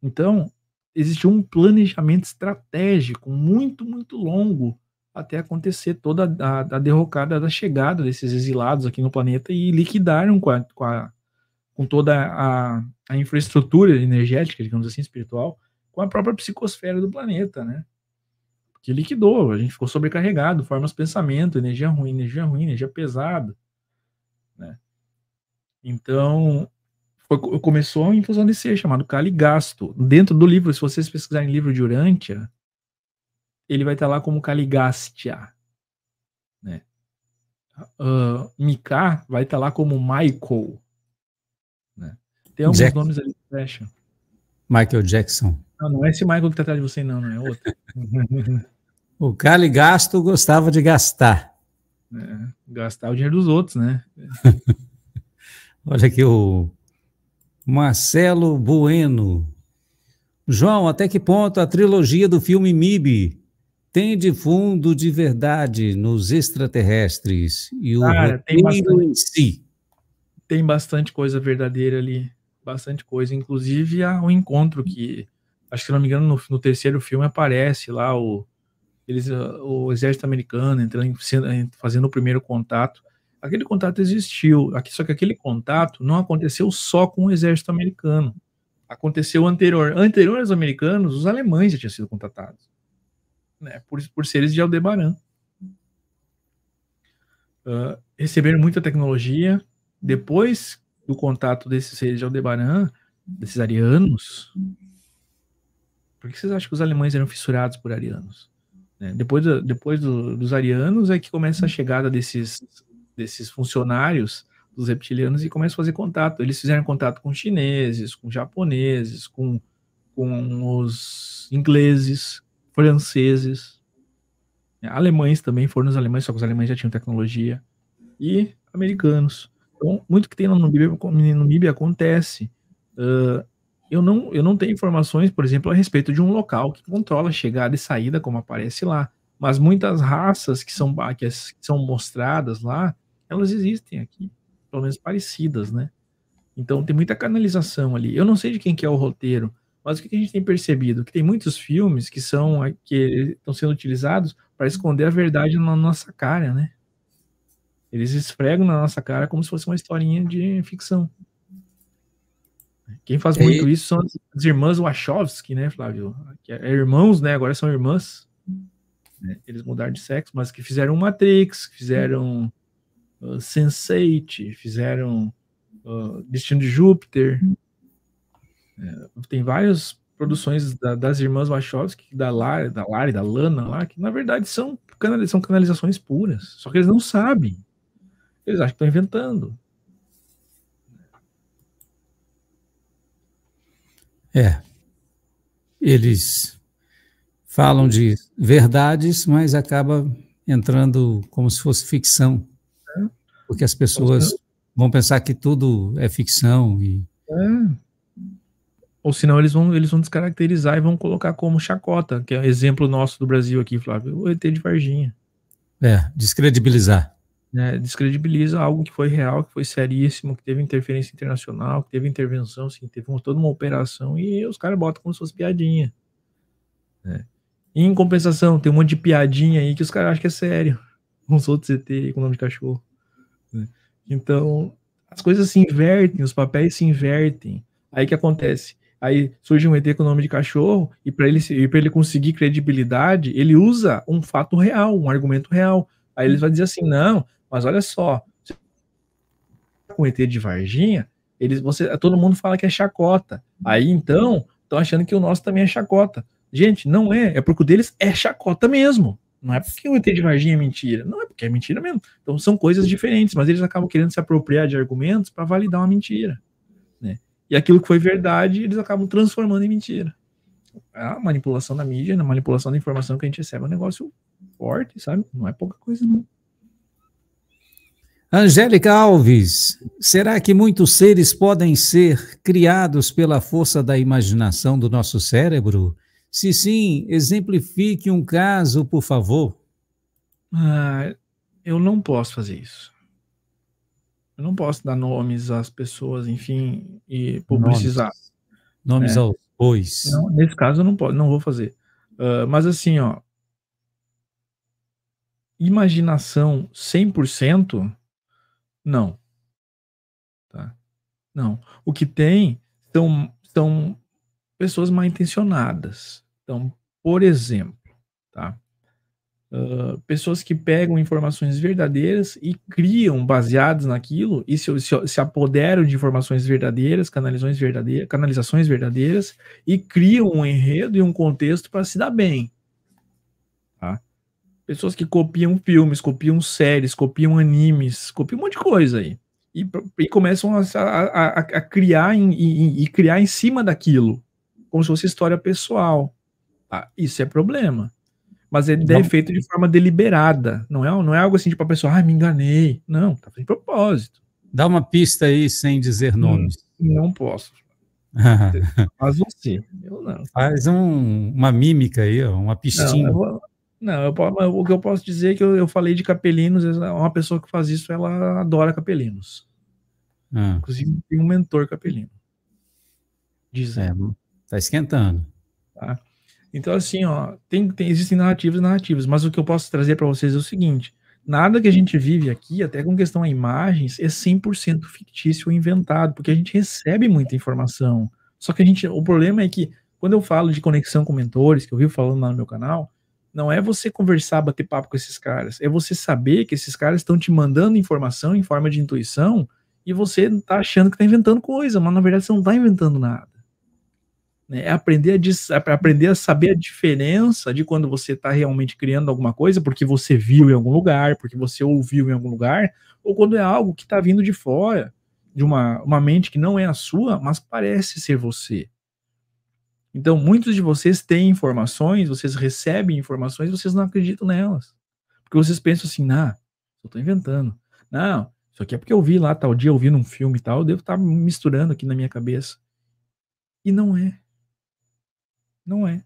Então, existe um planejamento estratégico muito, muito longo até acontecer toda a, a derrocada da chegada desses exilados aqui no planeta e liquidaram com, a, com, a, com toda a, a infraestrutura energética, digamos assim, espiritual, com a própria psicosfera do planeta, né? Que liquidou, a gente ficou sobrecarregado, formas de pensamento, energia ruim, energia ruim, energia pesada, né? Então, foi, começou a infusão desse ser chamado Caligasto. Dentro do livro, se vocês pesquisarem o livro de Urântia, ele vai estar lá como Caligastia, né? Uh, Mika vai estar lá como Michael, né? Tem alguns Jack. nomes ali que fecham. Michael Jackson. Não, não é esse Michael que tá atrás de você, não, não é outro. O Cali Gasto gostava de gastar. É, gastar o dinheiro dos outros, né? Olha aqui o Marcelo Bueno. João, até que ponto a trilogia do filme M I B tem de fundo de verdade nos extraterrestres e o Cara, tem bastante, em si? Tem bastante coisa verdadeira ali, bastante coisa, inclusive há um encontro que, acho que se não me engano, no, no terceiro filme aparece lá o, eles, o exército americano entrando em, fazendo o primeiro contato. Aquele contato existiu, só que aquele contato não aconteceu só com o exército americano. Aconteceu anterior, anterior aos americanos, os alemães já tinham sido contatados, né, por, por seres de Aldebaran. Uh, receberam muita tecnologia. Depois do contato desses seres de Aldebaran, desses arianos, por que vocês acham que os alemães eram fissurados por arianos? Né? Depois, do, depois do, dos arianos é que começa a chegada desses... desses funcionários dos reptilianos e começam a fazer contato. Eles fizeram contato com chineses, com japoneses, com, com os ingleses, franceses, alemães também, foram os alemães, só que os alemães já tinham tecnologia, e americanos. Então, muito que tem no M I B acontece. Uh, eu, não, eu não tenho informações, por exemplo, a respeito de um local que controla chegada e saída, como aparece lá, mas muitas raças que são, que são mostradas lá, elas existem aqui, pelo menos parecidas, né? Então tem muita canalização ali. Eu não sei de quem que é o roteiro, mas o que a gente tem percebido? Que tem muitos filmes que, são, que estão sendo utilizados para esconder a verdade na nossa cara, né? Eles esfregam na nossa cara como se fosse uma historinha de ficção. Quem faz muito isso são as irmãs Wachowski, né, Flávio? Que é irmãos, né? Agora são irmãs. Eles mudaram de sexo, mas que fizeram Matrix, fizeram uh, Sense eight, fizeram uh, Destino de Júpiter. Uh, tem várias produções da, das irmãs Wachowski, da Lara, da Lara e da Lana lá, que na verdade são, canali são canalizações puras, só que eles não sabem. Eles acham que estão inventando. É. Eles... falam de verdades, mas acaba entrando como se fosse ficção. É. Porque as pessoas vão pensar que tudo é ficção. E... é. Ou senão eles vão, eles vão descaracterizar e vão colocar como chacota, que é um exemplo nosso do Brasil aqui, Flávio, o E T de Varginha. É, descredibilizar. É, descredibiliza algo que foi real, que foi seríssimo, que teve interferência internacional, que teve intervenção, assim, teve toda uma operação, e os caras botam como se fosse piadinha. É. Em compensação, tem um monte de piadinha aí que os caras acham que é sério. Uns outros E T com nome de cachorro. Então, as coisas se invertem, os papéis se invertem. Aí que acontece? Aí surge um E T com nome de cachorro e para ele, ele conseguir credibilidade, ele usa um fato real, um argumento real. Aí eles vão dizer assim, não, mas olha só, com E T de Varginha, eles, você, todo mundo fala que é chacota. Aí então, estão achando que o nosso também é chacota. Gente, não é, é porque o deles é chacota mesmo, não é porque o E T de Varginha é mentira, não é porque é mentira mesmo, então são coisas diferentes, mas eles acabam querendo se apropriar de argumentos para validar uma mentira, né? E aquilo que foi verdade, eles acabam transformando em mentira. A manipulação da mídia, a manipulação da informação que a gente recebe é um negócio forte, sabe, não é pouca coisa não. Angélica Alves, será que muitos seres podem ser criados pela força da imaginação do nosso cérebro? Se sim, exemplifique um caso, por favor. Ah, eu não posso fazer isso. Eu não posso dar nomes às pessoas, enfim, e publicizar. Nomes, nomes é. aos bois. Não, nesse caso eu não posso, não vou fazer. Uh, mas assim, ó, imaginação cem por cento, não. Tá? Não. O que tem são... são pessoas mal intencionadas. Então, por exemplo, tá? uh, pessoas que pegam informações verdadeiras e criam baseadas naquilo e se, se, se apoderam de informações verdadeiras, canalizações verdadeiras, canalizações verdadeiras e criam um enredo e um contexto para se dar bem. Tá? Pessoas que copiam filmes, copiam séries, copiam animes, copiam um monte de coisa aí e, e começam a, a, a, a criar em, e, e criar em cima daquilo. como se fosse história pessoal. Ah, isso é problema. Mas ele não. é feito de forma deliberada. Não é, não é algo assim de para a pessoa, ah, me enganei. Não, tá de propósito. Dá uma pista aí sem dizer nomes. Não, não posso. Faz você. Eu não. Faz um, uma mímica aí, uma pistinha. Não, eu, não eu, o que eu posso dizer é que eu, eu falei de capelinos, uma pessoa que faz isso, ela adora capelinos. Ah. Inclusive, tem um mentor capelino. Dizendo. É, tá esquentando. Tá? Então, assim, ó, tem, tem, existem narrativas e narrativas, mas o que eu posso trazer para vocês é o seguinte: nada que a gente vive aqui, até com questão a imagens, é cem por cento fictício ou inventado, porque a gente recebe muita informação. Só que a gente, o problema é que, quando eu falo de conexão com mentores, que eu vivo falando lá no meu canal, não é você conversar, bater papo com esses caras, é você saber que esses caras estão te mandando informação em forma de intuição e você tá achando que tá inventando coisa, mas na verdade você não tá inventando nada. É aprender a, aprender a saber a diferença de quando você está realmente criando alguma coisa, porque você viu em algum lugar, porque você ouviu em algum lugar, ou quando é algo que está vindo de fora, de uma, uma mente que não é a sua, mas parece ser você. Então, muitos de vocês têm informações, vocês recebem informações, vocês não acreditam nelas. Porque vocês pensam assim, nah, eu estou inventando. Não, isso aqui é porque eu vi lá tal dia, eu vi num filme e tal, eu devo estar misturando aqui na minha cabeça. E não é. Não é.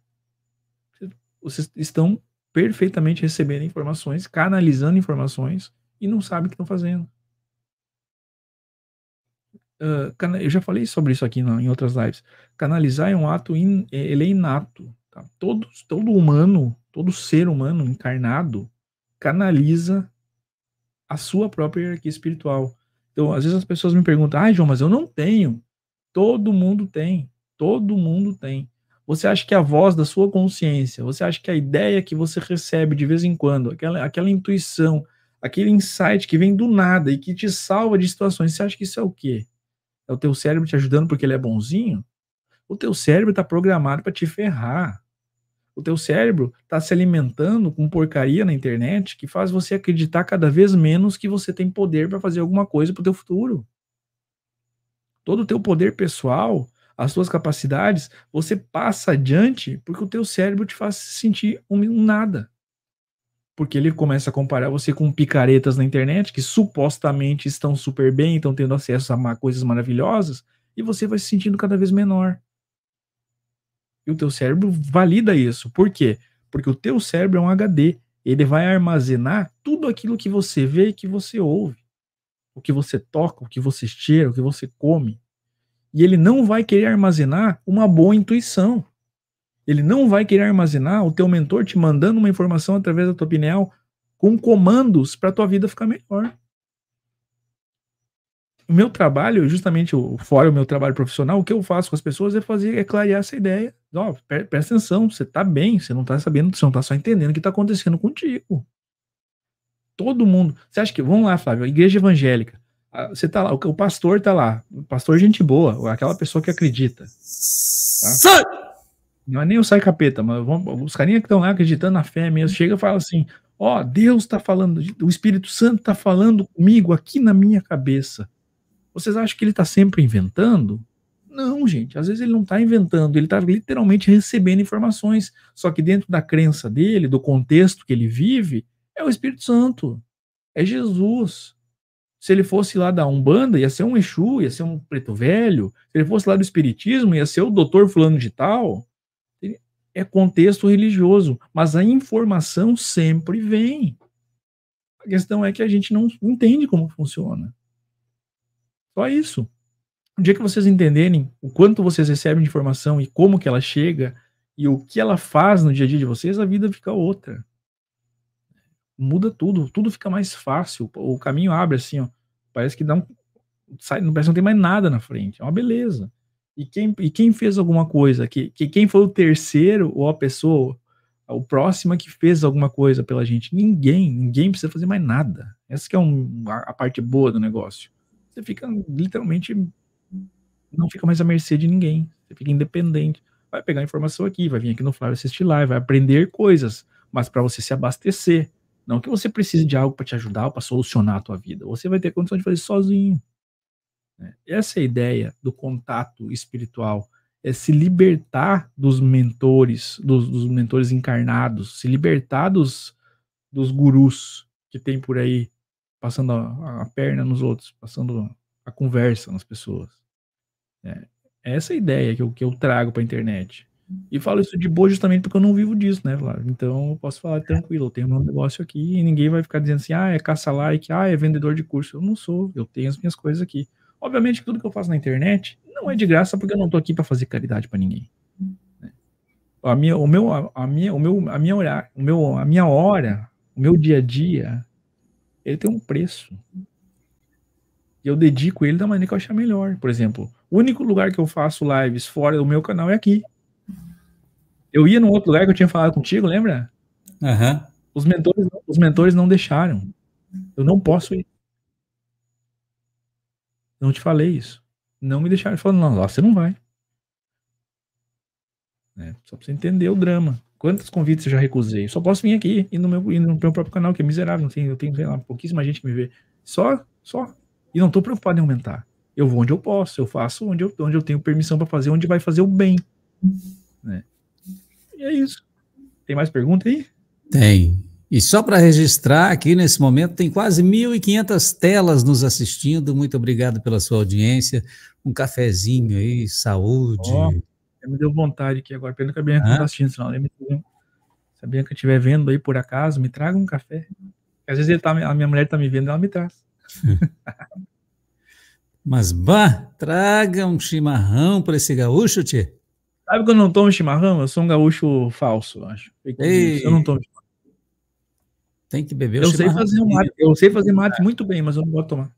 Vocês estão perfeitamente recebendo informações, canalizando informações e não sabem o que estão fazendo. Uh, eu já falei sobre isso aqui na, em outras lives. Canalizar é um ato, in, ele é inato. Tá? Todo, todo humano, todo ser humano encarnado canaliza a sua própria hierarquia espiritual. Então, às vezes as pessoas me perguntam, ai, João, mas eu não tenho. Todo mundo tem. Todo mundo tem. Você acha que a voz da sua consciência, você acha que a ideia que você recebe de vez em quando, aquela, aquela intuição, aquele insight que vem do nada e que te salva de situações, você acha que isso é o quê? É o teu cérebro te ajudando porque ele é bonzinho? O teu cérebro está programado para te ferrar. O teu cérebro está se alimentando com porcaria na internet que faz você acreditar cada vez menos que você tem poder para fazer alguma coisa para o teu futuro. Todo o teu poder pessoal, as suas capacidades, você passa adiante porque o teu cérebro te faz sentir um nada. Porque ele começa a comparar você com picaretas na internet que supostamente estão super bem, estão tendo acesso a coisas maravilhosas, e você vai se sentindo cada vez menor. E o teu cérebro valida isso. Por quê? Porque o teu cérebro é um H D. Ele vai armazenar tudo aquilo que você vê e que você ouve. O que você toca, o que você cheira, o que você come. E ele não vai querer armazenar uma boa intuição. Ele não vai querer armazenar o teu mentor te mandando uma informação através da tua opinião com comandos para a tua vida ficar melhor. O meu trabalho, justamente fora o meu trabalho profissional, o que eu faço com as pessoas é fazer, é clarear essa ideia. Oh, presta atenção, você está bem, você não está sabendo, você não está só entendendo o que está acontecendo contigo. Todo mundo. Você acha que, vamos lá, Flávio, a igreja evangélica. Você tá lá, o pastor tá lá, o pastor gente boa, aquela pessoa que acredita. Tá? Não é nem o sai capeta, mas vamos, os carinhas que estão lá acreditando na fé mesmo, chega e fala assim, ó, oh, Deus tá falando, o Espírito Santo tá falando comigo aqui na minha cabeça. Vocês acham que ele tá sempre inventando? Não, gente, às vezes ele não tá inventando, ele tá literalmente recebendo informações, só que dentro da crença dele, do contexto que ele vive, é o Espírito Santo, é Jesus. Se ele fosse lá da Umbanda, ia ser um Exu, ia ser um preto velho. Se ele fosse lá do Espiritismo, ia ser o doutor fulano de tal. É contexto religioso, mas a informação sempre vem. A questão é que a gente não entende como funciona. Só isso. O dia que vocês entenderem o quanto vocês recebem de informação e como que ela chega e o que ela faz no dia a dia de vocês, a vida fica outra. Muda tudo, tudo fica mais fácil, o caminho abre assim, ó, parece que dá um, sai, não parece que não tem mais nada na frente, é uma beleza. E quem, e quem fez alguma coisa, que, que quem foi o terceiro ou a pessoa, o próximo que fez alguma coisa pela gente, ninguém, ninguém precisa fazer mais nada. Essa que é um, a, a parte boa do negócio. Você fica literalmente, não fica mais à mercê de ninguém, você fica independente, vai pegar informação aqui, vai vir aqui no Flávio assistir live, vai aprender coisas, mas para você se abastecer. Não que você precise de algo para te ajudar ou para solucionar a tua vida. Você vai ter condição de fazer sozinho. Essa é a ideia do contato espiritual. é se libertar dos mentores, dos, dos mentores encarnados, se libertar dos, dos gurus que tem por aí, passando a, a perna nos outros, passando a conversa nas pessoas. É, essa é a ideia que eu, que eu trago para a internet. E falo isso de boa justamente porque eu não vivo disso, né, Flávio? Então eu posso falar tranquilo, eu tenho meu negócio aqui e ninguém vai ficar dizendo assim, ah, é caça-like, ah, é vendedor de curso. Eu não sou, eu tenho as minhas coisas aqui. Obviamente que tudo que eu faço na internet não é de graça porque eu não estou aqui para fazer caridade para ninguém. A minha, o meu, a minha, o meu, a minha hora, o meu, a minha hora, o meu dia a dia, ele tem um preço. E eu dedico ele da maneira que eu achar melhor. Por exemplo, o único lugar que eu faço lives fora do meu canal é aqui. Eu ia num outro lugar que eu tinha falado contigo, lembra? Uhum. Os mentores, os mentores não deixaram. Eu não posso ir. Não te falei isso. Não me deixaram. Falando, não, lá você não vai. É, só pra você entender o drama. Quantos convites eu já recusei? Eu só posso vir aqui e no, meu, e no meu próprio canal, que é miserável. Não tem, eu tenho, sei lá, pouquíssima gente que me vê. Só, só. E não tô preocupado em aumentar. Eu vou onde eu posso. Eu faço onde eu, onde eu tenho permissão pra fazer, onde vai fazer o bem. Né? É isso. Tem mais pergunta aí? Tem. E só para registrar aqui nesse momento, tem quase mil e quinhentas telas nos assistindo. Muito obrigado pela sua audiência. Um cafezinho aí, saúde. Oh, me deu vontade aqui agora. Pena que a Bianca não está assistindo, senão ela me... Se a Bianca estiver vendo aí por acaso, me traga um café. Às vezes ele tá, a minha mulher está me vendo, ela me traz. Mas, bah, traga um chimarrão para esse gaúcho, tchê. Sabe que eu não tomo chimarrão? Eu sou um gaúcho falso, eu acho. Ei, eu não tomo chimarrão. Tem que beber o eu chimarrão. Sei fazer um mate, eu sei fazer mate muito bem, mas eu não gosto de tomar.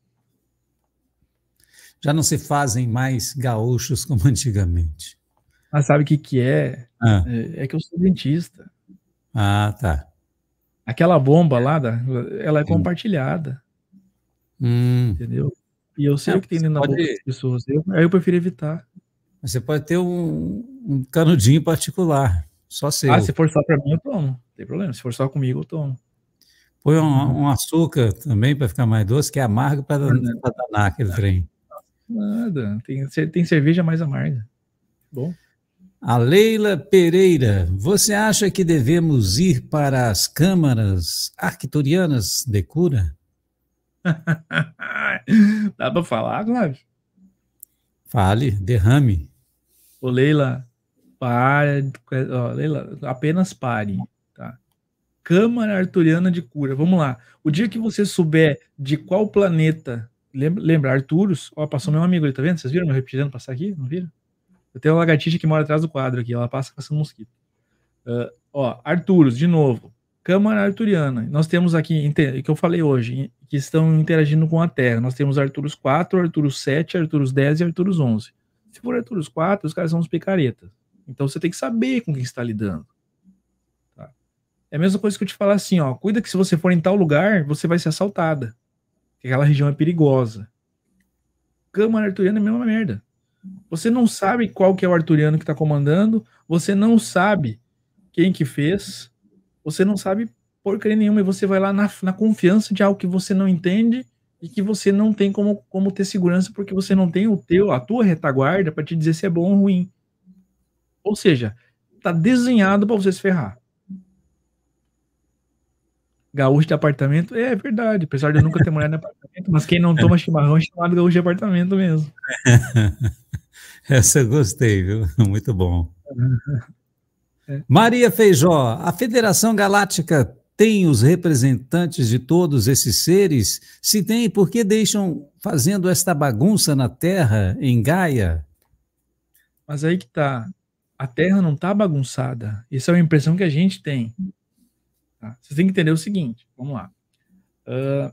Já não se fazem mais gaúchos como antigamente. Ah, sabe o que que é? Ah. É, é que eu sou dentista. Ah, tá. Aquela bomba lá, ela é Sim. compartilhada. Hum. Entendeu? E eu sei é, o que tem dentro pode... da boca das pessoas. Eu, aí eu prefiro evitar. Você pode ter um, um canudinho particular, só seu. Ah, se for só para mim, eu tomo. Não tem problema, se for só comigo, eu tomo. Põe um, um açúcar também para ficar mais doce, que é amargo para danar aquele trem. Nada, tem, tem cerveja mais amarga. Bom. A Leila Pereira, você acha que devemos ir para as câmaras arcturianas de cura? Dá para falar, Cláudio? Fale, derrame. Ô Leila, pare, ó, Leila, apenas pare, tá? Câmara Arturiana de Cura, vamos lá. O dia que você souber de qual planeta, lembra, lembra Arturus? Ó, passou meu amigo ali, tá vendo? Vocês viram meu reptiliano passar aqui? Não viram? Eu tenho uma lagartixa que mora atrás do quadro aqui, ela passa caçando mosquito. Uh, ó, Arturus, de novo, Câmara Arturiana. Nós temos aqui, que eu falei hoje, que estão interagindo com a Terra. Nós temos Arturus quatro, Arturus sete, Arturus dez e Arturus onze. Se for Arturus quatro, os caras são os picaretas. Então você tem que saber com quem está lidando. Tá? É a mesma coisa que eu te falar assim, ó, cuida que se você for em tal lugar, você vai ser assaltada. Porque aquela região é perigosa. Câmara Arturiana é a mesma merda. Você não sabe qual que é o arturiano que está comandando, você não sabe quem que fez, você não sabe... porcaria nenhuma, e você vai lá na, na confiança de algo que você não entende e que você não tem como, como ter segurança porque você não tem o teu, a tua retaguarda para te dizer se é bom ou ruim. Ou seja, tá desenhado para você se ferrar. Gaúcho de apartamento, é verdade, apesar de eu nunca ter morado no apartamento, mas quem não toma chimarrão é chamado gaúcho de apartamento mesmo. Essa eu gostei, viu? Muito bom. É. Maria Feijó, a Federação Galáctica tem os representantes de todos esses seres? Se tem, por que deixam fazendo esta bagunça na Terra, em Gaia? Mas aí que tá. A Terra não tá bagunçada. Essa é uma impressão que a gente tem. Tá? Vocês têm que entender o seguinte, vamos lá. Uh,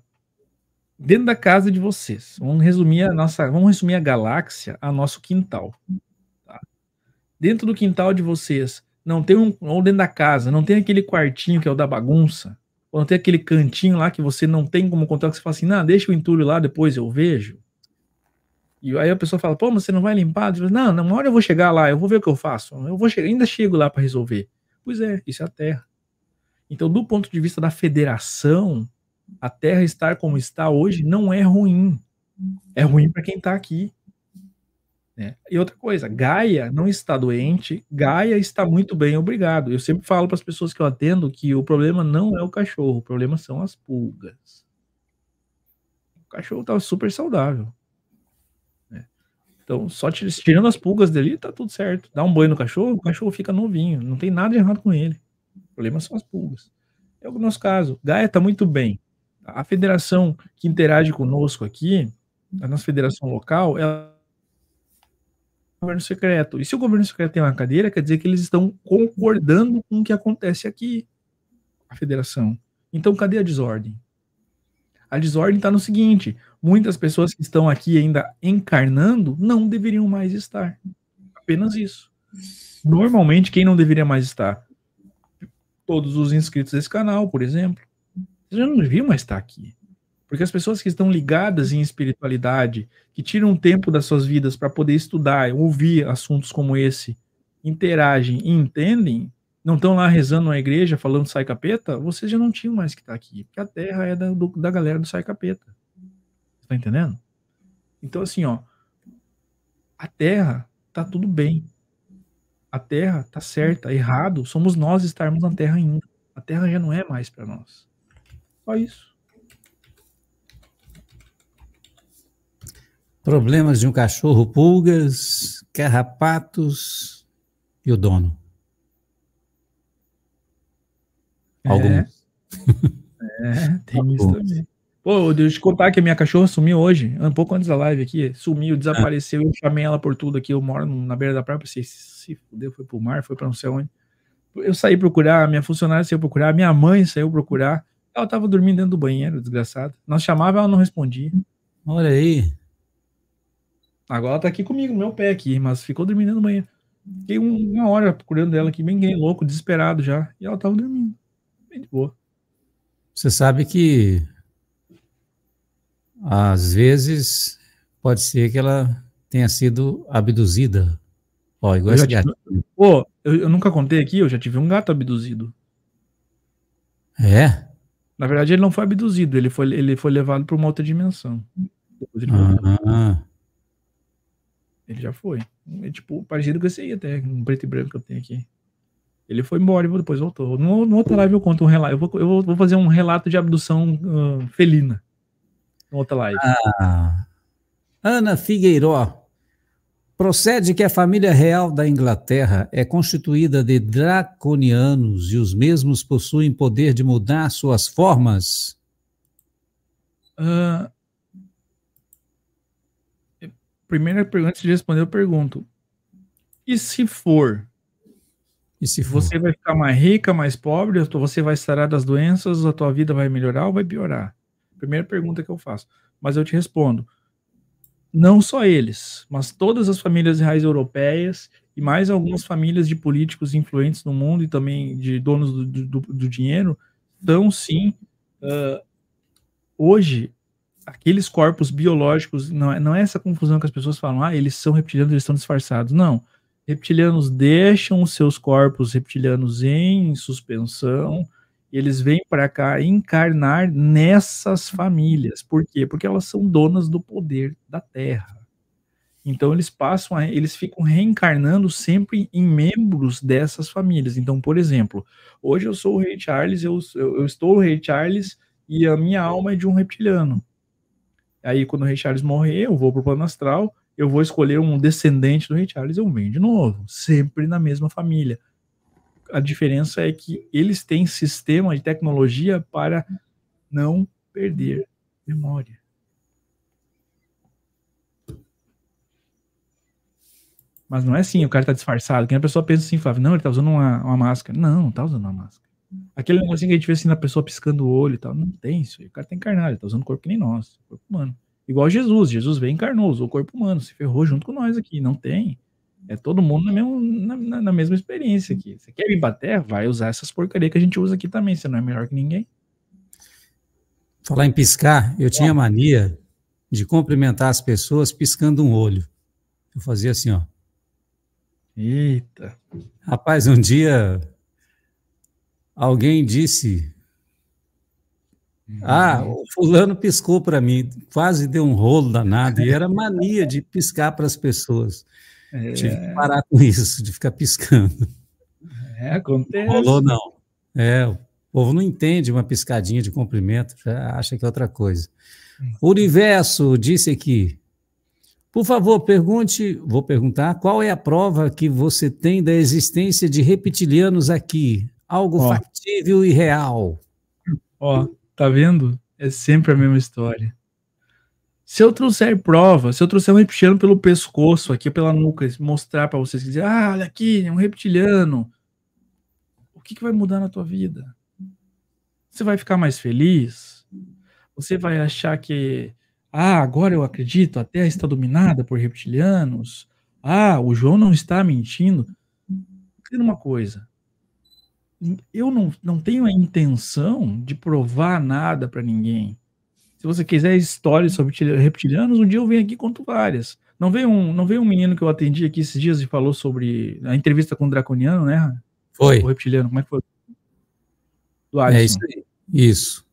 dentro da casa de vocês, vamos resumir a nossa, vamos resumir a galáxia a nosso quintal. Tá? Dentro do quintal de vocês, não tem um, ou dentro da casa, não tem aquele quartinho que é o da bagunça, ou não tem aquele cantinho lá que você não tem como contar, que você fala assim, não, deixa o entulho lá, depois eu vejo. E aí a pessoa fala, pô, mas você não vai limpar? Fala, não, na hora eu vou chegar lá, eu vou ver o que eu faço, eu vou chegar, ainda chego lá para resolver. Pois é, isso é a Terra. Então, do ponto de vista da federação, a Terra estar como está hoje não é ruim. É ruim para quem está aqui. né? E outra coisa, Gaia não está doente, Gaia está muito bem, obrigado. Eu sempre falo para as pessoas que eu atendo que o problema não é o cachorro, o problema são as pulgas. O cachorro está super saudável, né? Então, só tirando as pulgas dele, tá tudo certo. Dá um banho no cachorro, o cachorro fica novinho, não tem nada de errado com ele. O problema são as pulgas. É o nosso caso. Gaia está muito bem. A federação que interage conosco aqui, a nossa federação local, ela governo secreto. E se o governo secreto tem uma cadeira, quer dizer que eles estão concordando com o que acontece aqui, a federação. Então, cadê a desordem? A desordem está no seguinte: muitas pessoas que estão aqui ainda encarnando não deveriam mais estar. Apenas isso. Normalmente, quem não deveria mais estar? Todos os inscritos desse canal, por exemplo. Vocês já não deveriam mais estar aqui. Porque as pessoas que estão ligadas em espiritualidade, que tiram tempo das suas vidas para poder estudar, ouvir assuntos como esse, interagem e entendem, não estão lá rezando na igreja, falando sai capeta, vocês já não tinham mais que estar aqui, porque a terra é da, do, da galera do sai capeta. Você tá entendendo? Então assim, ó, a terra tá tudo bem. A terra tá certa, errado, somos nós estarmos na terra ainda. A terra já não é mais para nós. Só isso. Problemas de um cachorro, pulgas, carrapatos e o dono. É, alguns. É, tem alguns. Isso também. Pô, deixa eu te contar que a minha cachorra sumiu hoje, um pouco antes da live aqui, sumiu, desapareceu, ah. Eu chamei ela por tudo aqui, eu moro na beira da praia, pensei, se fudeu, foi pro mar, foi pra não sei onde. Eu saí procurar, minha funcionária saiu procurar, minha mãe saiu procurar, ela tava dormindo dentro do banheiro, desgraçada. Nós chamava, ela não respondia. Olha aí. Agora ela tá aqui comigo, no meu pé aqui, mas ficou dormindo no banheiro. Fiquei uma hora procurando ela aqui, bem louco, desesperado já, e ela tava dormindo, bem de boa. Você sabe que às vezes pode ser que ela tenha sido abduzida. Ó, igual esse gato. Pô, eu, eu nunca contei aqui, eu já tive um gato abduzido. É? Na verdade ele não foi abduzido, ele foi, ele foi levado para uma outra dimensão. Depois ele ah. Ele já foi. É tipo, parecido com esse aí até, um preto e branco que eu tenho aqui. Ele foi embora e depois voltou. No, no outra live eu conto um relato. Eu vou, eu vou fazer um relato de abdução uh, felina. No outra live. Ah, Ana Figueiró. Procede que a família real da Inglaterra é constituída de draconianos e os mesmos possuem poder de mudar suas formas? Ah... Uh... Primeira pergunta, antes de responder, eu pergunto. E se for? E se for? Você vai ficar mais rica, mais pobre? Você vai sarar das doenças? A tua vida vai melhorar ou vai piorar? Primeira pergunta que eu faço. Mas eu te respondo. Não só eles, mas todas as famílias reais europeias e mais algumas famílias de políticos influentes no mundo e também de donos do, do, do dinheiro, dão sim, uh, hoje... aqueles corpos biológicos, não é, não é essa confusão que as pessoas falam, ah, eles são reptilianos, eles estão disfarçados. Não. Reptilianos deixam os seus corpos reptilianos em suspensão, e eles vêm para cá encarnar nessas famílias. Por quê? Porque elas são donas do poder da Terra. Então, eles passam, a, eles ficam reencarnando sempre em membros dessas famílias. Então, por exemplo, hoje eu sou o Rei Charles, eu, eu, eu estou o Rei Charles, e a minha alma é de um reptiliano. Aí, quando o Rei Charles morrer, eu vou pro plano astral, eu vou escolher um descendente do Rei Charles, eu venho de novo, sempre na mesma família. A diferença é que eles têm sistema de tecnologia para não perder memória. Mas não é assim, o cara tá disfarçado, que a pessoa pensa assim, Flávio, não, ele tá usando uma, uma máscara. Não, não tá usando uma máscara. Aquele negocinho que a gente vê assim na pessoa piscando o olho e tal, não tem isso aí, o cara tá encarnado, ele tá usando o corpo que nem nós, corpo humano. Igual Jesus, Jesus veio e encarnou, usou o corpo humano, se ferrou junto com nós aqui, não tem. É todo mundo na mesma, na, na mesma experiência aqui. Você quer ir pra terra? Vai usar essas porcarias que a gente usa aqui também, você não é melhor que ninguém. Falar em piscar, eu tinha mania de cumprimentar as pessoas piscando um olho. Eu fazia assim, ó. Eita. Rapaz, um dia... alguém disse Ah, o fulano piscou para mim, quase deu um rolo danado, e era mania de piscar para as pessoas. É. Tive que parar com isso, de ficar piscando. É, acontece. Não rolou, não. É, o povo não entende uma piscadinha de cumprimento, já acha que é outra coisa. O Universo disse aqui, por favor, pergunte, vou perguntar, qual é a prova que você tem da existência de reptilianos aqui? Algo ó, factível e real. Ó, tá vendo? É sempre a mesma história. Se eu trouxer prova, se eu trouxer um reptiliano pelo pescoço aqui, pela nuca, mostrar para vocês, dizer, ah, olha aqui, é um reptiliano. O que, que vai mudar na tua vida? Você vai ficar mais feliz? Você vai achar que, ah, agora eu acredito, a Terra está dominada por reptilianos. Ah, o João não está mentindo. Entenda uma coisa. Eu não, não tenho a intenção de provar nada para ninguém. Se você quiser histórias sobre reptilianos, um dia eu venho aqui e conto várias. Não veio um, não veio um menino que eu atendi aqui esses dias e falou sobre a entrevista com o Draconiano, né? Foi. O reptiliano, como é que foi? Do Alisson. É isso aí. Isso.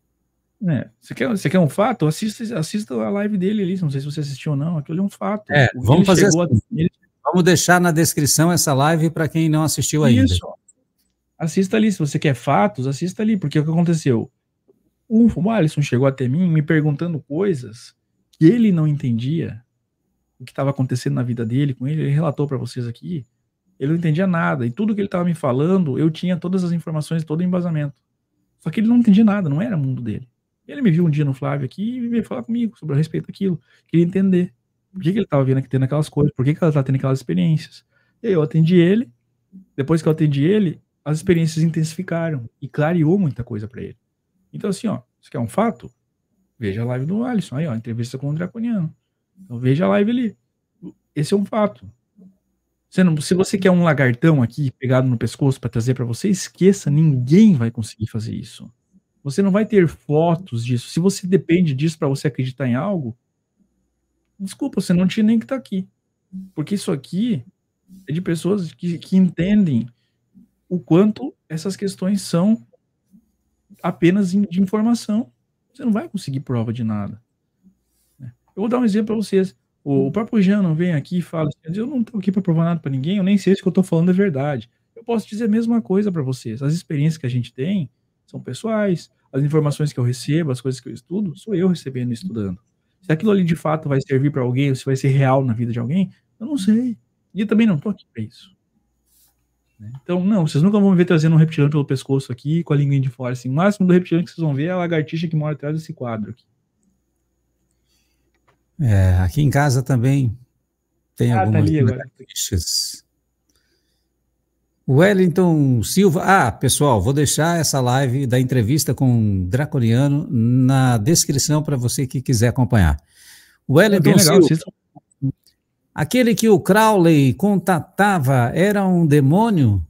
É. Você, quer, você quer um fato? Assista, assista a live dele ali, não sei se você assistiu ou não, aquilo é um fato. É, vamos fazer assim. a... ele... Vamos deixar na descrição essa live para quem não assistiu ainda. Isso. Assista ali, se você quer fatos, assista ali, porque o que aconteceu? O Alisson chegou até mim me perguntando coisas que ele não entendia, o que estava acontecendo na vida dele com ele, ele relatou para vocês aqui, ele não entendia nada, e tudo que ele estava me falando, eu tinha todas as informações, todo o embasamento. Só que ele não entendia nada, não era o mundo dele. Ele me viu um dia no Flávio aqui e veio falar comigo sobre a respeito daquilo, queria entender por que, que ele estava vendo tendo aquelas coisas, por que, que ela estava tendo aquelas experiências. E aí eu atendi ele, depois que eu atendi ele, as experiências intensificaram e clareou muita coisa para ele. Então assim, ó, isso aqui é um fato? Veja a live do Alisson, aí ó, entrevista com o Draconiano. Então veja a live ali. Esse é um fato. Você não, se você quer um lagartão aqui pegado no pescoço para trazer para você, esqueça, ninguém vai conseguir fazer isso. Você não vai ter fotos disso. Se você depende disso para você acreditar em algo, desculpa, você não tinha nem que estar aqui. Porque isso aqui é de pessoas que, que entendem o quanto essas questões são apenas de informação. Você não vai conseguir prova de nada. Eu vou dar um exemplo para vocês. O próprio Jean não vem aqui e fala assim, eu não estou aqui para provar nada para ninguém, eu nem sei se o que eu estou falando é verdade. Eu posso dizer a mesma coisa para vocês. As experiências que a gente tem são pessoais, as informações que eu recebo, as coisas que eu estudo, sou eu recebendo e estudando. Se aquilo ali de fato vai servir para alguém, ou se vai ser real na vida de alguém, eu não sei. E eu também não estou aqui para isso. Então, não, vocês nunca vão me ver trazendo um reptiliano pelo pescoço aqui, com a linguinha de fora, assim. O máximo do reptiliano que vocês vão ver é a lagartixa que mora atrás desse quadro aqui. É, aqui em casa também tem ah, algumas tá lagartixas. Wellington Silva... Ah, pessoal, vou deixar essa live da entrevista com o Draconiano na descrição para você que quiser acompanhar. Wellington é legal, Silva... Aquele que o Crowley contatava era um demônio?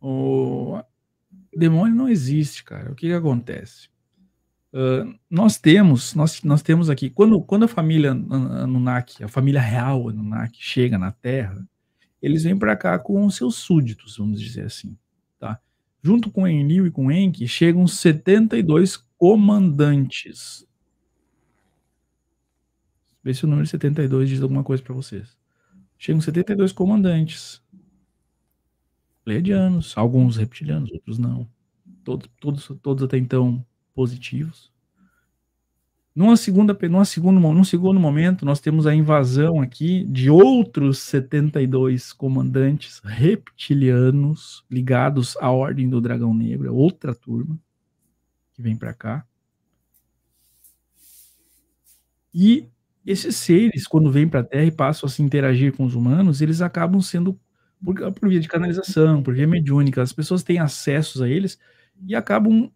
O demônio não existe, cara. O que, que acontece? Uh, nós temos, nós, nós temos aqui, quando, quando a família Anunnaki, a família real Anunnaki chega na Terra, eles vêm para cá com os seus súditos, vamos dizer assim, tá? Junto com Enlil e com Enki, chegam setenta e dois comandantes. Vê se o número setenta e dois diz alguma coisa para vocês. Chegam setenta e dois comandantes. Pleiadianos, alguns reptilianos, outros não. Todos, todos, todos até então positivos. Numa segunda, numa segunda, num segundo momento, nós temos a invasão aqui de outros setenta e dois comandantes reptilianos ligados à Ordem do Dragão Negro, outra turma que vem para cá. E esses seres, quando vêm para a Terra e passam a se interagir com os humanos, eles acabam sendo, por, por via de canalização, por via mediúnica, as pessoas têm acessos a eles e acabam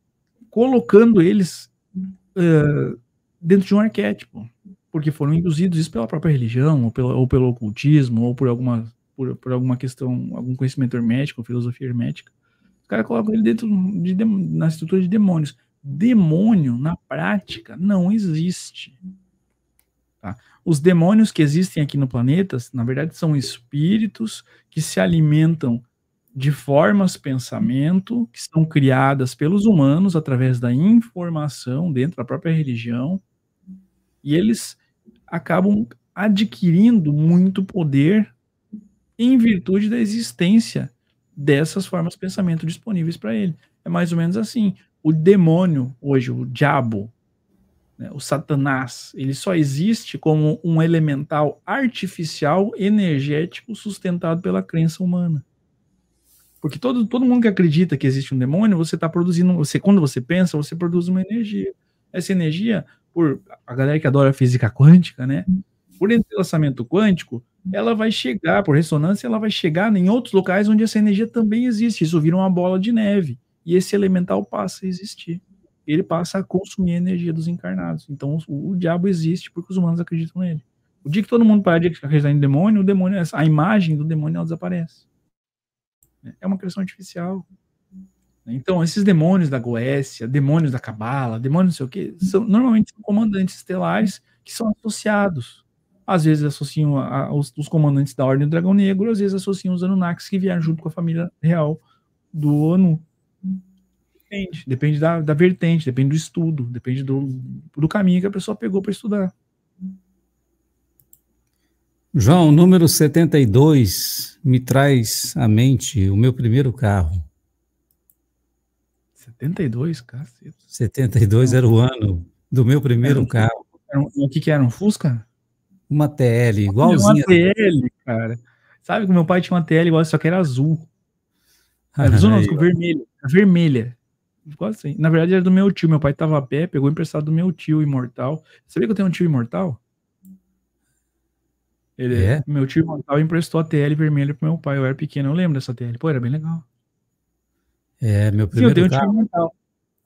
colocando eles uh, dentro de um arquétipo, porque foram induzidos isso pela própria religião, ou, pela, ou pelo ocultismo, ou por alguma, por, por alguma questão, algum conhecimento hermético, filosofia hermética. Os caras colocam ele dentro de, de, na estrutura de demônios. Demônio, na prática, não existe. Tá? Os demônios que existem aqui no planeta, na verdade, são espíritos que se alimentam de formas pensamento que são criadas pelos humanos através da informação dentro da própria religião, e eles acabam adquirindo muito poder em virtude da existência dessas formas pensamento disponíveis para ele. É mais ou menos assim. O demônio hoje, o diabo, né, o Satanás, ele só existe como um elemental artificial, energético, sustentado pela crença humana. Porque todo, todo mundo que acredita que existe um demônio, você está produzindo, você, quando você pensa, você produz uma energia. Essa energia, por a galera que adora física quântica, né, por entrelaçamento quântico, ela vai chegar, por ressonância, ela vai chegar em outros locais onde essa energia também existe. Isso vira uma bola de neve. E esse elemental passa a existir. Ele passa a consumir a energia dos encarnados. Então, o, o diabo existe porque os humanos acreditam nele. O dia que todo mundo parar de acreditar em demônio, o demônio, a imagem do demônio, ela desaparece. É uma criação artificial. Então, esses demônios da Goécia, demônios da Cabala, demônios não sei o quê, são, normalmente são comandantes estelares que são associados. Às vezes associam a, a, os, os comandantes da Ordem do Dragão Negro, às vezes associam os Anunnakis que vieram junto com a família real do Anu. Depende, depende da, da vertente, depende do estudo, depende do, do caminho que a pessoa pegou para estudar. João, número setenta e dois me traz à mente o meu primeiro carro. setenta e dois, cacete. setenta e dois era o ano do meu primeiro carro. O que que era? Um Fusca? Uma T L, igualzinha. Uma T L, cara. Sabe que meu pai tinha uma T L igual, só que era azul. Era azul, não, vermelho. Vermelha. Assim. Na verdade era do meu tio. Meu pai estava a pé, pegou emprestado do meu tio imortal. Sabia que eu tenho um tio imortal? Ele, é? Meu tio imortal emprestou a T L vermelha pro meu pai. Eu era pequeno, eu lembro dessa T L. Pô, era bem legal. É, meu primeiro. Sim, eu tenho carro. Um tio imortal.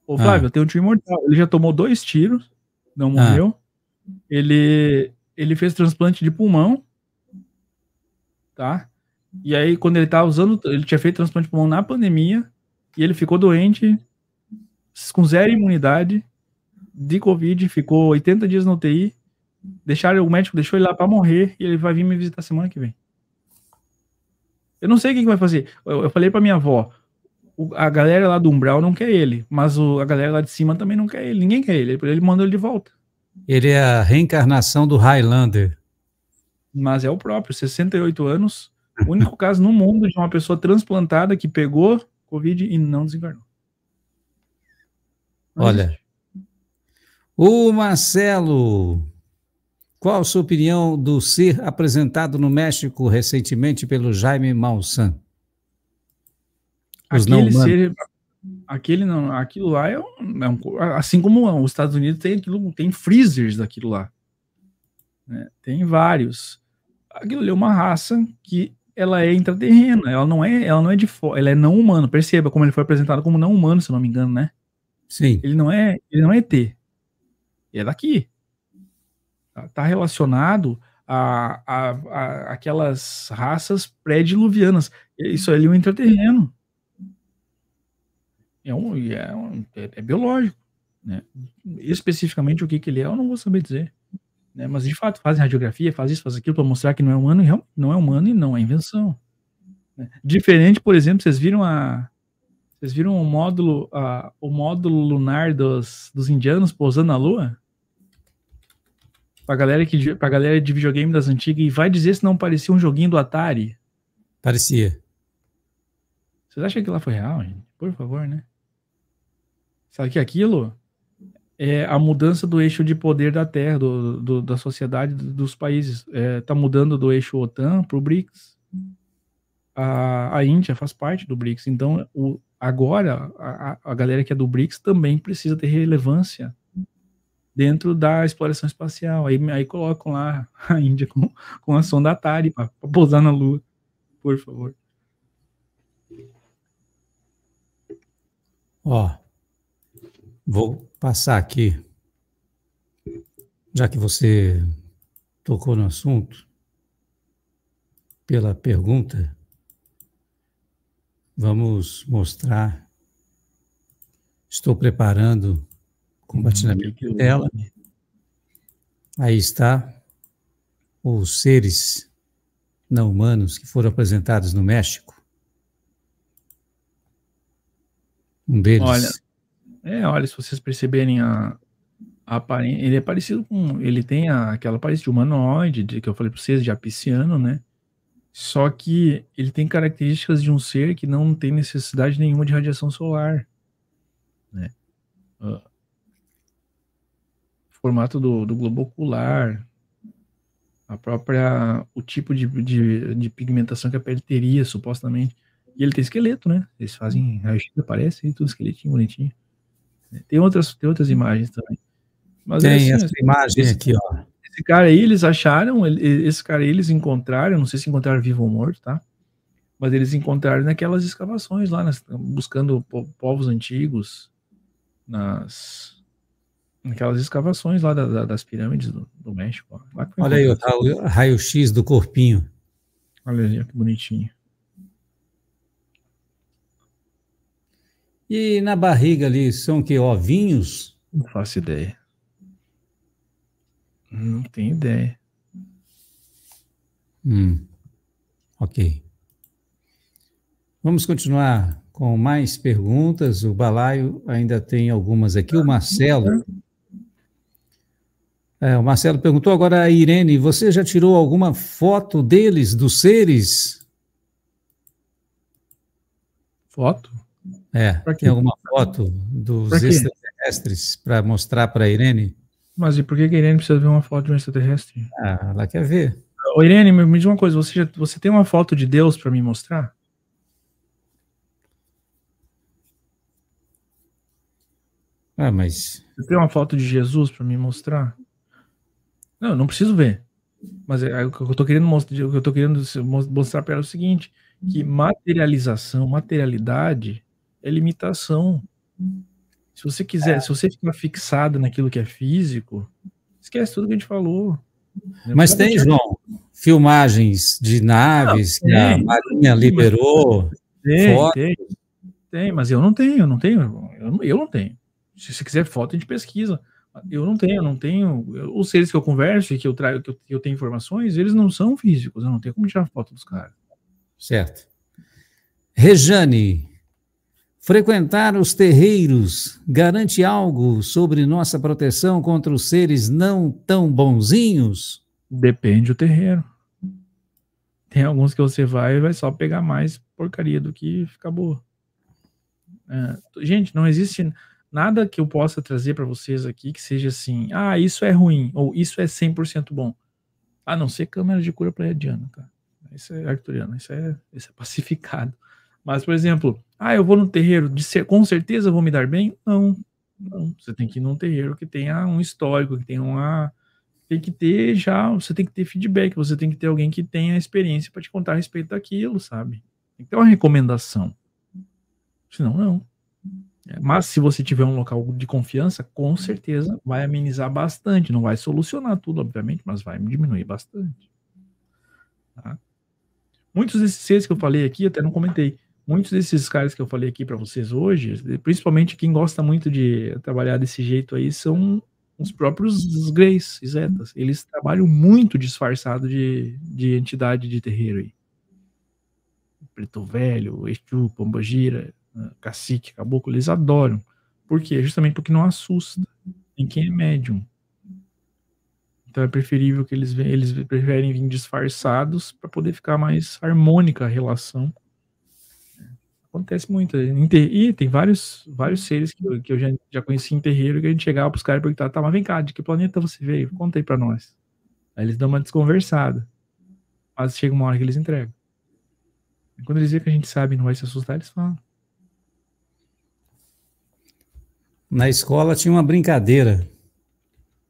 Ô, Flávio, ah. eu tenho um tio imortal. Ele já tomou dois tiros, não morreu. Ah. Ele, ele fez transplante de pulmão, tá? E aí, quando ele tava usando, ele tinha feito transplante de pulmão na pandemia. E ele ficou doente, com zero imunidade, de Covid, ficou oitenta dias na U T I, deixaram, o médico deixou ele lá para morrer, e ele vai vir me visitar semana que vem. Eu não sei o que, que vai fazer. Eu, eu falei para minha avó, o, a galera lá do Umbral não quer ele, mas o, a galera lá de cima também não quer ele, ninguém quer ele, ele mandou ele de volta. Ele é a reencarnação do Highlander. Mas é o próprio, sessenta e oito anos, o único caso no mundo de uma pessoa transplantada que pegou Covid e não desencarnou. Não Olha, existe. O Marcelo, qual a sua opinião do ser apresentado no México recentemente pelo Jaime Maussan? Os aquele não ser, aquele não, aquilo lá é um, é um, assim como os Estados Unidos tem, tem freezers daquilo lá, né? Tem vários. Aquilo ali é uma raça que ela é intraterrena, ela não é, ela não é de fora, ela é não humano. Perceba como ele foi apresentado como não humano, se não me engano, né? Sim. Ele não é, ele não é E T. Ele é daqui. Tá relacionado a, a, a aquelas raças pré-diluvianas. Isso ali é um intraterreno. É um, é, um, é, é biológico, né? Especificamente o que que ele é, eu não vou saber dizer. Né, mas de fato fazem radiografia, faz isso, faz aquilo para mostrar que não é humano, e não é humano e não é invenção. Né. Diferente, por exemplo, vocês viram a, vocês viram o módulo, a, o módulo lunar dos, dos indianos pousando na Lua? Para galera que, para galera de videogame das antigas, e vai dizer se não parecia um joguinho do Atari? Parecia. Vocês acham que lá foi real, gente? Por favor, né? Sabe que aquilo é a mudança do eixo de poder da Terra, do, do, da sociedade dos países. Está é, mudando do eixo OTAN para o BRICS. A, a Índia faz parte do BRICS. Então, o, agora, a, a galera que é do BRICS também precisa ter relevância dentro da exploração espacial. Aí, aí colocam lá a Índia com, com a sonda Atari para pousar na Lua. Por favor. Ó, oh, vou passar aqui, já que você tocou no assunto, pela pergunta, vamos mostrar, estou preparando o compartilhamento hum, dela, aí está os seres não humanos que foram apresentados no México, Um deles. Olha, é, olha, se vocês perceberem a, a aparência, ele é parecido com, ele tem a- aquela aparência de humanoide, de, que eu falei para vocês, de apiciano, né? Só que ele tem características de um ser que não tem necessidade nenhuma de radiação solar, né? Ah, o formato do, do globo ocular, a própria, o tipo de, de, de pigmentação que a pele teria, supostamente. E ele tem esqueleto, né? Eles fazem raio-x, aparece, e tudo esqueletinho, bonitinho, né? Tem outras, tem outras imagens também. Mas é Tem assim, essa esse, imagem esse- aqui, ó. esse cara aí, eles acharam, ele- e- esse cara aí, eles encontraram, não sei se encontraram vivo ou morto, tá? Mas eles encontraram naquelas escavações lá, nas- buscando po- povos antigos, nas, naquelas escavações lá da- da- das pirâmides do, do México, ó. Lá que foi Olha aí o encontrado. raio- raio-x do corpinho. Olha ali, ó, que bonitinho. E na barriga ali são o quê? Ovinhos? Não faço ideia. Não tenho ideia. Hum, ok. Vamos continuar com mais perguntas. O Balaio ainda tem algumas aqui. O Marcelo, é, o Marcelo perguntou agora a Irene, você já tirou alguma foto deles, dos seres? Foto? É, Pra tem quê? alguma foto Pra dos quê? extraterrestres para mostrar para a Irene? Mas e por que que a Irene precisa ver uma foto de um extraterrestre? Ah, ela quer ver. Ô, Irene, me, me diz uma coisa, você, já- você tem uma foto de Deus pra me mostrar? Ah, mas Você tem uma foto de Jesus pra me mostrar? Não, eu não preciso ver. Mas é, é o que eu tô querendo mostrar, o que eu tô querendo se- mos- mostrar pra ela é o seguinte, que materialização, materialidade é limitação. Se você quiser, se você ficar fixado naquilo que é físico, esquece tudo que a gente falou, né? Mas Pode tem, deixar. João, filmagens de Não, naves que a tem, Marinha tem, mas liberou, tem, foto. tem, tem, mas eu não tenho, eu não tenho, eu, não- eu não tenho. Se você quiser foto, a gente pesquisa. Eu não tenho, eu não tenho. eu- Os seres que eu converso e que eu trago, que eu, que eu tenho informações, eles não são físicos, eu não tenho como tirar foto dos caras. Certo. Rejane, frequentar os terreiros garante algo sobre nossa proteção contra os seres não tão bonzinhos? Depende do terreno. Tem alguns que você vai e vai só pegar mais porcaria do que ficar boa. É, t- gente, não existe nada que eu possa trazer para vocês aqui que seja assim, ah, isso é ruim, ou isso é cem por cento bom. A não ser câmera de cura pleiadiana, cara. Isso é arturiano, isso é, isso é pacificado. Mas, por exemplo, ah, eu vou no terreiro, de cer- com certeza eu vou me dar bem? Não, não. Você tem que ir num terreiro que tenha um histórico, que tenha uma. Tem que ter já, você tem que ter feedback, você tem que ter alguém que tenha experiência para te contar a respeito daquilo, sabe? Tem que ter uma recomendação. Senão, não. É, mas se você tiver um local de confiança, com certeza vai amenizar bastante. Não vai solucionar tudo, obviamente, mas vai diminuir bastante, tá? Muitos desses seres que eu falei aqui, até não comentei, muitos desses caras que eu falei aqui para vocês hoje, principalmente quem gosta muito de trabalhar desse jeito aí, são os próprios Greys e Zetas. Eles trabalham muito disfarçado de, de entidade de terreiro aí. Preto Velho, Exu, Pombogira, eh, Cacique, Caboclo, eles adoram. Por quê? Justamente porque não assusta em quem é médium. Então é preferível que eles, ve- eles preferem vir disfarçados para poder ficar mais harmônica a relação. Acontece muito. Em ter- E tem vários, vários seres que eu, que eu já, já conheci em terreiro que a gente chegava pros caras e perguntava, tá, mas vem cá, de que planeta você veio? Conta aí pra nós. Aí eles dão uma desconversada, mas chega uma hora que eles entregam. E quando eles veem que a gente sabe e não vai se assustar, eles falam. Na escola tinha uma brincadeira,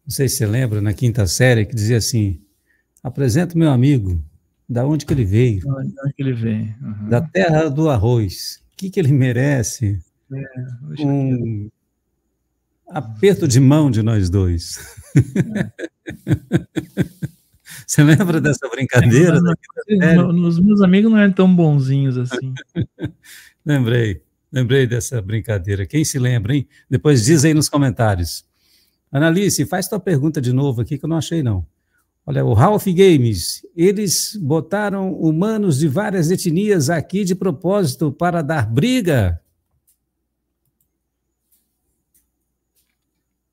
não sei se você lembra, na quinta série, que dizia assim, apresento meu amigo, da onde que ele veio? Não, não é que ele vem. Da Aham. terra do arroz. O que que ele merece? É, deixa quieto. Um aperto de mão de nós dois. É. Você lembra dessa Lembro, brincadeira mas da não- quinta os série? meus os meus amigos não eram tão bonzinhos assim. Lembrei, lembrei dessa brincadeira. Quem se lembra, hein? Depois diz aí nos comentários. Analice, faz tua pergunta de novo aqui que eu não achei, não. Olha, o Ralph Games, eles botaram humanos de várias etnias aqui de propósito para dar briga.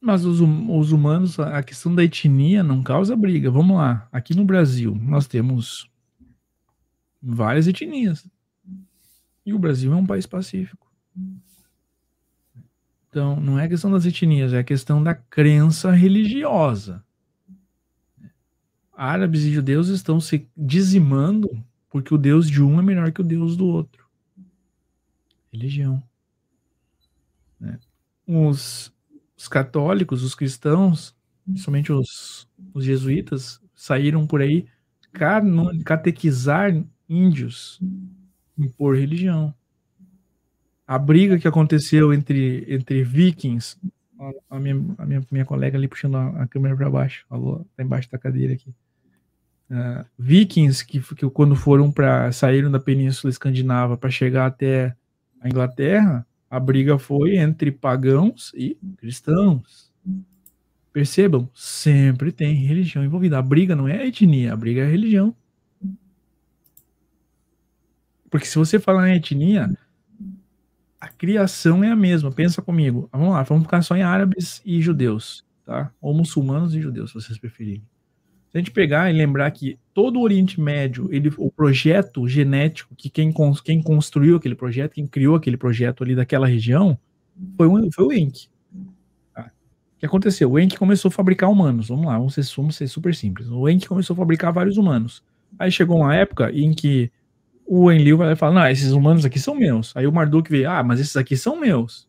Mas os, hum- os humanos, a a questão da etnia não causa briga. Vamos lá. Aqui no Brasil, nós temos várias etnias. E o Brasil é um país pacífico. Então, não é questão das etnias, é a questão da crença religiosa. Árabes e judeus estão se dizimando porque o Deus de um é melhor que o Deus do outro. Religião, né? Os, os católicos, os cristãos, principalmente os, os jesuítas, saíram por aí cano- catequizar índios, impor religião. A briga que aconteceu entre, entre vikings, a, a minha, a minha, minha colega ali puxando a, a câmera para baixo, alô, tá embaixo da cadeira aqui. Ah, vikings que, f- que quando foram para saíram da Península Escandinava para chegar até a Inglaterra, a briga foi entre pagãos e cristãos. Percebam, sempre tem religião envolvida. A briga não é a etnia, a briga é a religião. Porque se você falar em etnia, a criação é a mesma. Pensa comigo. Ah, vamos lá, vamos ficar só em árabes e judeus, tá? Ou muçulmanos e judeus, se vocês preferirem. Se a gente pegar e lembrar que todo o Oriente Médio, ele, o projeto genético, que quem, cons- quem construiu aquele projeto, quem criou aquele projeto ali daquela região, foi, um, foi o Enki, tá? O que aconteceu? O Enki começou a fabricar humanos. Vamos lá, vamos ser, vamos ser super simples. O Enki começou a fabricar vários humanos. Aí chegou uma época em que o Enlil vai lá e fala, não, esses humanos aqui são meus. Aí o Marduk vê, ah, mas esses aqui são meus.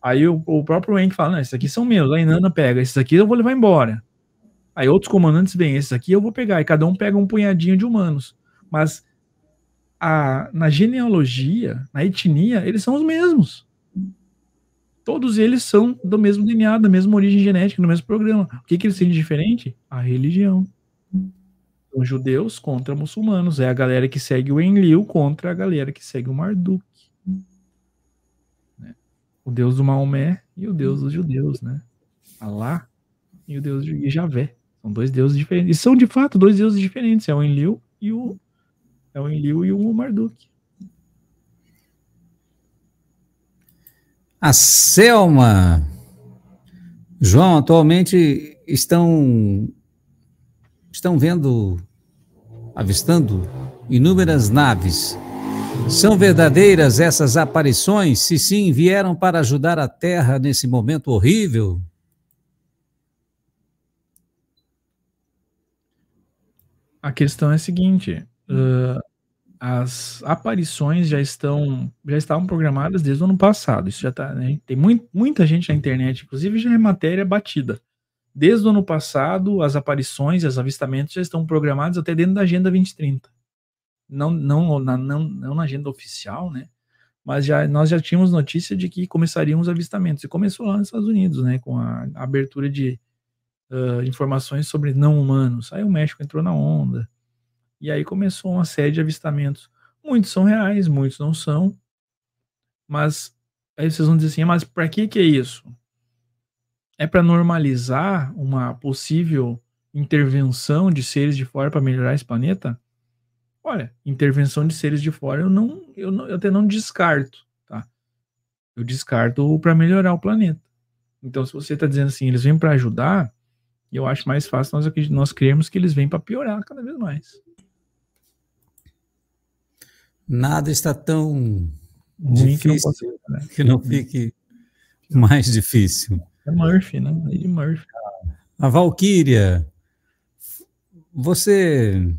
Aí o, o próprio Enki fala, não, esses aqui são meus. Aí Nana pega, esses aqui eu vou levar embora. Aí outros comandantes vêm, esses aqui eu vou pegar. E cada um pega um punhadinho de humanos. Mas a, na genealogia, na etnia, eles são os mesmos. Todos eles são do mesmo D N A, da mesma origem genética, do mesmo programa. O que, que eles têm de diferente? A religião. Os judeus contra muçulmanos. É a galera que segue o Enlil contra a galera que segue o Marduk, né? O deus do Maomé e o deus dos judeus, né? Alá e o deus de Javé. São dois deuses diferentes. E são, de fato, dois deuses diferentes. É o Enlil e o, é o, Enlil e o Marduk. A Selma. João, atualmente estão estão vendo, avistando inúmeras naves. São verdadeiras essas aparições? Se sim, vieram para ajudar a Terra nesse momento horrível? A questão é a seguinte, ãh, as aparições já estão, já estavam programadas desde o ano passado. Isso já tá, né? Tem mui- muita gente na internet, inclusive já é matéria batida. Desde o ano passado, as aparições e os avistamentos já estão programados até dentro da Agenda dois mil e trinta. Não, não, na, não, não na agenda oficial, né? Mas já, nós já tínhamos notícia de que começariam os avistamentos. E começou lá nos Estados Unidos, né? Com a abertura de ah, informações sobre não humanos. Aí o México entrou na onda. E aí começou uma série de avistamentos. Muitos são reais, muitos não são. Mas aí vocês vão dizer assim, "Ah, mas para que que é isso?" É para normalizar uma possível intervenção de seres de fora para melhorar esse planeta? Olha, intervenção de seres de fora eu não, eu não- eu até não descarto, tá? Eu descarto para melhorar o planeta. Então, se você está dizendo assim, eles vêm para ajudar, eu acho mais fácil nós, acredi- nós crermos que eles vêm para piorar cada vez mais. Nada está tão Ruim que não difícil possa melhorar. que não fique mais difícil. É Murphy, né? Lei de Murphy. A Valquíria, você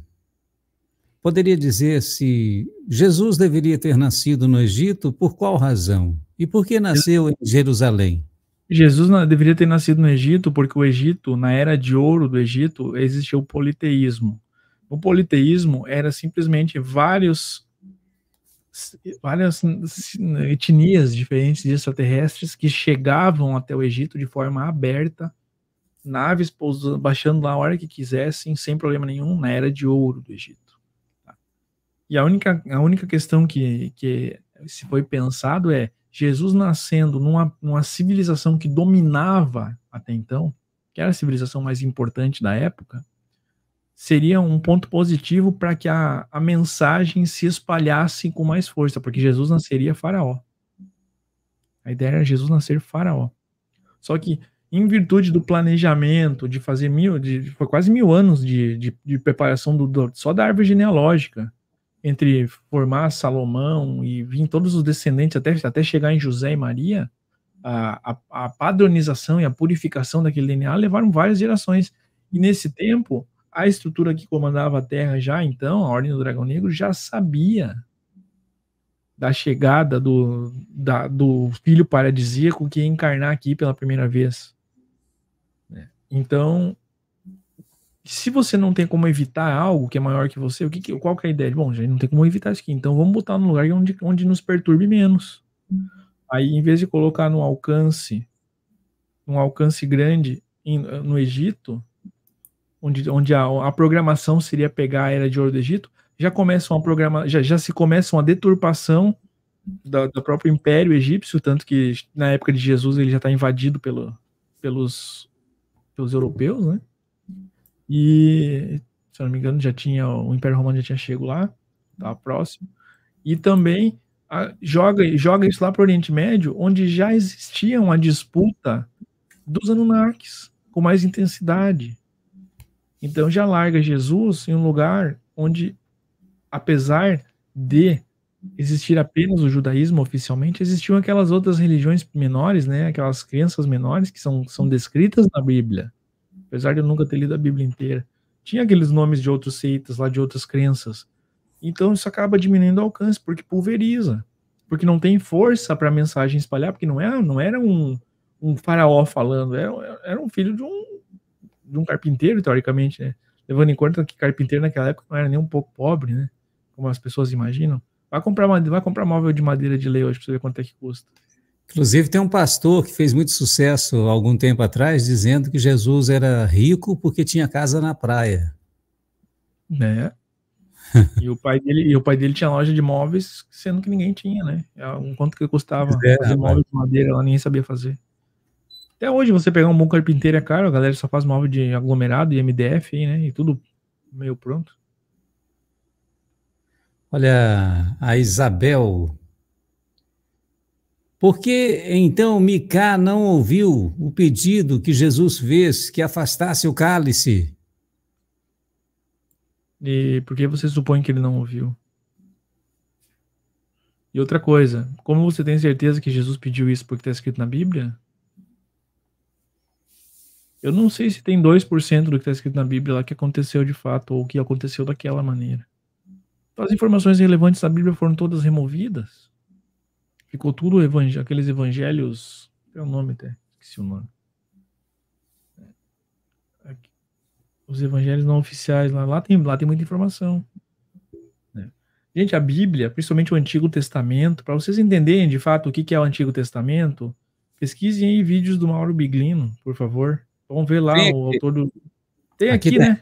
poderia dizer se Jesus deveria ter nascido no Egito, por qual razão? E por que nasceu em Jerusalém? Jesus na- deveria ter nascido no Egito, porque o Egito, na era de ouro do Egito, existia o politeísmo. O politeísmo era simplesmente vários, várias s- etnias diferentes de extraterrestres que chegavam até o Egito de forma aberta, naves pousando, baixando lá a hora que quisessem, sem problema nenhum, na era de ouro do Egito. E a única, a única questão que, que se foi pensado é Jesus nascendo numa, numa civilização que dominava até então, que era a civilização mais importante da época, seria um ponto positivo para que a, a mensagem se espalhasse com mais força, porque Jesus nasceria faraó. A ideia era Jesus nascer faraó. Só que em virtude do planejamento, de fazer mil, de, foi quase mil anos de, de, de preparação do, do, só da árvore genealógica, entre formar Salomão e vir todos os descendentes até, até chegar em José e Maria, a, a, a padronização e a purificação daquele D N A levaram várias gerações. E nesse tempo, a estrutura que comandava a Terra já então, a Ordem do Dragão Negro, já sabia da chegada do, da, do filho paradisíaco que ia encarnar aqui pela primeira vez. Então, se você não tem como evitar algo que é maior que você, o que que, qual que é a ideia? Bom, já não tem como evitar isso aqui, então vamos botar no lugar onde, onde nos perturbe menos. Aí, em vez de colocar num alcance, num alcance grande em, no Egito, onde, onde a, a programação seria pegar a Era de Ouro do Egito, já, começa uma programa, já, já se começa uma deturpação da, do próprio Império Egípcio, tanto que na época de Jesus ele já está invadido pelo, pelos, pelos europeus, né? E, se eu não me engano, já tinha, o Império Romano já tinha chego lá, estava próximo, e também a, joga, joga isso lá para o Oriente Médio, onde já existia uma disputa dos Anunnakis, com mais intensidade. Então já larga Jesus em um lugar onde, apesar de existir apenas o judaísmo oficialmente, existiam aquelas outras religiões menores, né, aquelas crenças menores que são, são descritas na Bíblia. Apesar de eu nunca ter lido a Bíblia inteira, tinha aqueles nomes de outros seitas lá, de outras crenças. Então isso acaba diminuindo o alcance, porque pulveriza, porque não tem força para a mensagem espalhar, porque não era, não era um, um faraó falando, era, era um filho de um, de um carpinteiro, teoricamente, né? Levando em conta que carpinteiro naquela época não era nem um pouco pobre, né? Como as pessoas imaginam. Vai comprar, vai comprar móvel de madeira de lei hoje para você ver quanto é que custa. Inclusive, tem um pastor que fez muito sucesso há algum tempo atrás, dizendo que Jesus era rico porque tinha casa na praia. Né? E o pai dele, e o pai dele tinha loja de móveis, sendo que ninguém tinha, né? Quanto que custava é, fazer móvel de madeira, ela nem sabia fazer. Até hoje, você pegar um bom carpinteiro é caro, a galera só faz móvel de aglomerado e M D F, aí, né? E tudo meio pronto. Olha, a Isabel... Por que, então, Micá não ouviu o pedido que Jesus fez que afastasse o cálice? E por que você supõe que ele não ouviu? E outra coisa, como você tem certeza que Jesus pediu isso porque está escrito na Bíblia? Eu não sei se tem dois por cento do que está escrito na Bíblia lá que aconteceu de fato, ou que aconteceu daquela maneira. Então, as informações relevantes da Bíblia foram todas removidas. Ficou tudo evangel- aqueles evangelhos... Tem um nome até, esqueci o nome. Os evangelhos não oficiais, lá, lá, tem, lá tem muita informação. Né? Gente, a Bíblia, principalmente o Antigo Testamento, para vocês entenderem de fato o que é o Antigo Testamento, pesquisem aí vídeos do Mauro Biglino, por favor. Vamos ver lá tem, o autor do... Tem aqui, aqui né?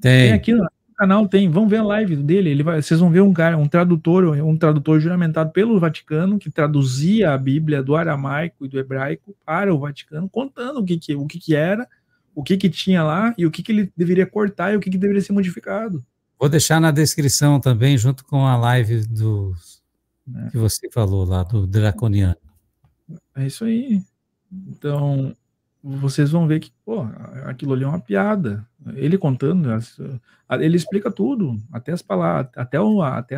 Tem. Tem aqui, né? Canal tem, vão ver a live dele, ele vai, vocês vão ver um cara, um tradutor, um tradutor juramentado pelo Vaticano, que traduzia a Bíblia do aramaico e do hebraico para o Vaticano, contando o que que, o que, que era, o que que tinha lá e o que que ele deveria cortar e o que que deveria ser modificado. Vou deixar na descrição também, junto com a live do é. que você falou lá, do Draconiano. É isso aí. Então, vocês vão ver que, pô, aquilo ali é uma piada. Ele contando, ele explica tudo, até as palavras, até, o, até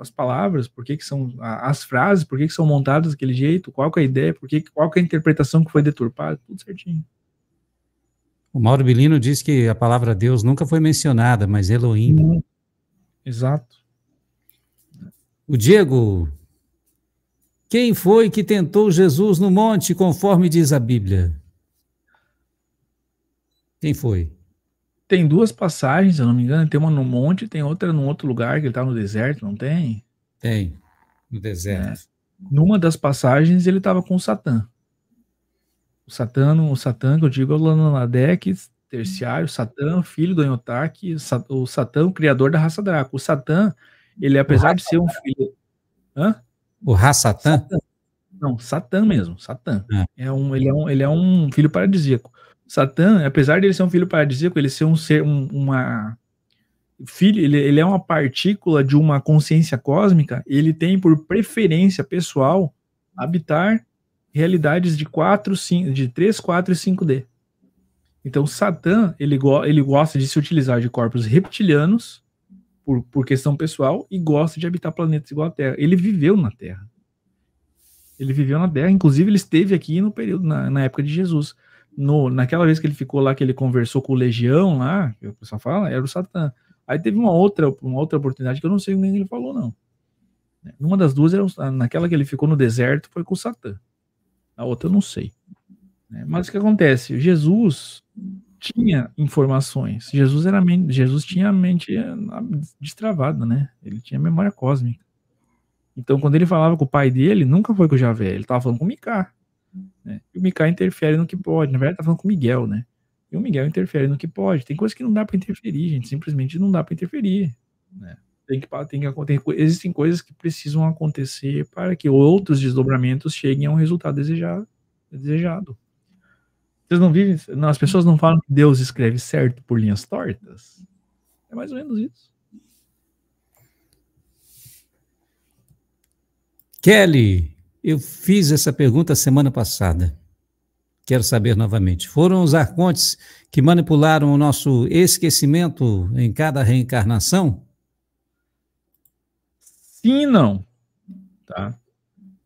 as palavras, por que que são as frases, por que que são montadas daquele jeito, qual que é a ideia, por que, qual que é a interpretação que foi deturpada, tudo certinho. O Mauro Biglino diz que a palavra Deus nunca foi mencionada, mas Elohim. Hum, exato. O Diego, quem foi que tentou Jesus no monte, conforme diz a Bíblia? Quem foi? Tem duas passagens, se eu não me engano, tem uma no monte, tem outra num outro lugar, que ele tá no deserto, não tem? Tem, no deserto. É. Numa das passagens ele tava com o Satã. O Satã, o Satã que eu digo é o Lananadec, terciário, Satã, filho do Enhotak, o Satã, o criador da raça Draco. O Satã, ele apesar de ser um filho... Hã? O Ra-Satã? Não, Satã mesmo, Satã. Ah. É um, ele, é um, ele é um filho paradisíaco. Satã, apesar de ele ser um filho paradisíaco, ele ser um ser, um, uma filho, ele, ele é uma partícula de uma consciência cósmica, ele tem por preferência pessoal habitar realidades de, quatro, cinco, de três, quatro e cinco D. Então, Satã, ele, go, ele gosta de se utilizar de corpos reptilianos por, por questão pessoal e gosta de habitar planetas igual à Terra. Ele viveu na Terra. Ele viveu na Terra, inclusive ele esteve aqui no período, na, na época de Jesus. No, naquela vez que ele ficou lá, que ele conversou com o Legião lá, que o pessoal fala, era o Satã. Aí teve uma outra, uma outra oportunidade que eu não sei nem o que ele falou, não. Uma das duas, era naquela que ele ficou no deserto, foi com o Satã. A outra eu não sei. Mas o que acontece? Jesus tinha informações. Jesus, era, Jesus tinha a mente destravada, né? Ele tinha memória cósmica. Então, quando ele falava com o pai dele, nunca foi com o Javé. Ele estava falando com o Micá. Né? E o Micá interfere no que pode. Na verdade, ele estava falando com o Miguel, né? E o Miguel interfere no que pode. Tem coisa que não dá para interferir, gente. Simplesmente não dá para interferir, né? Tem que, tem que, tem, existem coisas que precisam acontecer para que outros desdobramentos cheguem a um resultado desejado. desejado. Vocês não vivem, não, as pessoas não falam que Deus escreve certo por linhas tortas? É mais ou menos isso. Kelly, eu fiz essa pergunta semana passada. Quero saber novamente. Foram os arcontes que manipularam o nosso esquecimento em cada reencarnação? Sim e não. Tá?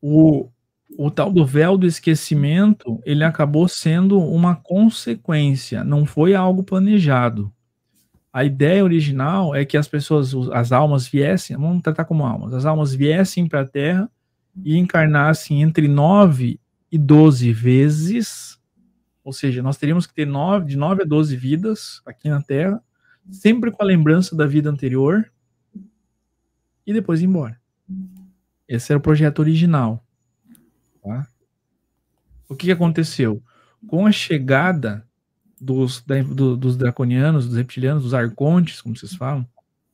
O, o tal do véu do esquecimento, ele acabou sendo uma consequência, não foi algo planejado. A ideia original é que as pessoas, as almas viessem, vamos tratar como almas, as almas viessem para a Terra e encarnassem entre nove e doze vezes, ou seja, nós teríamos que ter nove, de nove a doze vidas aqui na Terra, sempre com a lembrança da vida anterior, e depois ir embora. Esse era o projeto original. Tá? O que aconteceu? Com a chegada dos, da, do, dos draconianos, dos reptilianos, dos arcontes, como vocês falam,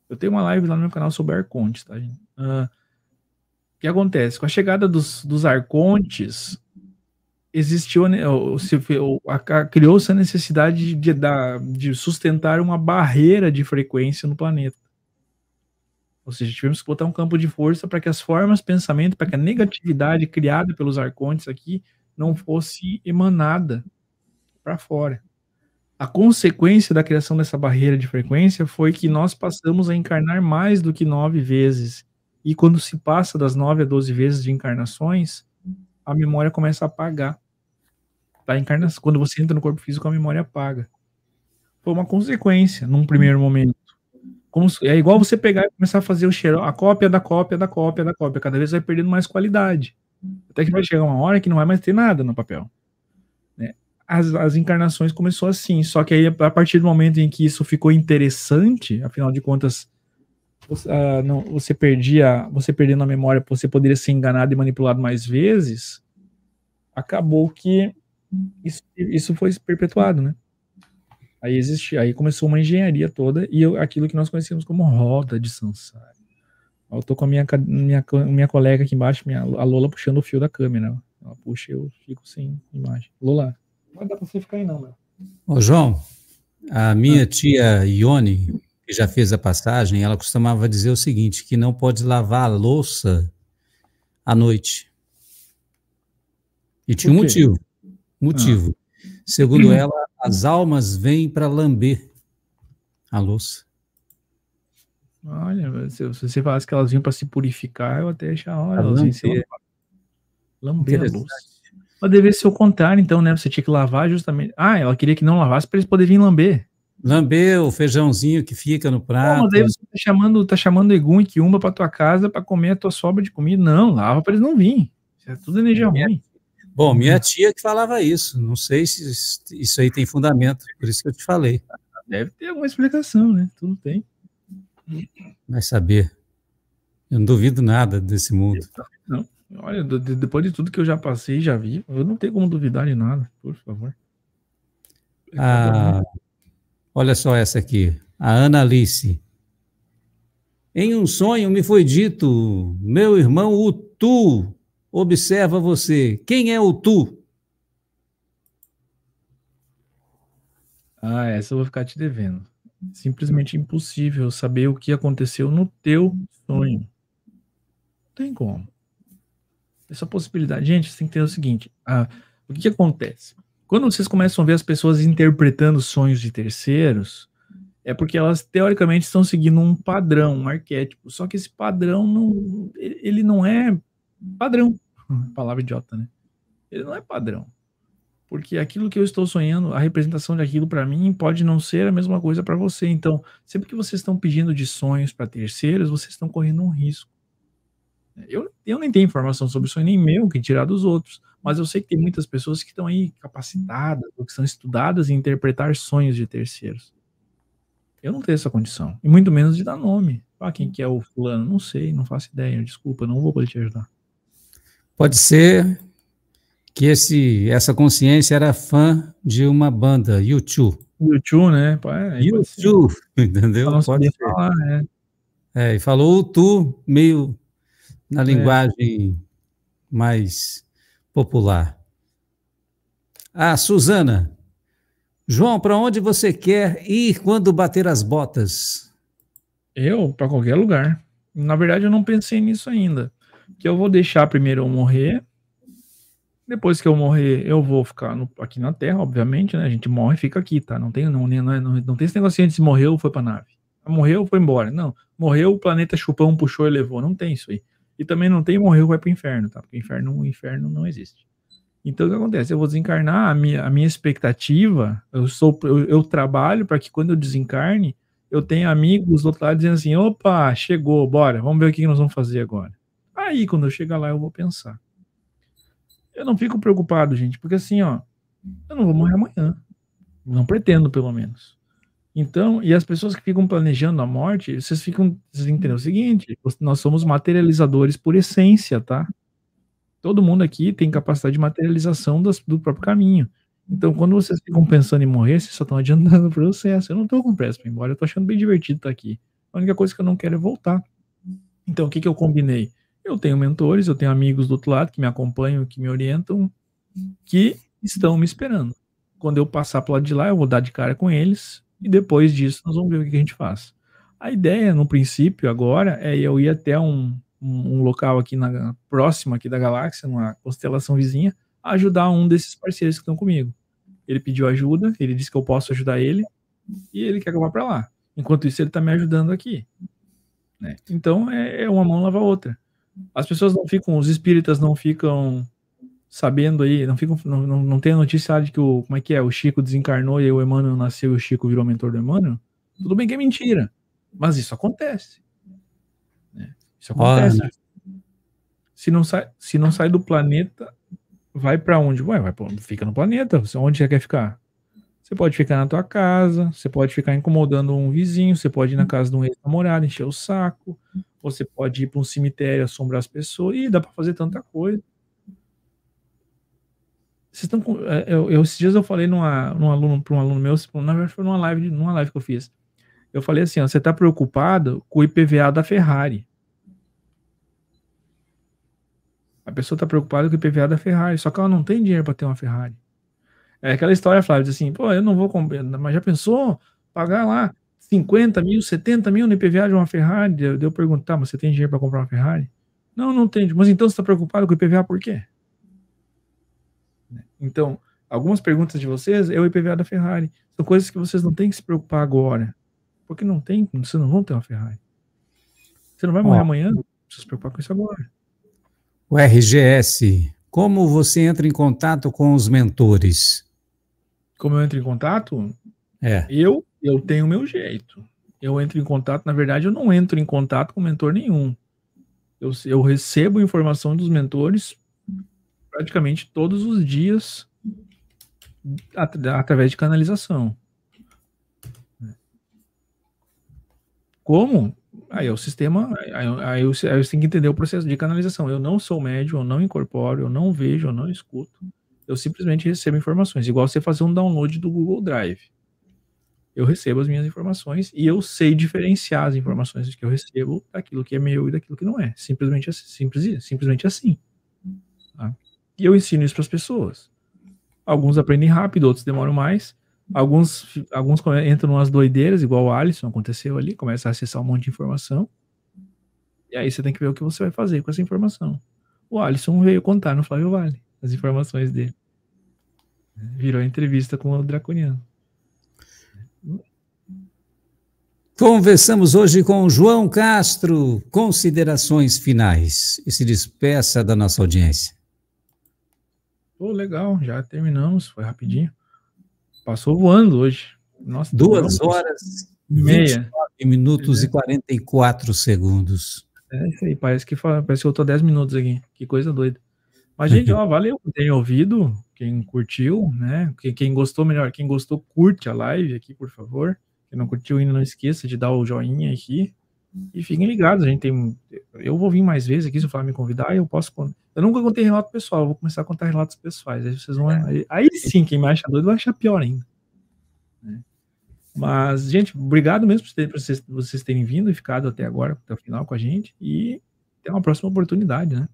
eu tenho uma live lá no meu canal sobre arcontes, tá, gente? Uh, o que acontece? Com a chegada dos, dos arcontes, existiu, né, criou-se a necessidade de, de sustentar uma barreira de frequência no planeta. Ou seja, tivemos que botar um campo de força para que as formas de pensamento, para que a negatividade criada pelos arcontes aqui não fosse emanada para fora. A consequência da criação dessa barreira de frequência foi que nós passamos a encarnar mais do que nove vezes. E quando se passa das nove a doze vezes de encarnações, a memória começa a apagar. Tá? Encarnação, quando você entra no corpo físico, a memória apaga. Foi uma consequência, num primeiro momento. É igual você pegar e começar a fazer o xeró, a cópia da cópia da cópia da cópia. Cada vez vai perdendo mais qualidade. Até que vai chegar uma hora que não vai mais ter nada no papel. Né? As, as encarnações começou assim. Só que aí, a partir do momento em que isso ficou interessante, afinal de contas, você, ah, não, você, perdia, você perdendo a memória, você poderia ser enganado e manipulado mais vezes, acabou que isso, isso foi perpetuado, né? Aí, existe, aí começou uma engenharia toda e eu, aquilo que nós conhecemos como roda de Sansara. Eu tô com a minha, minha, minha colega aqui embaixo, minha, a Lola, puxando o fio da câmera. Ela puxa e eu fico sem imagem. Lola, não dá pra você ficar aí não, meu. Ô João, a minha ah. tia Ione, que já fez a passagem, ela costumava dizer o seguinte, que não pode lavar a louça à noite. E tinha um motivo. Motivo. Ah. Segundo ela, as almas vêm para lamber a louça. Olha, se você falasse que elas vinham para se purificar, eu até achava, olha, elas vinham se lamber a louça. Mas deveria ser o contrário, então, né? Você tinha que lavar justamente... Ah, ela queria que não lavasse para eles poderem vir lamber. Lamber o feijãozinho que fica no prato. Não, mas aí você tá chamando, tá chamando Egum e Quiumba para tua casa para comer a tua sobra de comida. Não, lava para eles não virem. Isso é tudo energia ruim. Bom, minha tia que falava isso, não sei se isso aí tem fundamento, por isso que eu te falei. Deve ter alguma explicação, né? Tudo tem. Vai saber. Eu não duvido nada desse mundo. Não. Olha, depois de tudo que eu já passei, já vi, eu não tenho como duvidar de nada, por favor. Ah, olha só essa aqui, a Ana Alice. Em um sonho me foi dito, meu irmão Utu, observa você. Quem é o tu? Ah, essa eu vou ficar te devendo. Simplesmente impossível saber o que aconteceu no teu sonho. Não tem como. essa possibilidade. Gente, você tem que ter o seguinte, a, o que, que acontece? Quando vocês começam a ver as pessoas interpretando sonhos de terceiros, é porque elas, teoricamente, estão seguindo um padrão, um arquétipo. Só que esse padrão, não, ele não é padrão. Palavra idiota, né? Ele não é padrão. Porque aquilo que eu estou sonhando, a representação daquilo para mim pode não ser a mesma coisa para você. Então, sempre que vocês estão pedindo de sonhos para terceiros, vocês estão correndo um risco. Eu, eu nem tenho informação sobre sonho, nem meu, que tirar dos outros. Mas eu sei que tem muitas pessoas que estão aí capacitadas, ou que são estudadas em interpretar sonhos de terceiros. Eu não tenho essa condição. E muito menos de dar nome. Ah, quem que é o fulano? Não sei, não faço ideia. Desculpa, não vou poder te ajudar. Pode ser que esse, essa consciência era fã de uma banda, U dois. U dois, né? U dois, entendeu? Não pode falar, né? É, e falou U dois meio na linguagem é. mais popular. Ah, Suzana. João, para onde você quer ir quando bater as botas? Eu? Para qualquer lugar. Na verdade, eu não pensei nisso ainda. Que eu vou deixar primeiro eu morrer. Depois que eu morrer, eu vou ficar no, aqui na Terra, obviamente, né? A gente morre e fica aqui, tá? Não tem, não, não, não, não tem esse negocinho de se morreu, foi pra nave. Morreu, foi embora. Não. Morreu, o planeta chupão, puxou e levou. Não tem isso aí. E também não tem morreu, vai pro inferno, tá? Porque inferno, o inferno não existe. Então, o que acontece? Eu vou desencarnar, a minha, a minha expectativa, eu, sou, eu, eu trabalho para que quando eu desencarne, eu tenha amigos do outro lado dizendo assim, opa, chegou, bora, vamos ver o que nós vamos fazer agora. Aí, quando eu chegar lá, eu vou pensar. Eu não fico preocupado, gente, porque assim, ó, eu não vou morrer amanhã. Não pretendo, pelo menos. Então, e as pessoas que ficam planejando a morte, vocês ficam, vocês entendem o seguinte, nós somos materializadores por essência, tá? Todo mundo aqui tem capacidade de materialização das, do próprio caminho. Então, quando vocês ficam pensando em morrer, vocês só estão adiantando o processo. Eu não estou com pressa para ir embora, eu estou achando bem divertido estar aqui. A única coisa que eu não quero é voltar. Então, o que, que eu combinei? Eu tenho mentores, eu tenho amigos do outro lado que me acompanham, que me orientam, que estão me esperando. Quando eu passar para o lado de lá, eu vou dar de cara com eles e depois disso nós vamos ver o que, que a gente faz. A ideia, no princípio, agora, é eu ir até um... um local aqui na, próximo aqui da galáxia, numa constelação vizinha, a ajudar um desses parceiros que estão comigo. Ele pediu ajuda, ele disse que eu posso ajudar ele, e ele quer que eu vá para lá. Enquanto isso, ele está me ajudando aqui. Né? Então, é, é uma mão lava a outra. As pessoas não ficam, os espíritas não ficam sabendo aí, não ficam, não, não, não tem a notícia de que o, como é que é, o Chico desencarnou e o Emmanuel nasceu e o Chico virou mentor do Emmanuel. Tudo bem que é mentira, mas isso acontece. Isso acontece. Se não, sai, se não sai do planeta, vai para onde? Ué, vai pra, fica no planeta. Você, onde você quer ficar? Você pode ficar na tua casa, você pode ficar incomodando um vizinho, você pode ir na casa de um ex-namorado, encher o saco, você pode ir para um cemitério, assombrar as pessoas. Ih, dá para fazer tanta coisa. Vocês estão com, eu, eu, esses dias eu falei numa, num aluno, para um aluno meu, na verdade foi numa live, numa live que eu fiz. Eu falei assim, ó, você está preocupado com o I P V A da Ferrari. A pessoa está preocupada com o I P V A da Ferrari, só que ela não tem dinheiro para ter uma Ferrari. É aquela história, Flávio, diz assim, pô, eu não vou comprar, mas já pensou pagar lá cinquenta mil, setenta mil no I P V A de uma Ferrari? Eu, eu perguntar, tá, mas você tem dinheiro para comprar uma Ferrari? Não, não tem. Mas então você está preocupado com o I P V A por quê? Então, algumas perguntas de vocês é o I P V A da Ferrari. São coisas que vocês não têm que se preocupar agora. Porque não tem, vocês não vão ter uma Ferrari. Você não vai morrer Ó. amanhã, não precisa se preocupar com isso agora. O R G S, como você entra em contato com os mentores? Como eu entro em contato? É. Eu, eu tenho o meu jeito. Eu entro em contato, na verdade, eu não entro em contato com mentor nenhum. Eu, eu recebo informação dos mentores praticamente todos os dias at- através de canalização. Como? Aí é o sistema, aí você tem que entender o processo de canalização. Eu não sou médium, eu não incorporo, eu não vejo, eu não escuto. Eu simplesmente recebo informações. Igual você fazer um download do Google Drive. Eu recebo as minhas informações e eu sei diferenciar as informações que eu recebo daquilo que é meu e daquilo que não é. Simplesmente assim. Simples, simplesmente assim, tá? E eu ensino isso para as pessoas. Alguns aprendem rápido, outros demoram mais. Alguns, alguns entram nas doideiras, igual o Alisson aconteceu ali, começa a acessar um monte de informação. E aí você tem que ver o que você vai fazer com essa informação. o Alisson veio contar no Flávio Vale as informações dele. Virou entrevista com o Draconiano. Conversamos hoje com João Castro. Considerações finais. E se despeça da nossa audiência. Oh, legal, já terminamos, foi rapidinho. Passou voando hoje. Nossa, duas horas e meia. vinte e nove minutos é. E quarenta e quatro segundos. É isso aí, parece que, parece que eu tô dez minutos aqui. Que coisa doida. Mas, gente, ó, valeu quem tem ouvido, quem curtiu, né? Quem, quem gostou, melhor, quem gostou, curte a live aqui, por favor. Quem não curtiu ainda, não esqueça de dar o joinha aqui. E fiquem ligados, a gente tem... Eu vou vir mais vezes aqui, se o Flávio me convidar, eu posso... Eu nunca contei relato pessoal, eu vou começar a contar relatos pessoais. Aí vocês vão... Aí sim, quem me acha doido vai achar pior ainda. Mas, gente, obrigado mesmo por vocês, por vocês terem vindo e ficado até agora, até o final com a gente. E até uma próxima oportunidade, né?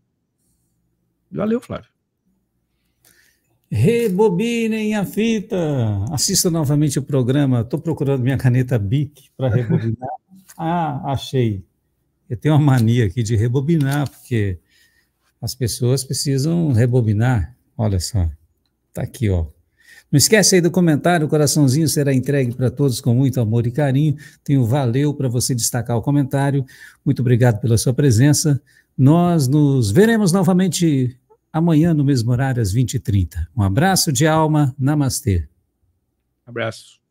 Valeu, Flávio. Rebobinem a fita. Assista novamente o programa. Estou procurando minha caneta Bic para rebobinar. Ah, achei. Eu tenho uma mania aqui de rebobinar, porque as pessoas precisam rebobinar. Olha só. Está aqui, ó. Não esquece aí do comentário. O coraçãozinho será entregue para todos com muito amor e carinho. Tem o valeu para você destacar o comentário. Muito obrigado pela sua presença. Nós nos veremos novamente amanhã, no mesmo horário, às vinte e trinta. Um abraço de alma, namastê. Abraço.